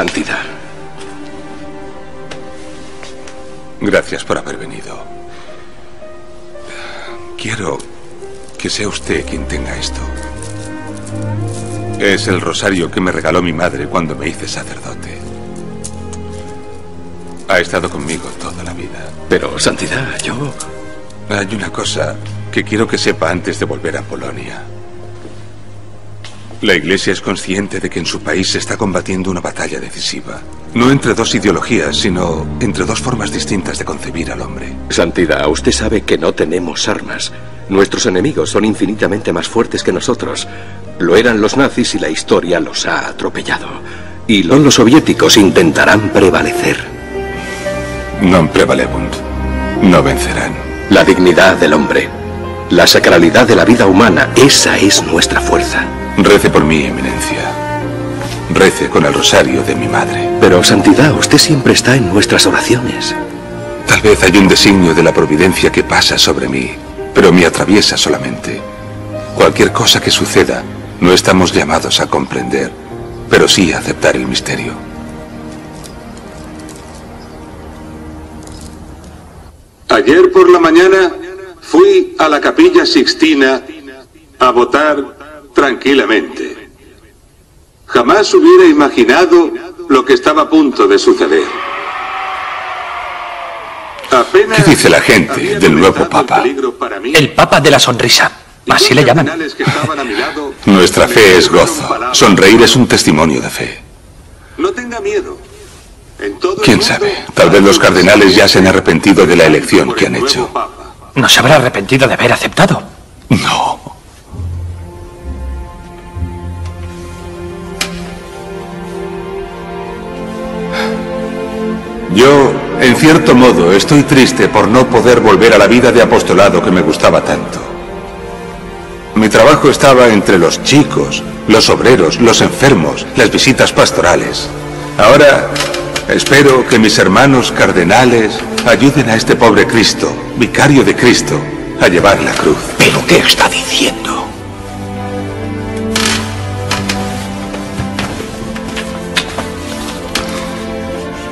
Santidad. Gracias por haber venido. Quiero que sea usted quien tenga esto. Es el rosario que me regaló mi madre cuando me hice sacerdote. Ha estado conmigo toda la vida. Pero, Santidad, yo... Hay una cosa que quiero que sepa antes de volver a Polonia. La Iglesia es consciente de que en su país se está combatiendo una batalla decisiva. No entre dos ideologías, sino entre dos formas distintas de concebir al hombre. Santidad, usted sabe que no tenemos armas. Nuestros enemigos son infinitamente más fuertes que nosotros. Lo eran los nazis y la historia los ha atropellado. Y los, los soviéticos intentarán prevalecer. Non prevalebunt. No vencerán. La dignidad del hombre, la sacralidad de la vida humana, esa es nuestra fuerza. Rece por mí, Eminencia. Rece con el rosario de mi madre. Pero, Santidad, usted siempre está en nuestras oraciones. Tal vez hay un designio de la providencia que pasa sobre mí, pero me atraviesa solamente. Cualquier cosa que suceda, no estamos llamados a comprender, pero sí a aceptar el misterio. Ayer por la mañana fui a la Capilla Sixtina a votar tranquilamente. Jamás hubiera imaginado lo que estaba a punto de suceder. Apenas ¿Qué dice la gente del nuevo Papa? El, el Papa de la Sonrisa, así le llaman. Lado, nuestra fe es gozo, palabras. Sonreír es un testimonio de fe. No tenga miedo. En todo ¿Quién sabe? Tal vez los cardenales ya se han arrepentido de la elección que han hecho. ¿No se habrá arrepentido de haber aceptado? No. Yo, en cierto modo, estoy triste por no poder volver a la vida de apostolado que me gustaba tanto. Mi trabajo estaba entre los chicos, los obreros, los enfermos, las visitas pastorales. Ahora, espero que mis hermanos cardenales ayuden a este pobre Cristo, vicario de Cristo, a llevar la cruz. ¿Pero qué está diciendo?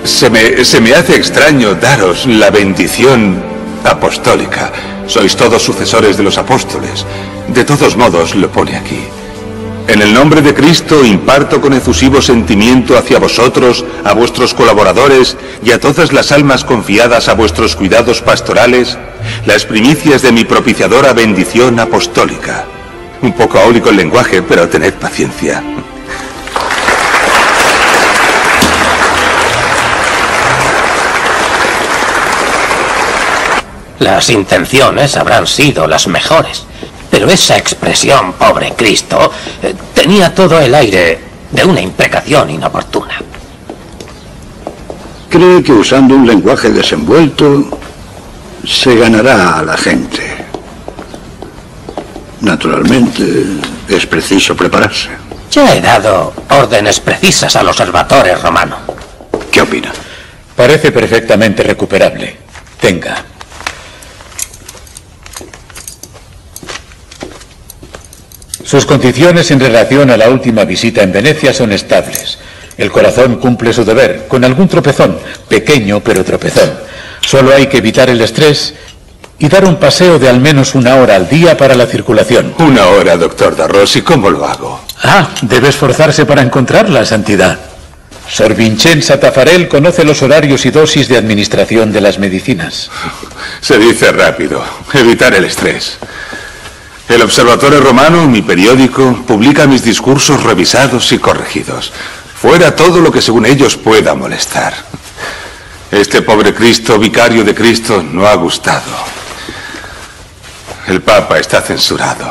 Se me, se me hace extraño daros la bendición apostólica. Sois todos sucesores de los apóstoles. De todos modos, lo pone aquí. En el nombre de Cristo imparto con efusivo sentimiento hacia vosotros, a vuestros colaboradores y a todas las almas confiadas a vuestros cuidados pastorales, las primicias de mi propiciadora bendición apostólica. Un poco áulico el lenguaje, pero tened paciencia. Las intenciones habrán sido las mejores, pero esa expresión, pobre Cristo, eh, tenía todo el aire de una imprecación inoportuna. Cree que usando un lenguaje desenvuelto se ganará a la gente. Naturalmente, es preciso prepararse. Ya he dado órdenes precisas al Observatorio Romano. ¿Qué opina? Parece perfectamente recuperable. Tenga. Sus condiciones en relación a la última visita en Venecia son estables. El corazón cumple su deber, con algún tropezón, pequeño pero tropezón. Solo hay que evitar el estrés y dar un paseo de al menos una hora al día para la circulación. Una hora, doctor Darrossi, ¿cómo lo hago? Ah, debe esforzarse para encontrar la santidad. Sor Vincenza Taffarel conoce los horarios y dosis de administración de las medicinas. Se dice rápido, evitar el estrés. El Observatorio Romano, mi periódico, publica mis discursos revisados y corregidos. Fuera todo lo que según ellos pueda molestar. Este pobre Cristo, vicario de Cristo, no ha gustado. El Papa está censurado.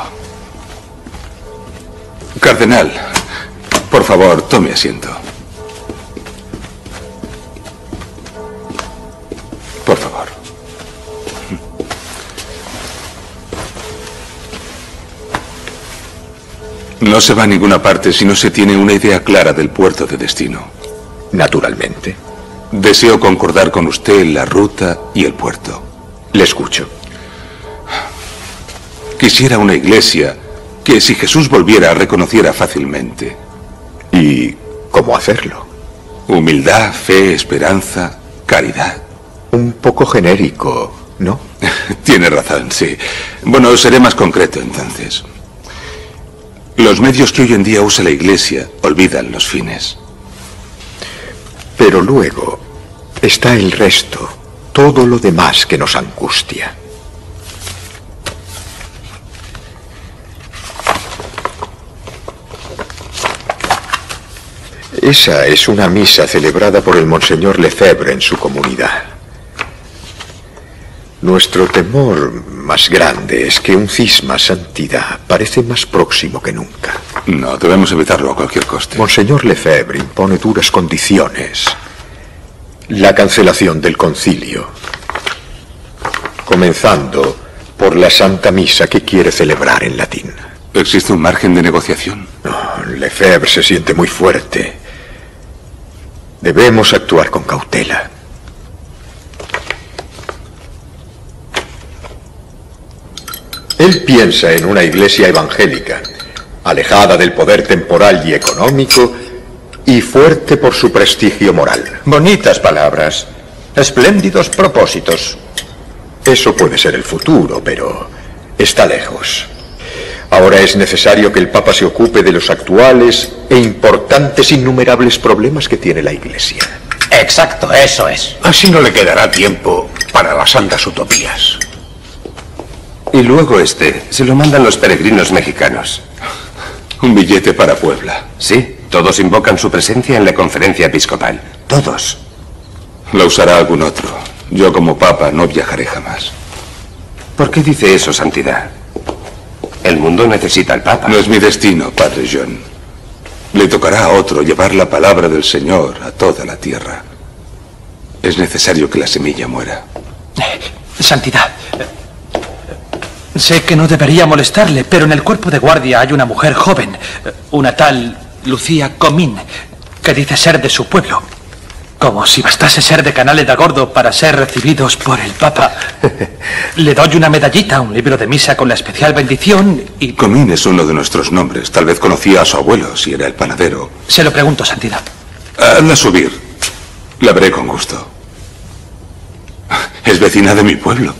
Cardenal, por favor, tome asiento. Por favor. No se va a ninguna parte si no se tiene una idea clara del puerto de destino. Naturalmente. Deseo concordar con usted la ruta y el puerto. Le escucho. Quisiera una iglesia que, si Jesús volviera, reconociera fácilmente. ¿Y cómo hacerlo? Humildad, fe, esperanza, caridad. Un poco genérico, ¿no? Tiene razón, sí. Bueno, seré más concreto entonces. Los medios que hoy en día usa la Iglesia olvidan los fines. Pero luego está el resto, todo lo demás que nos angustia. Esa es una misa celebrada por el Monseñor Lefebvre en su comunidad. Nuestro temor más grande es que un cisma santidad parece más próximo que nunca. No, debemos evitarlo a cualquier coste. Monseñor Lefebvre impone duras condiciones. La cancelación del concilio. Comenzando por la Santa Misa que quiere celebrar en latín. ¿Existe un margen de negociación? No, Lefebvre se siente muy fuerte. Debemos actuar con cautela. Él piensa en una iglesia evangélica, alejada del poder temporal y económico, y fuerte por su prestigio moral. Bonitas palabras, espléndidos propósitos. Eso puede ser el futuro, pero está lejos. Ahora es necesario que el Papa se ocupe de los actuales e importantes innumerables problemas que tiene la iglesia. Exacto, eso es. Así no le quedará tiempo para las santas utopías. Y luego este, se lo mandan los peregrinos mexicanos. Un billete para Puebla. Sí, todos invocan su presencia en la conferencia episcopal. Todos. La usará algún otro. Yo como papa no viajaré jamás. ¿Por qué dice eso, Santidad? El mundo necesita al papa. No es mi destino, Padre John. Le tocará a otro llevar la palabra del Señor a toda la tierra. Es necesario que la semilla muera. Eh, santidad... Sé que no debería molestarle, pero en el cuerpo de guardia hay una mujer joven, una tal Lucía Comín, que dice ser de su pueblo. Como si bastase ser de Canale da Gordo para ser recibidos por el Papa. Le doy una medallita, un libro de misa con la especial bendición y... Comín es uno de nuestros nombres. Tal vez conocía a su abuelo, si era el panadero. Se lo pregunto, Santidad. Hazla subir. La veré con gusto. Es vecina de mi pueblo.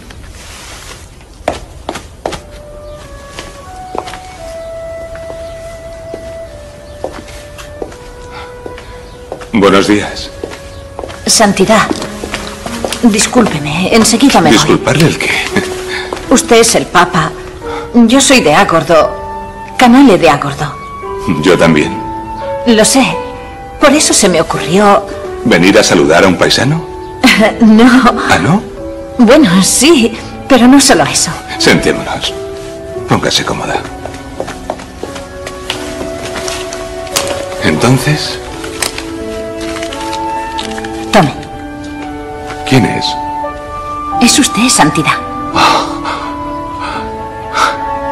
Buenos días. Santidad, discúlpeme, enseguida me voy. ¿Disculparle el qué? Usted es el Papa. Yo soy de Agordo, Canale de Agordo. Yo también. Lo sé, por eso se me ocurrió... ¿Venir a saludar a un paisano? No. ¿Ah, no? Bueno, sí, Pero no solo eso. Sentémonos. Póngase cómoda. Entonces... Tome. ¿Quién es? Es usted, Santidad. Oh.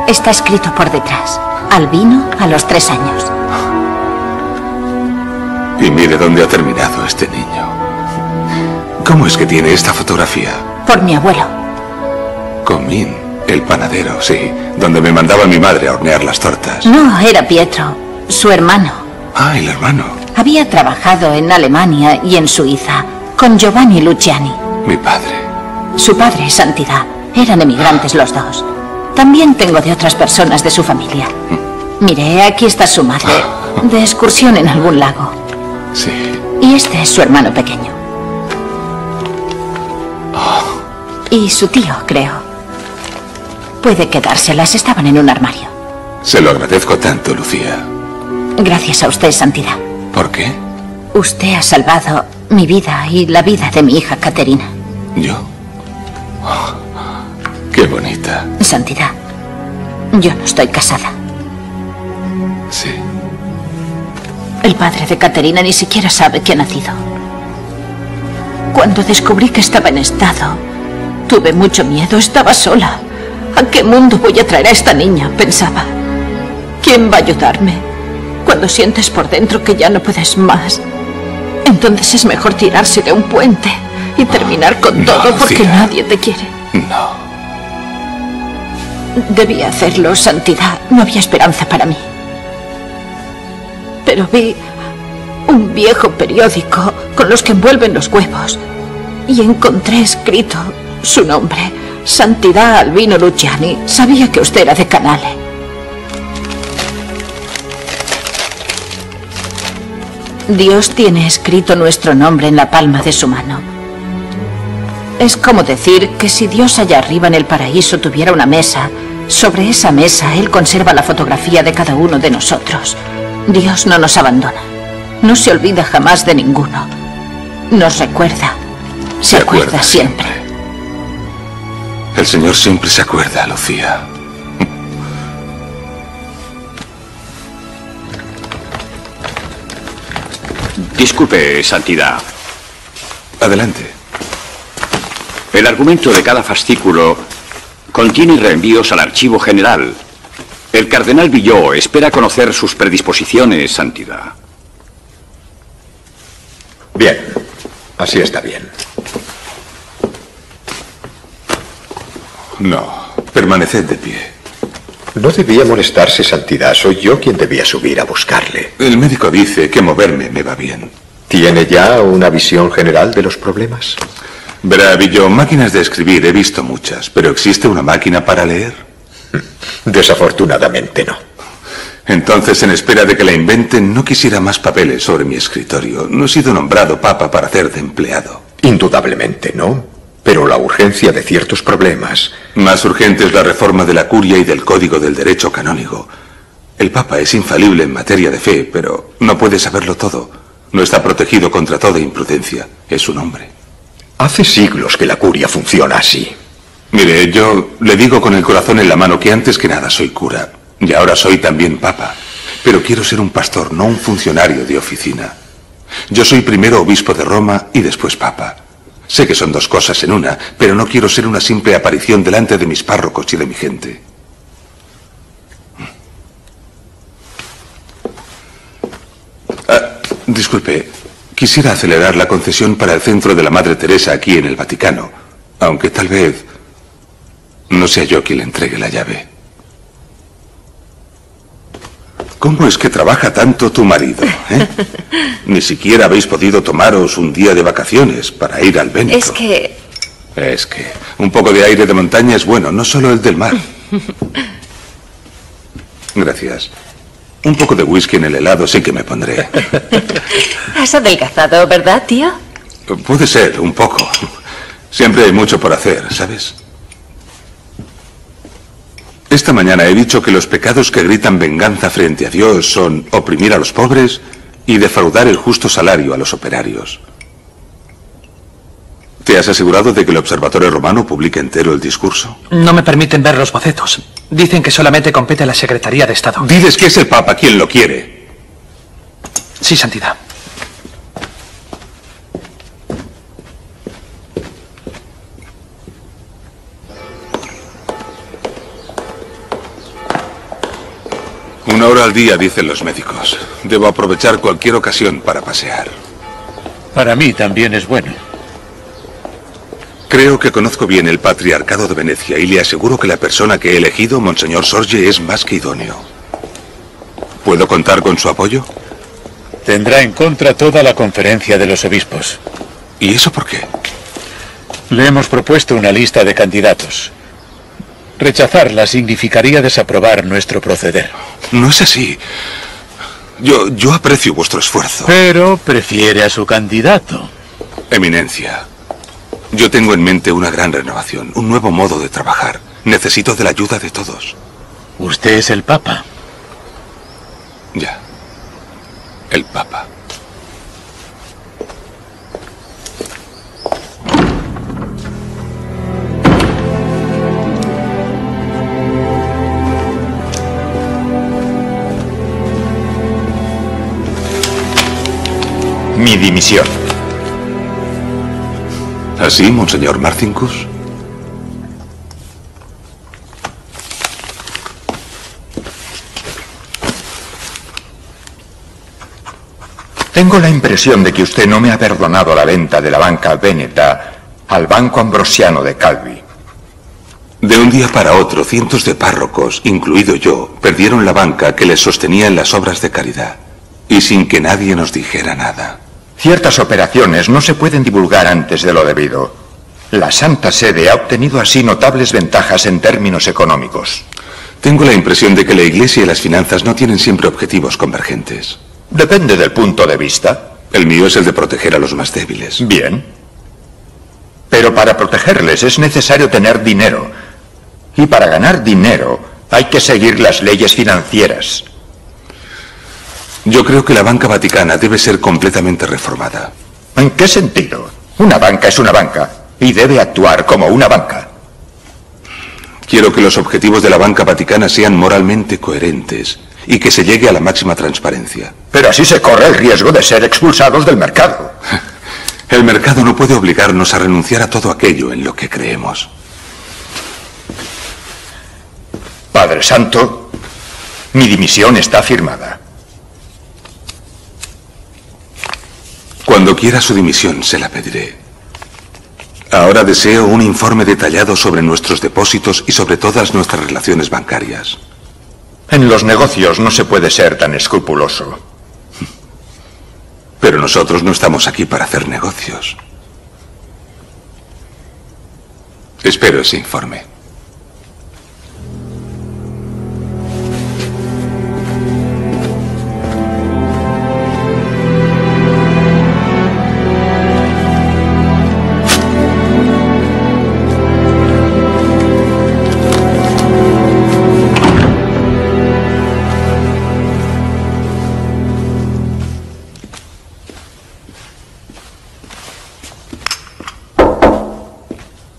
Está escrito por detrás. Albino a los tres años. Y mire dónde ha terminado este niño. ¿Cómo es que tiene esta fotografía? Por mi abuelo. Comín, el panadero, sí. Donde me mandaba mi madre a hornear las tortas. No, era Pietro, su hermano. Ah, el hermano. Había trabajado en Alemania y en Suiza con Giovanni Luciani. Mi padre. Su padre, Santidad. Eran emigrantes los dos. También tengo de otras personas de su familia. Mire, aquí está su madre, de excursión en algún lago. Sí. Y este es su hermano pequeño. Y su tío, creo. Puede quedárselas, estaban en un armario. Se lo agradezco tanto, Lucía. Gracias a usted, Santidad. ¿Por qué? Usted ha salvado mi vida y la vida de mi hija Caterina. ¿Yo? Oh, ¡qué bonita! Santidad, yo no estoy casada. Sí. El padre de Caterina ni siquiera sabe que ha nacido. Cuando descubrí que estaba en estado... Tuve mucho miedo, estaba sola. ¿A qué mundo voy a traer a esta niña? Pensaba. ¿Quién va a ayudarme? Cuando sientes por dentro que ya no puedes más, entonces es mejor tirarse de un puente y terminar con no, todo porque tía. Nadie te quiere. No. Debía hacerlo, Santidad. No había esperanza para mí. Pero vi un viejo periódico con los que envuelven los huevos y encontré escrito... Su nombre, Santidad Albino Luciani. Sabía que usted era de Canale. Dios tiene escrito nuestro nombre en la palma de su mano. Es como decir que si Dios allá arriba en el paraíso tuviera una mesa, sobre esa mesa Él conserva la fotografía de cada uno de nosotros. Dios no nos abandona. No se olvida jamás de ninguno. Nos recuerda. Se acuerda siempre. El Señor siempre se acuerda, Lucía. Disculpe, Santidad. Adelante. El argumento de cada fascículo contiene reenvíos al Archivo General. El Cardenal Villot espera conocer sus predisposiciones, Santidad. Bien, así está bien. No, permaneced de pie. No debía molestarse, Santidad. Soy yo quien debía subir a buscarle. El médico dice que moverme me va bien. ¿Tiene ya una visión general de los problemas? Verá, Villot, máquinas de escribir he visto muchas, pero ¿existe una máquina para leer? Desafortunadamente no. Entonces, en espera de que la inventen, no quisiera más papeles sobre mi escritorio. No he sido nombrado papa para hacer de empleado. Indudablemente, ¿no? Pero la urgencia de ciertos problemas... Más urgente es la reforma de la curia y del código del derecho canónigo. El Papa es infalible en materia de fe, pero no puede saberlo todo. No está protegido contra toda imprudencia. Es un hombre. Hace siglos que la curia funciona así. Mire, yo le digo con el corazón en la mano que antes que nada soy cura. Y ahora soy también Papa. Pero quiero ser un pastor, no un funcionario de oficina. Yo soy primero obispo de Roma y después Papa. Sé que son dos cosas en una, pero no quiero ser una simple aparición delante de mis párrocos y de mi gente. Ah, disculpe, quisiera acelerar la concesión para el centro de la Madre Teresa aquí en el Vaticano, aunque tal vez no sea yo quien le entregue la llave. ¿Cómo es que trabaja tanto tu marido? ¿eh? Ni siquiera habéis podido tomaros un día de vacaciones para ir al Venecia. Es que... Es que un poco de aire de montaña es bueno, no solo el del mar. Gracias. Un poco de whisky en el helado sí que me pondré. Has adelgazado, ¿verdad, tío? Puede ser, un poco. Siempre hay mucho por hacer, ¿sabes? Esta mañana he dicho que los pecados que gritan venganza frente a Dios son oprimir a los pobres y defraudar el justo salario a los operarios. ¿Te has asegurado de que el Observatorio Romano publique entero el discurso? No me permiten ver los bocetos. Dicen que solamente compete a la Secretaría de Estado. Diles que es el Papa quien lo quiere. Sí, Santidad. Una hora al día, dicen los médicos. Debo aprovechar cualquier ocasión para pasear. Para mí también es bueno. Creo que conozco bien el patriarcado de Venecia y le aseguro que la persona que he elegido, Monseñor Sorge, es más que idóneo. ¿Puedo contar con su apoyo? Tendrá en contra toda la conferencia de los obispos. ¿Y eso por qué? Le hemos propuesto una lista de candidatos. Rechazarla significaría desaprobar nuestro proceder. No es así. Yo, yo aprecio vuestro esfuerzo. Pero prefiere a su candidato. Eminencia, yo tengo en mente una gran renovación, un nuevo modo de trabajar. Necesito de la ayuda de todos. Usted es el Papa. Ya, el Papa. Mi dimisión. ¿Así, Monseñor Marcinkus? Tengo la impresión de que usted no me ha perdonado la venta de la banca veneta al Banco Ambrosiano de Calvi. De un día para otro, cientos de párrocos, incluido yo, perdieron la banca que les sostenía en las obras de caridad, y sin que nadie nos dijera nada. Ciertas operaciones no se pueden divulgar antes de lo debido. La Santa Sede ha obtenido así notables ventajas en términos económicos. Tengo la impresión de que la Iglesia y las finanzas no tienen siempre objetivos convergentes. Depende del punto de vista. El mío es el de proteger a los más débiles. Bien. Pero para protegerles es necesario tener dinero. Y para ganar dinero hay que seguir las leyes financieras. Yo creo que la banca vaticana debe ser completamente reformada. ¿En qué sentido? Una banca es una banca y debe actuar como una banca. Quiero que los objetivos de la banca vaticana sean moralmente coherentes y que se llegue a la máxima transparencia. Pero así se corre el riesgo de ser expulsados del mercado. El mercado no puede obligarnos a renunciar a todo aquello en lo que creemos. Padre Santo, mi dimisión está firmada. Cuando quiera su dimisión, se la pediré. Ahora deseo un informe detallado sobre nuestros depósitos y sobre todas nuestras relaciones bancarias. En los negocios no se puede ser tan escrupuloso. Pero nosotros no estamos aquí para hacer negocios. Espero ese informe.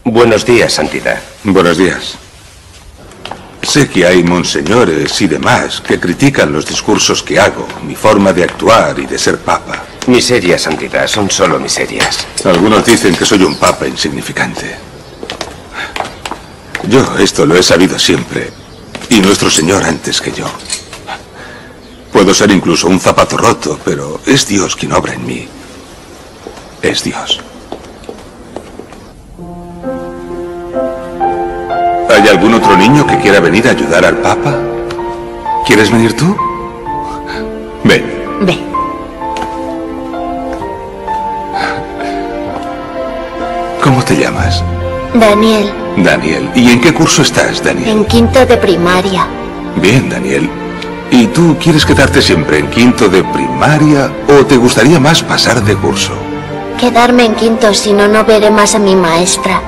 Buenos días, Santidad. Buenos días. Sé que hay monseñores y demás que critican los discursos que hago, mi forma de actuar y de ser papa. Miserias, Santidad, son solo miserias. Algunos dicen que soy un papa insignificante. Yo esto lo he sabido siempre, y nuestro Señor antes que yo. Puedo ser incluso un zapato roto, pero es Dios quien obra en mí. Es Dios. ¿Hay algún otro niño que quiera venir a ayudar al Papa? ¿Quieres venir tú? Ven. Ven. ¿Cómo te llamas? Daniel. Daniel. ¿Y en qué curso estás, Daniel? En quinto de primaria. Bien, Daniel. ¿Y tú quieres quedarte siempre en quinto de primaria o te gustaría más pasar de curso? Quedarme en quinto, si no, no veré más a mi maestra.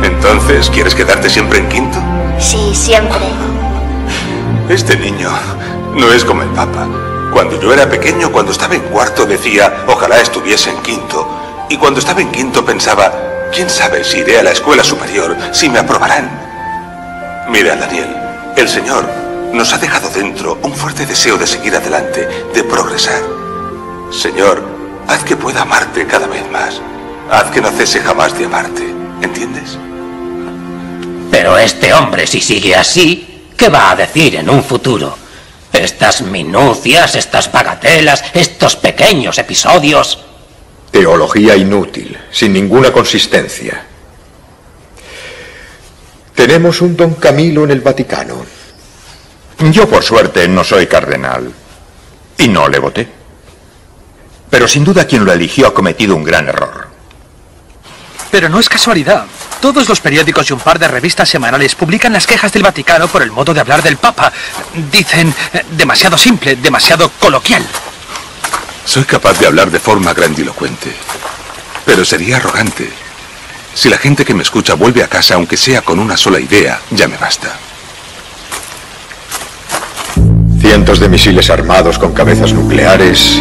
Entonces, ¿quieres quedarte siempre en quinto? Sí, siempre. Este niño no es como el Papa. Cuando yo era pequeño, cuando estaba en cuarto, decía, ojalá estuviese en quinto. Y cuando estaba en quinto pensaba, ¿quién sabe si iré a la escuela superior, si me aprobarán? Mira, Daniel, el Señor nos ha dejado dentro un fuerte deseo de seguir adelante, de progresar. Señor, haz que pueda amarte cada vez más. Haz que no cese jamás de amarte, ¿entiendes? Pero este hombre, si sigue así, ¿qué va a decir en un futuro? Estas minucias, estas bagatelas, estos pequeños episodios... Teología inútil, sin ninguna consistencia. Tenemos un don Camilo en el Vaticano. Yo, por suerte, no soy cardenal. Y no le voté. Pero sin duda quien lo eligió ha cometido un gran error. Pero no es casualidad. Todos los periódicos y un par de revistas semanales publican las quejas del Vaticano por el modo de hablar del Papa. Dicen, demasiado simple, demasiado coloquial. Soy capaz de hablar de forma grandilocuente, pero sería arrogante. Si la gente que me escucha vuelve a casa, aunque sea con una sola idea, ya me basta. Cientos de misiles armados con cabezas nucleares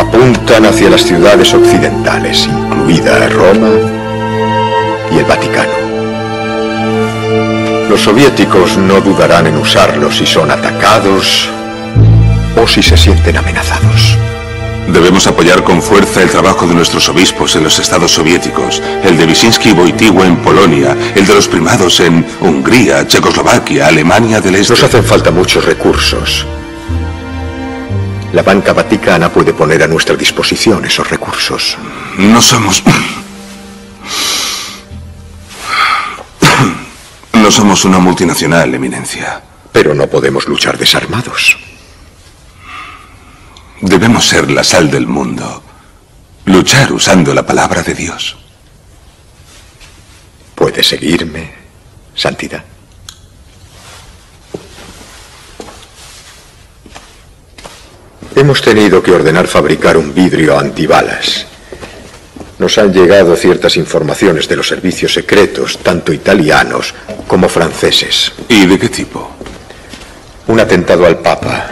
apuntan hacia las ciudades occidentales, incluida Roma y el Vaticano. Los soviéticos no dudarán en usarlo si son atacados o si se sienten amenazados. Debemos apoyar con fuerza el trabajo de nuestros obispos en los estados soviéticos, el de Wyszynski y Wojtyła en Polonia, el de los primados en Hungría, Checoslovaquia, Alemania del Este. Nos hacen falta muchos recursos. La banca vaticana puede poner a nuestra disposición esos recursos. No somos... No somos una multinacional, Eminencia. Pero no podemos luchar desarmados. Debemos ser la sal del mundo. Luchar usando la palabra de Dios. ¿Puede seguirme, Santidad? Hemos tenido que ordenar fabricar un vidrio antibalas. Nos han llegado ciertas informaciones de los servicios secretos, tanto italianos como franceses. ¿Y de qué tipo? Un atentado al Papa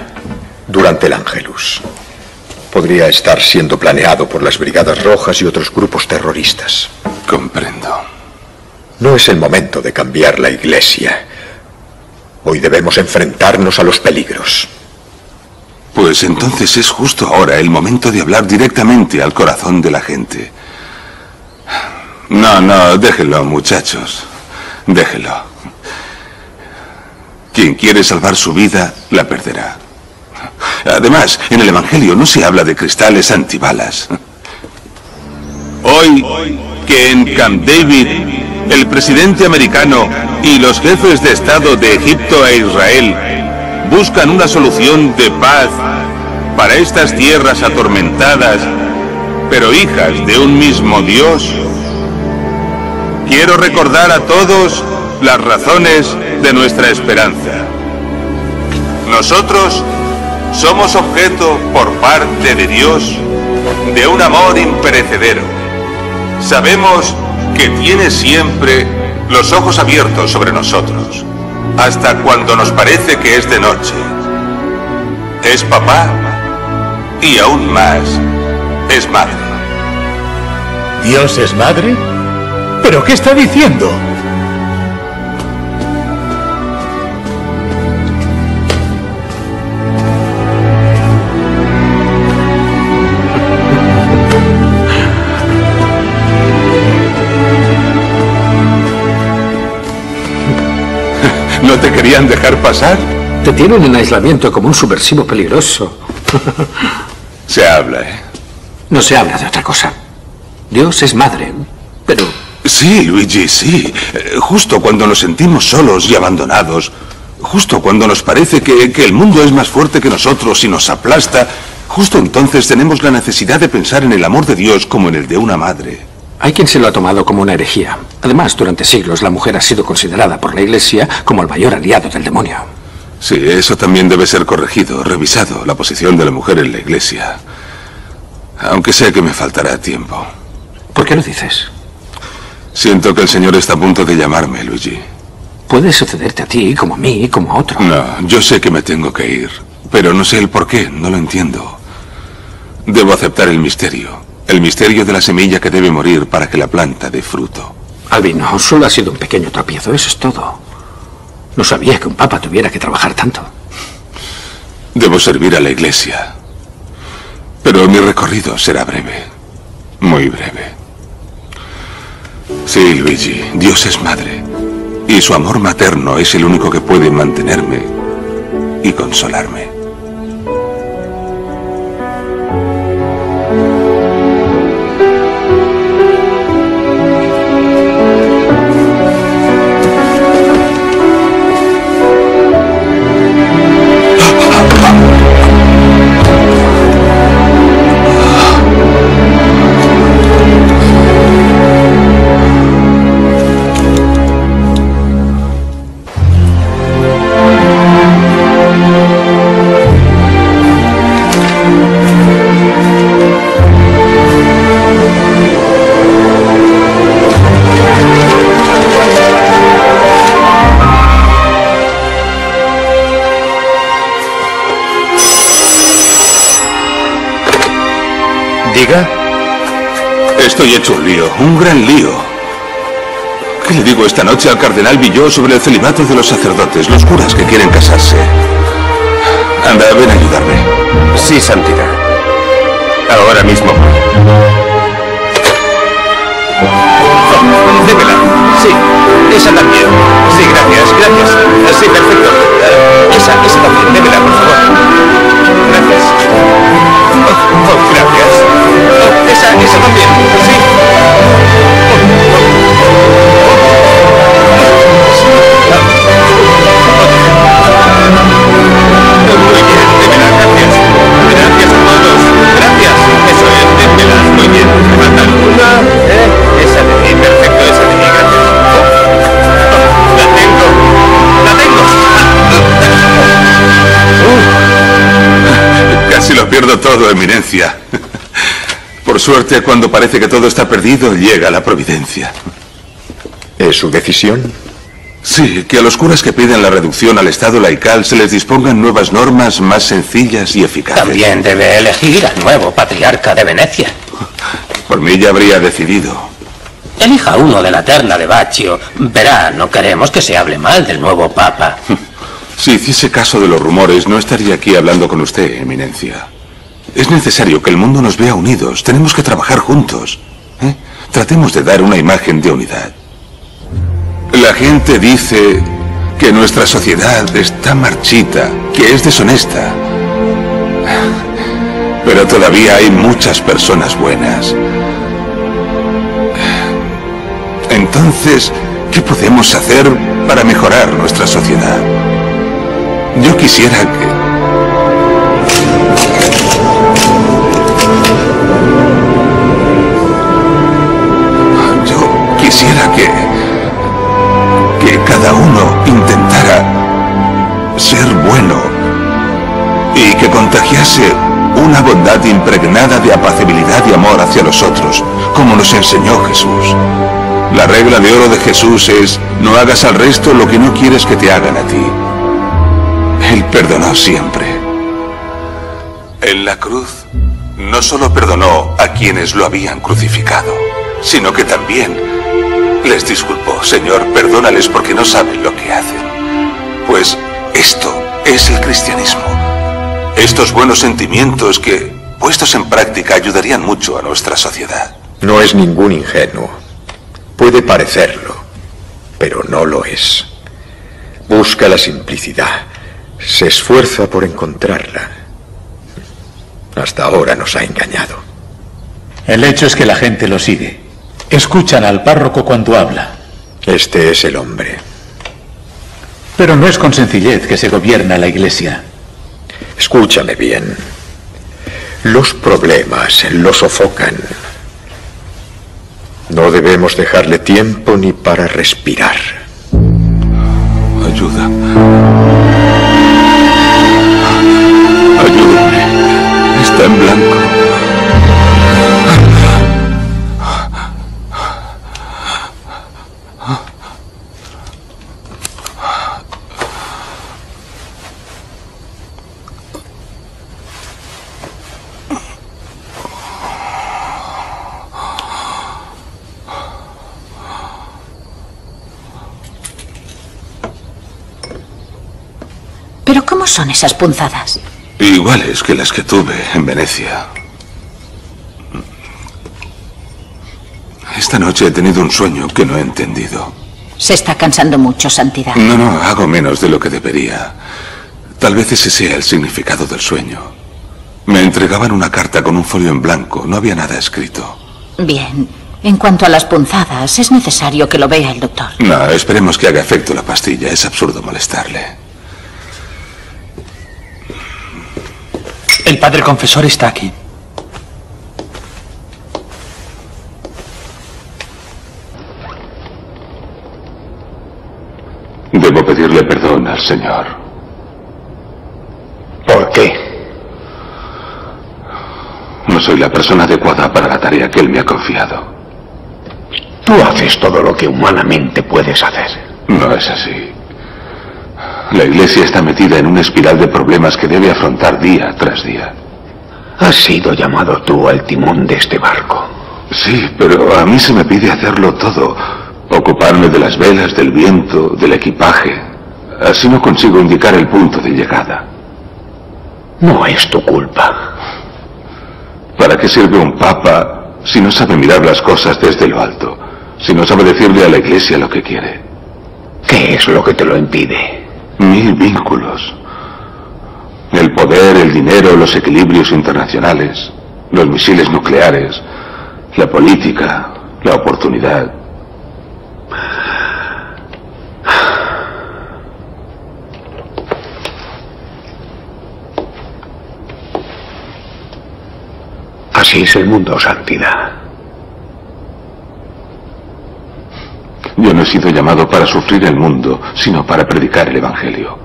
durante el Ángelus. Podría estar siendo planeado por las Brigadas Rojas y otros grupos terroristas. Comprendo. No es el momento de cambiar la Iglesia. Hoy debemos enfrentarnos a los peligros. Pues entonces es justo ahora el momento de hablar directamente al corazón de la gente. No, no, déjenlo, muchachos. Déjenlo. Quien quiere salvar su vida, la perderá. Además, en el Evangelio no se habla de cristales antibalas. Hoy, que en Camp David, el presidente americano y los jefes de Estado de Egipto e Israel buscan una solución de paz para estas tierras atormentadas, pero hijas de un mismo Dios, quiero recordar a todos las razones de nuestra esperanza. Nosotros somos objeto por parte de Dios de un amor imperecedero. Sabemos que tiene siempre los ojos abiertos sobre nosotros, hasta cuando nos parece que es de noche. Es papá y aún más, es madre. ¿Dios es madre? ¿Pero qué está diciendo? ¿No te querían dejar pasar? Te tienen en aislamiento como un subversivo peligroso. Se habla, ¿eh? No se habla de otra cosa. Dios es madre, pero... Sí, Luigi, sí. Justo cuando nos sentimos solos y abandonados, justo cuando nos parece que, que el mundo es más fuerte que nosotros y nos aplasta, justo entonces tenemos la necesidad de pensar en el amor de Dios como en el de una madre. Hay quien se lo ha tomado como una herejía. Además, durante siglos la mujer ha sido considerada por la Iglesia como el mayor aliado del demonio. Sí, eso también debe ser corregido, revisado, la posición de la mujer en la Iglesia. Aunque sé que me faltará tiempo. ¿Por qué lo dices? Siento que el Señor está a punto de llamarme, Luigi. Puede sucederte a ti, como a mí, como a otro. No, yo sé que me tengo que ir, pero no sé el por qué, no lo entiendo. Debo aceptar el misterio, El misterio de la semilla que debe morir para que la planta dé fruto. Albino, solo ha sido un pequeño tropiezo, eso es todo. No sabía que un papa tuviera que trabajar tanto. Debo servir a la Iglesia. Pero mi recorrido será breve. Muy breve. Sí, Luigi, Dios es madre. Y su amor materno es el único que puede mantenerme y consolarme. Estoy hecho un lío, un gran lío. ¿Qué le digo esta noche al cardenal Villot sobre el celibato de los sacerdotes, los curas que quieren casarse? Anda, ven a ayudarme. Sí, Santidad. Ahora mismo. Oh, démela. Sí, esa también. Sí, gracias, gracias. Sí, perfecto. Esa, esa también, démela, por favor. Gracias. Oh, oh, gracias. Esa, esa también, sí. Muy bien, démela, gracias. Gracias a todos, gracias. Eso es, démela, muy bien. ¿Me falta alguna? ¿Eh? Esa de mí, perfecto, esa de mí, gracias. Oh, la tengo, la tengo. Uh, casi lo pierdo todo, Eminencia. Por suerte, cuando parece que todo está perdido, llega la providencia. ¿Es su decisión? Sí, que a los curas que piden la reducción al estado laical se les dispongan nuevas normas más sencillas y eficaces. También debe elegir al nuevo patriarca de Venecia. Por mí ya habría decidido. Elija uno de la terna de Baccio. Verá, no queremos que se hable mal del nuevo papa. Si hiciese caso de los rumores, no estaría aquí hablando con usted, Eminencia. Es necesario que el mundo nos vea unidos. Tenemos que trabajar juntos. ¿Eh? Tratemos de dar una imagen de unidad. La gente dice que nuestra sociedad está marchita, que es deshonesta. Pero todavía hay muchas personas buenas. Entonces, ¿qué podemos hacer para mejorar nuestra sociedad? Yo quisiera que... Yo quisiera que, que cada uno intentara ser bueno y que contagiase una bondad impregnada de apacibilidad y amor hacia los otros, como nos enseñó Jesús. La regla de oro de Jesús es: no hagas al resto lo que no quieres que te hagan a ti. Él perdonó siempre. En la cruz no solo perdonó a quienes lo habían crucificado, sino que también les disculpó. Señor, perdónales porque no saben lo que hacen. Pues esto es el cristianismo. Estos buenos sentimientos que, puestos en práctica, ayudarían mucho a nuestra sociedad. No es ningún ingenuo. Puede parecerlo, pero no lo es. Busca la simplicidad. Se esfuerza por encontrarla. Hasta ahora nos ha engañado. El hecho es que la gente lo sigue. Escuchan al párroco cuando habla. Este es el hombre. Pero no es con sencillez que se gobierna la Iglesia. Escúchame bien. Los problemas lo sofocan. No debemos dejarle tiempo ni para respirar. Ayuda. Ayúdame. Está en blanco. ¿Cómo son esas punzadas? Iguales que las que tuve en Venecia. Esta noche he tenido un sueño que no he entendido. Se está cansando mucho, Santidad. No, no, hago menos de lo que debería. Tal vez ese sea el significado del sueño. Me entregaban una carta con un folio en blanco. No había nada escrito. Bien. En cuanto a las punzadas, es necesario que lo vea el doctor. No, esperemos que haga efecto la pastilla. Es absurdo molestarle. El padre confesor está aquí. Debo pedirle perdón al Señor. ¿Por qué? No soy la persona adecuada para la tarea que Él me ha confiado. Tú haces todo lo que humanamente puedes hacer. No es así. La Iglesia está metida en una espiral de problemas que debe afrontar día tras día. Has sido llamado tú al timón de este barco. Sí, pero a mí se me pide hacerlo todo. Ocuparme de las velas, del viento, del equipaje. Así no consigo indicar el punto de llegada. No es tu culpa. ¿Para qué sirve un papa si no sabe mirar las cosas desde lo alto? Si no sabe decirle a la Iglesia lo que quiere. ¿Qué es lo que te lo impide? Mil vínculos. El poder, el dinero, los equilibrios internacionales, los misiles nucleares, la política, la oportunidad. Así es el mundo, Santidad. Yo no he sido llamado para sufrir el mundo, sino para predicar el Evangelio.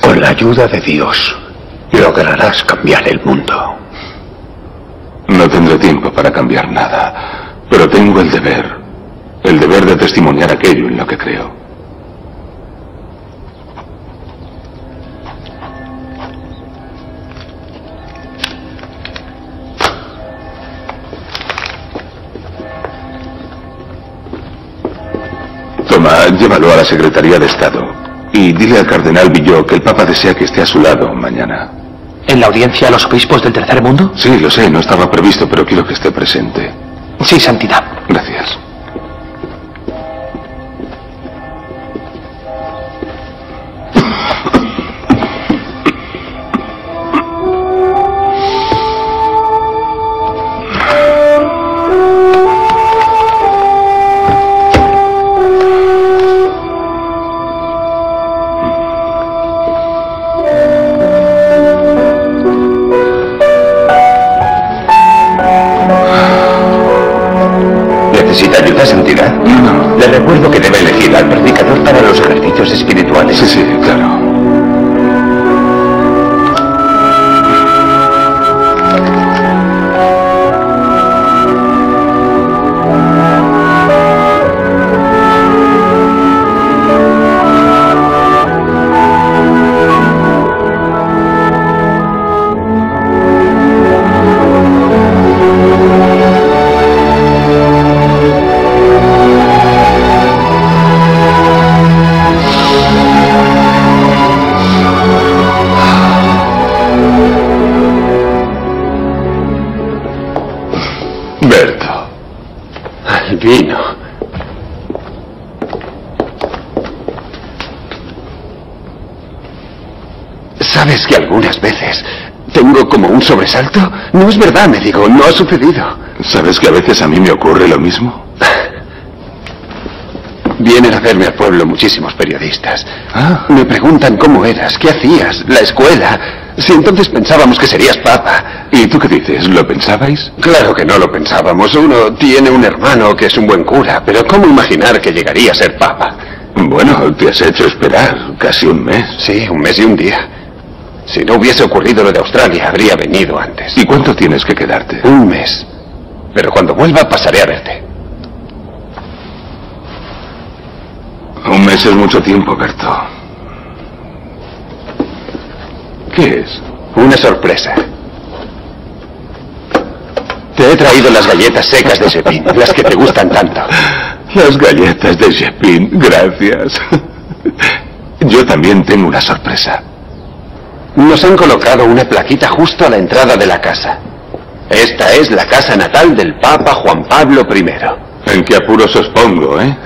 Con la ayuda de Dios, lograrás cambiar el mundo. No tendré tiempo para cambiar nada, pero tengo el deber, el deber de testimoniar aquello en lo que creo. Llévalo a la Secretaría de Estado y dile al Cardenal Villot que el Papa desea que esté a su lado mañana. ¿En la audiencia a los obispos del tercer mundo? Sí, lo sé, no estaba previsto, pero quiero que esté presente. Sí, Santidad. Gracias. ¿Sabes que algunas veces tengo como un sobresalto? No es verdad, me digo, no ha sucedido. ¿Sabes que a veces a mí me ocurre lo mismo? Vienen a verme al pueblo muchísimos periodistas. Ah. Me preguntan cómo eras, qué hacías, la escuela. Si entonces pensábamos que serías papa. ¿Y tú qué dices? ¿Lo pensabais? Claro que no lo pensábamos. Uno tiene un hermano que es un buen cura, pero ¿cómo imaginar que llegaría a ser papa? Bueno, te has hecho esperar casi un mes. Sí, un mes y un día. Si no hubiese ocurrido lo de Australia, habría venido antes. ¿Y cuánto tienes que quedarte? Un mes. Pero cuando vuelva pasaré a verte. Un mes es mucho tiempo, Berto. ¿Qué es? Una sorpresa. Te he traído las galletas secas de Chepin, las que te gustan tanto. Las galletas de Chepin, gracias. Yo también tengo una sorpresa. Nos han colocado una plaquita justo a la entrada de la casa. Esta es la casa natal del Papa Juan Pablo primero. ¿En qué apuros os pongo, eh?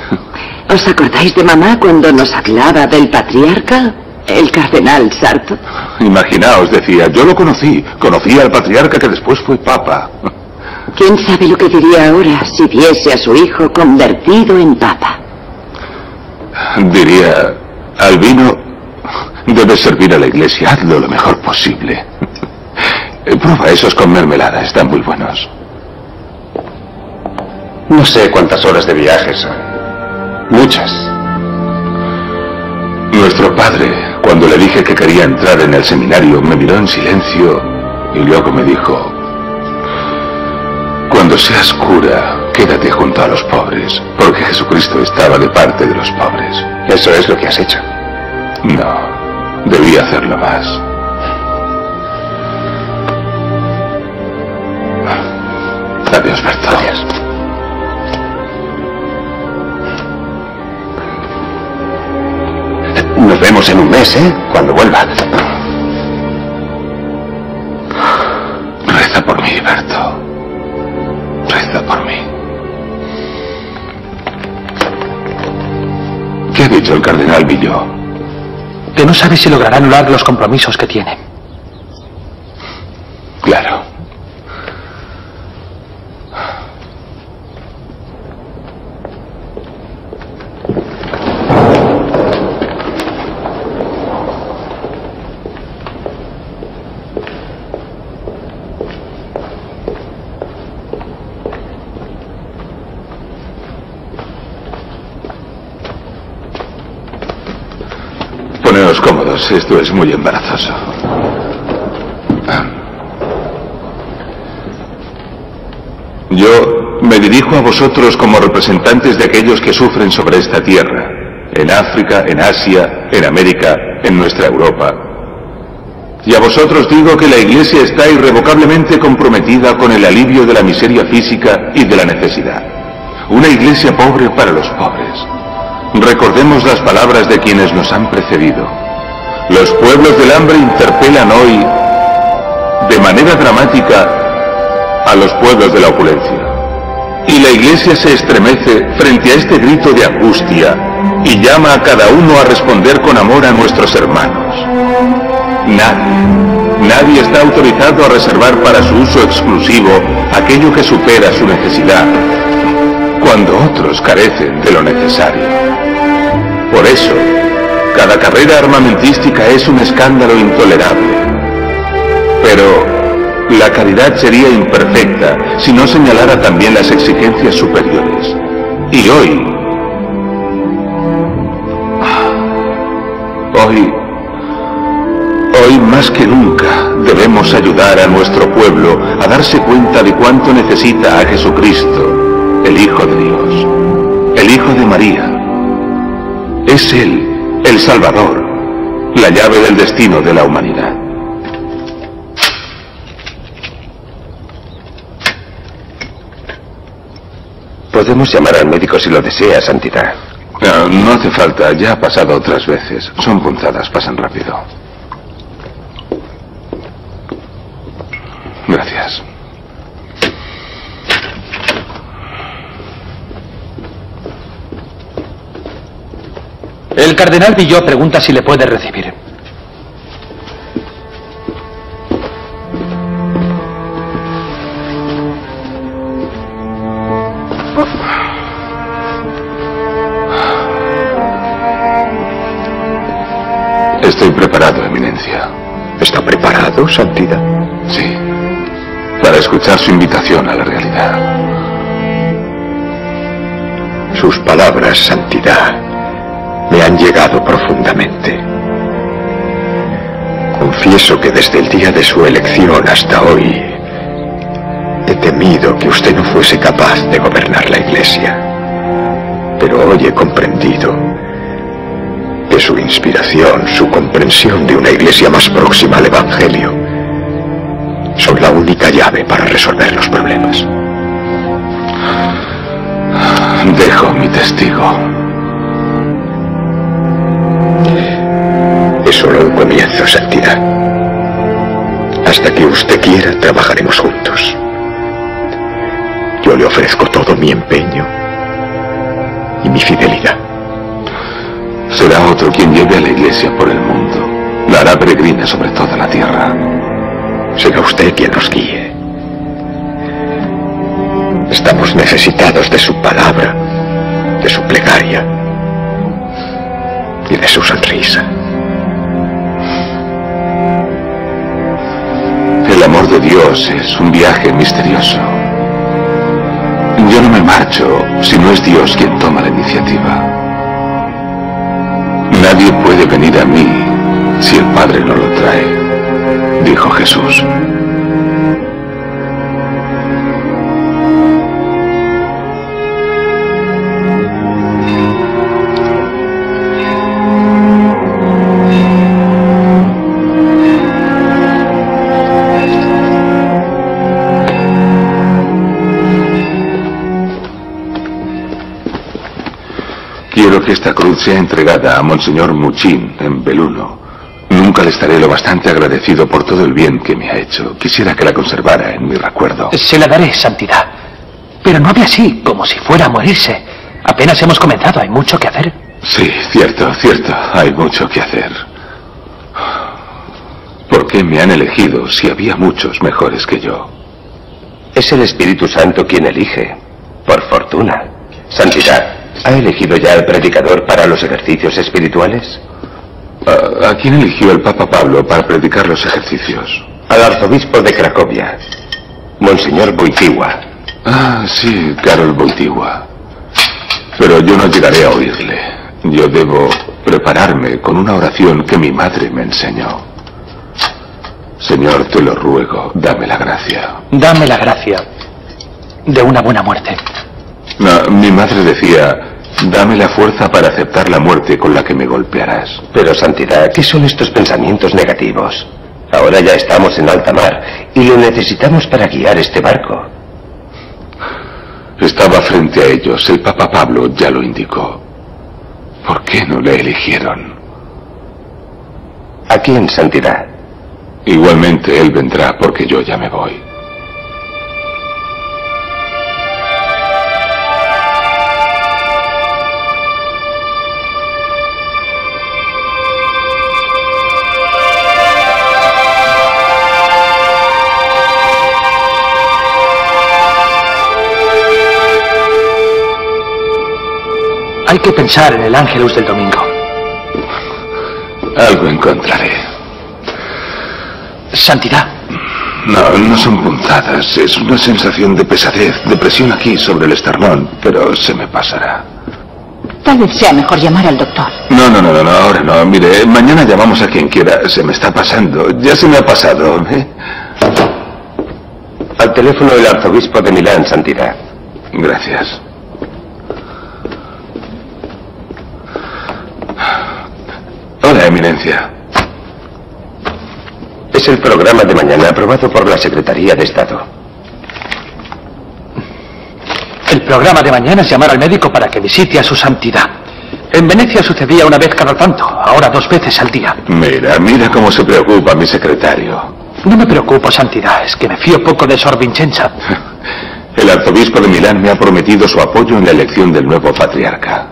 ¿Os acordáis de mamá cuando nos hablaba del patriarca, el cardenal Sarto? Imaginaos, decía, yo lo conocí. Conocí al patriarca que después fue papa. ¿Quién sabe lo que diría ahora si viese a su hijo convertido en papa? Diría, Albino, debes servir a la iglesia, hazlo lo mejor posible. Prueba esos con mermelada, están muy buenos. No sé cuántas horas de viaje son. Muchas. Nuestro padre, cuando le dije que quería entrar en el seminario, me miró en silencio y luego me dijo: cuando seas cura, quédate junto a los pobres, porque Jesucristo estaba de parte de los pobres. ¿Eso es lo que has hecho? No, debía hacerlo más. Adiós, Berto. Adiós. Nos vemos en un mes, ¿eh? Cuando vuelva. Reza por mí, Berto. Reza por mí. ¿Qué ha dicho el cardenal Villot? Que no sabe si logrará anular los compromisos que tiene. Claro. Cómodos, esto es muy embarazoso. Yo me dirijo a vosotros como representantes de aquellos que sufren sobre esta tierra, en África, en Asia, en América, en nuestra Europa. Y a vosotros digo que la Iglesia está irrevocablemente comprometida con el alivio de la miseria física y de la necesidad. Una Iglesia pobre para los pobres. Recordemos las palabras de quienes nos han precedido. Los pueblos del hambre interpelan hoy, de manera dramática, a los pueblos de la opulencia. Y la Iglesia se estremece frente a este grito de angustia y llama a cada uno a responder con amor a nuestros hermanos. Nadie, nadie está autorizado a reservar para su uso exclusivo aquello que supera su necesidad, cuando otros carecen de lo necesario. Por eso, cada carrera armamentística es un escándalo intolerable. Pero la caridad sería imperfecta si no señalara también las exigencias superiores. Y hoy, hoy, hoy más que nunca debemos ayudar a nuestro pueblo a darse cuenta de cuánto necesita a Jesucristo, el Hijo de Dios, el Hijo de María. Es Él, el Salvador, la llave del destino de la humanidad. Podemos llamar al médico si lo desea, Santidad. No, no hace falta, ya ha pasado otras veces. Son punzadas, pasan rápido. Gracias. El cardenal Villot pregunta si le puede recibir. Estoy preparado, Eminencia. ¿Está preparado, Santidad? Sí, para escuchar su invitación a la realidad. Sus palabras, Santidad, me han llegado profundamente. Confieso que desde el día de su elección hasta hoy he temido que usted no fuese capaz de gobernar la Iglesia, pero hoy he comprendido que su inspiración, su comprensión de una Iglesia más próxima al Evangelio, son la única llave para resolver los problemas. Dejo mi testigo. santidad. Hasta que usted quiera, trabajaremos juntos. Yo le ofrezco todo mi empeño y mi fidelidad. Será otro quien lleve a la Iglesia por el mundo. La hará peregrina sobre toda la tierra. Será usted quien nos guíe. Estamos necesitados de su palabra, de su plegaria y de su sonrisa. El amor de Dios es un viaje misterioso. Yo no me marcho si no es Dios quien toma la iniciativa. Nadie puede venir a mí si el Padre no lo trae, dijo Jesús. Esta cruz sea entregada a Monseñor Mucchin en Belluno. Nunca le estaré lo bastante agradecido por todo el bien que me ha hecho. Quisiera que la conservara en mi recuerdo. Se la daré, santidad. Pero no hable así, como si fuera a morirse. Apenas hemos comenzado, hay mucho que hacer. Sí, cierto, cierto, hay mucho que hacer. ¿Por qué me han elegido si había muchos mejores que yo? Es el Espíritu Santo quien elige, por fortuna. Santidad, ¿ha elegido ya al predicador para los ejercicios espirituales? ¿A, a quién eligió el Papa Pablo para predicar los ejercicios? Al arzobispo de Cracovia, Monseñor Wojtyła. Ah, sí, Karol Wojtyła. Pero yo no llegaré a oírle. Yo debo prepararme con una oración que mi madre me enseñó. Señor, te lo ruego, dame la gracia. Dame la gracia de una buena muerte. No, mi madre decía, dame la fuerza para aceptar la muerte con la que me golpearás. Pero, santidad, ¿qué son estos pensamientos negativos? Ahora ya estamos en alta mar y lo necesitamos para guiar este barco. Estaba frente a ellos, el Papa Pablo ya lo indicó. ¿Por qué no le eligieron? ¿A quién, santidad? Igualmente él vendrá porque yo ya me voy. Hay que pensar en el Ángelus del domingo. Algo encontraré. Santidad. No, no son punzadas. Es una sensación de pesadez, de presión aquí sobre el esternón, pero se me pasará. Tal vez sea mejor llamar al doctor. No, no, no, no, no, ahora no. Mire, mañana llamamos a quien quiera. Se me está pasando. Ya se me ha pasado, ¿eh? Al teléfono del arzobispo de Milán, santidad. Gracias. Hola, Eminencia. Es el programa de mañana aprobado por la Secretaría de Estado. El programa de mañana es llamar al médico para que visite a su santidad. En Venecia sucedía una vez cada tanto, ahora dos veces al día. Mira, mira cómo se preocupa mi secretario. No me preocupo, santidad, es que me fío poco de Sor Vincenza. El arzobispo de Milán me ha prometido su apoyo en la elección del nuevo patriarca.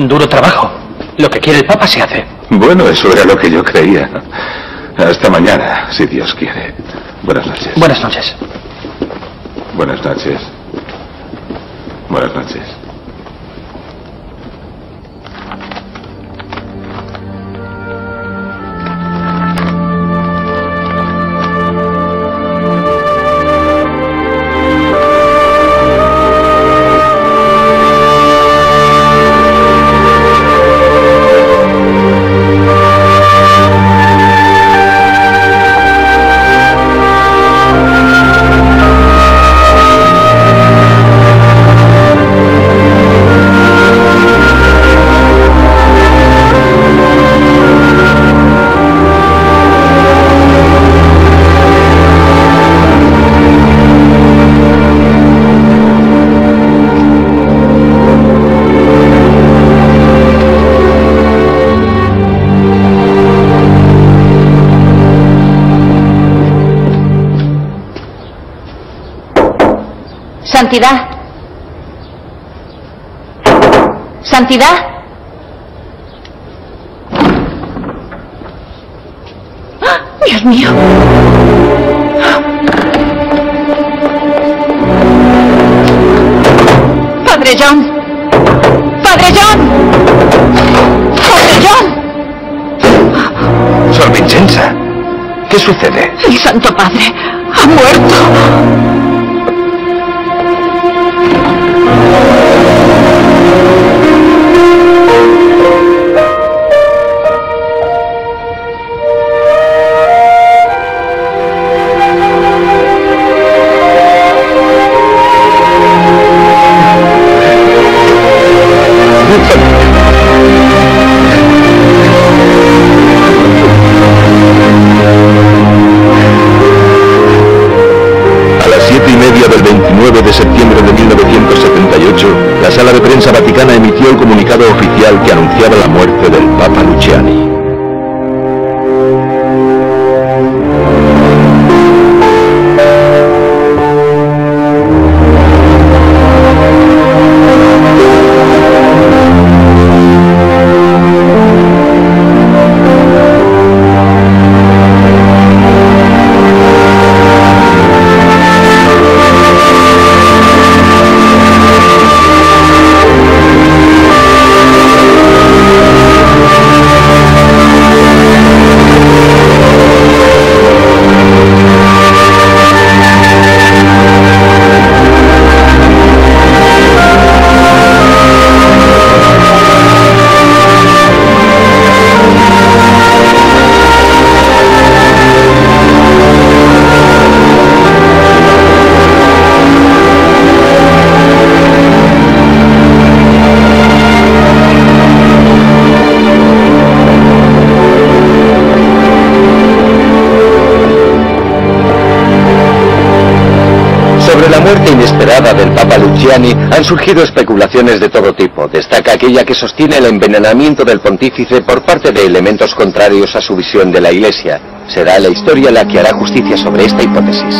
Duro trabajo. Lo que quiere el Papa se hace. Bueno, eso era lo que yo creía. Hasta mañana, si Dios quiere. Buenas noches. Buenas noches. Buenas noches. Buenas noches. Santidad. Santidad. ¡Ah! Dios mío. Padre John. Padre John. Padre John. Sor Vincenza, ¿qué sucede? El Santo Padre ha muerto. veintinueve de septiembre de mil novecientos setenta y ocho, la Sala de Prensa Vaticana emitió el comunicado oficial que anunciaba la muerte del Papa Luciani. Del Papa Luciani han surgido especulaciones de todo tipo. Destaca aquella que sostiene el envenenamiento del pontífice por parte de elementos contrarios a su visión de la Iglesia. Será la historia la que hará justicia sobre esta hipótesis.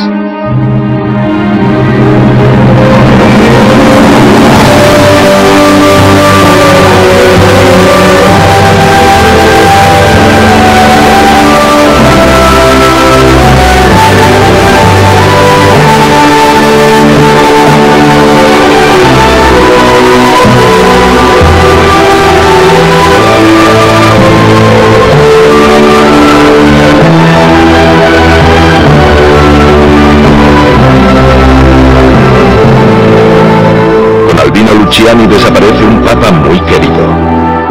Luciani desaparece un papa muy querido,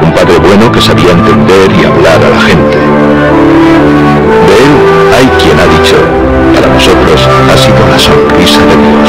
un padre bueno que sabía entender y hablar a la gente. De él hay quien ha dicho, para nosotros ha sido la sonrisa de Dios.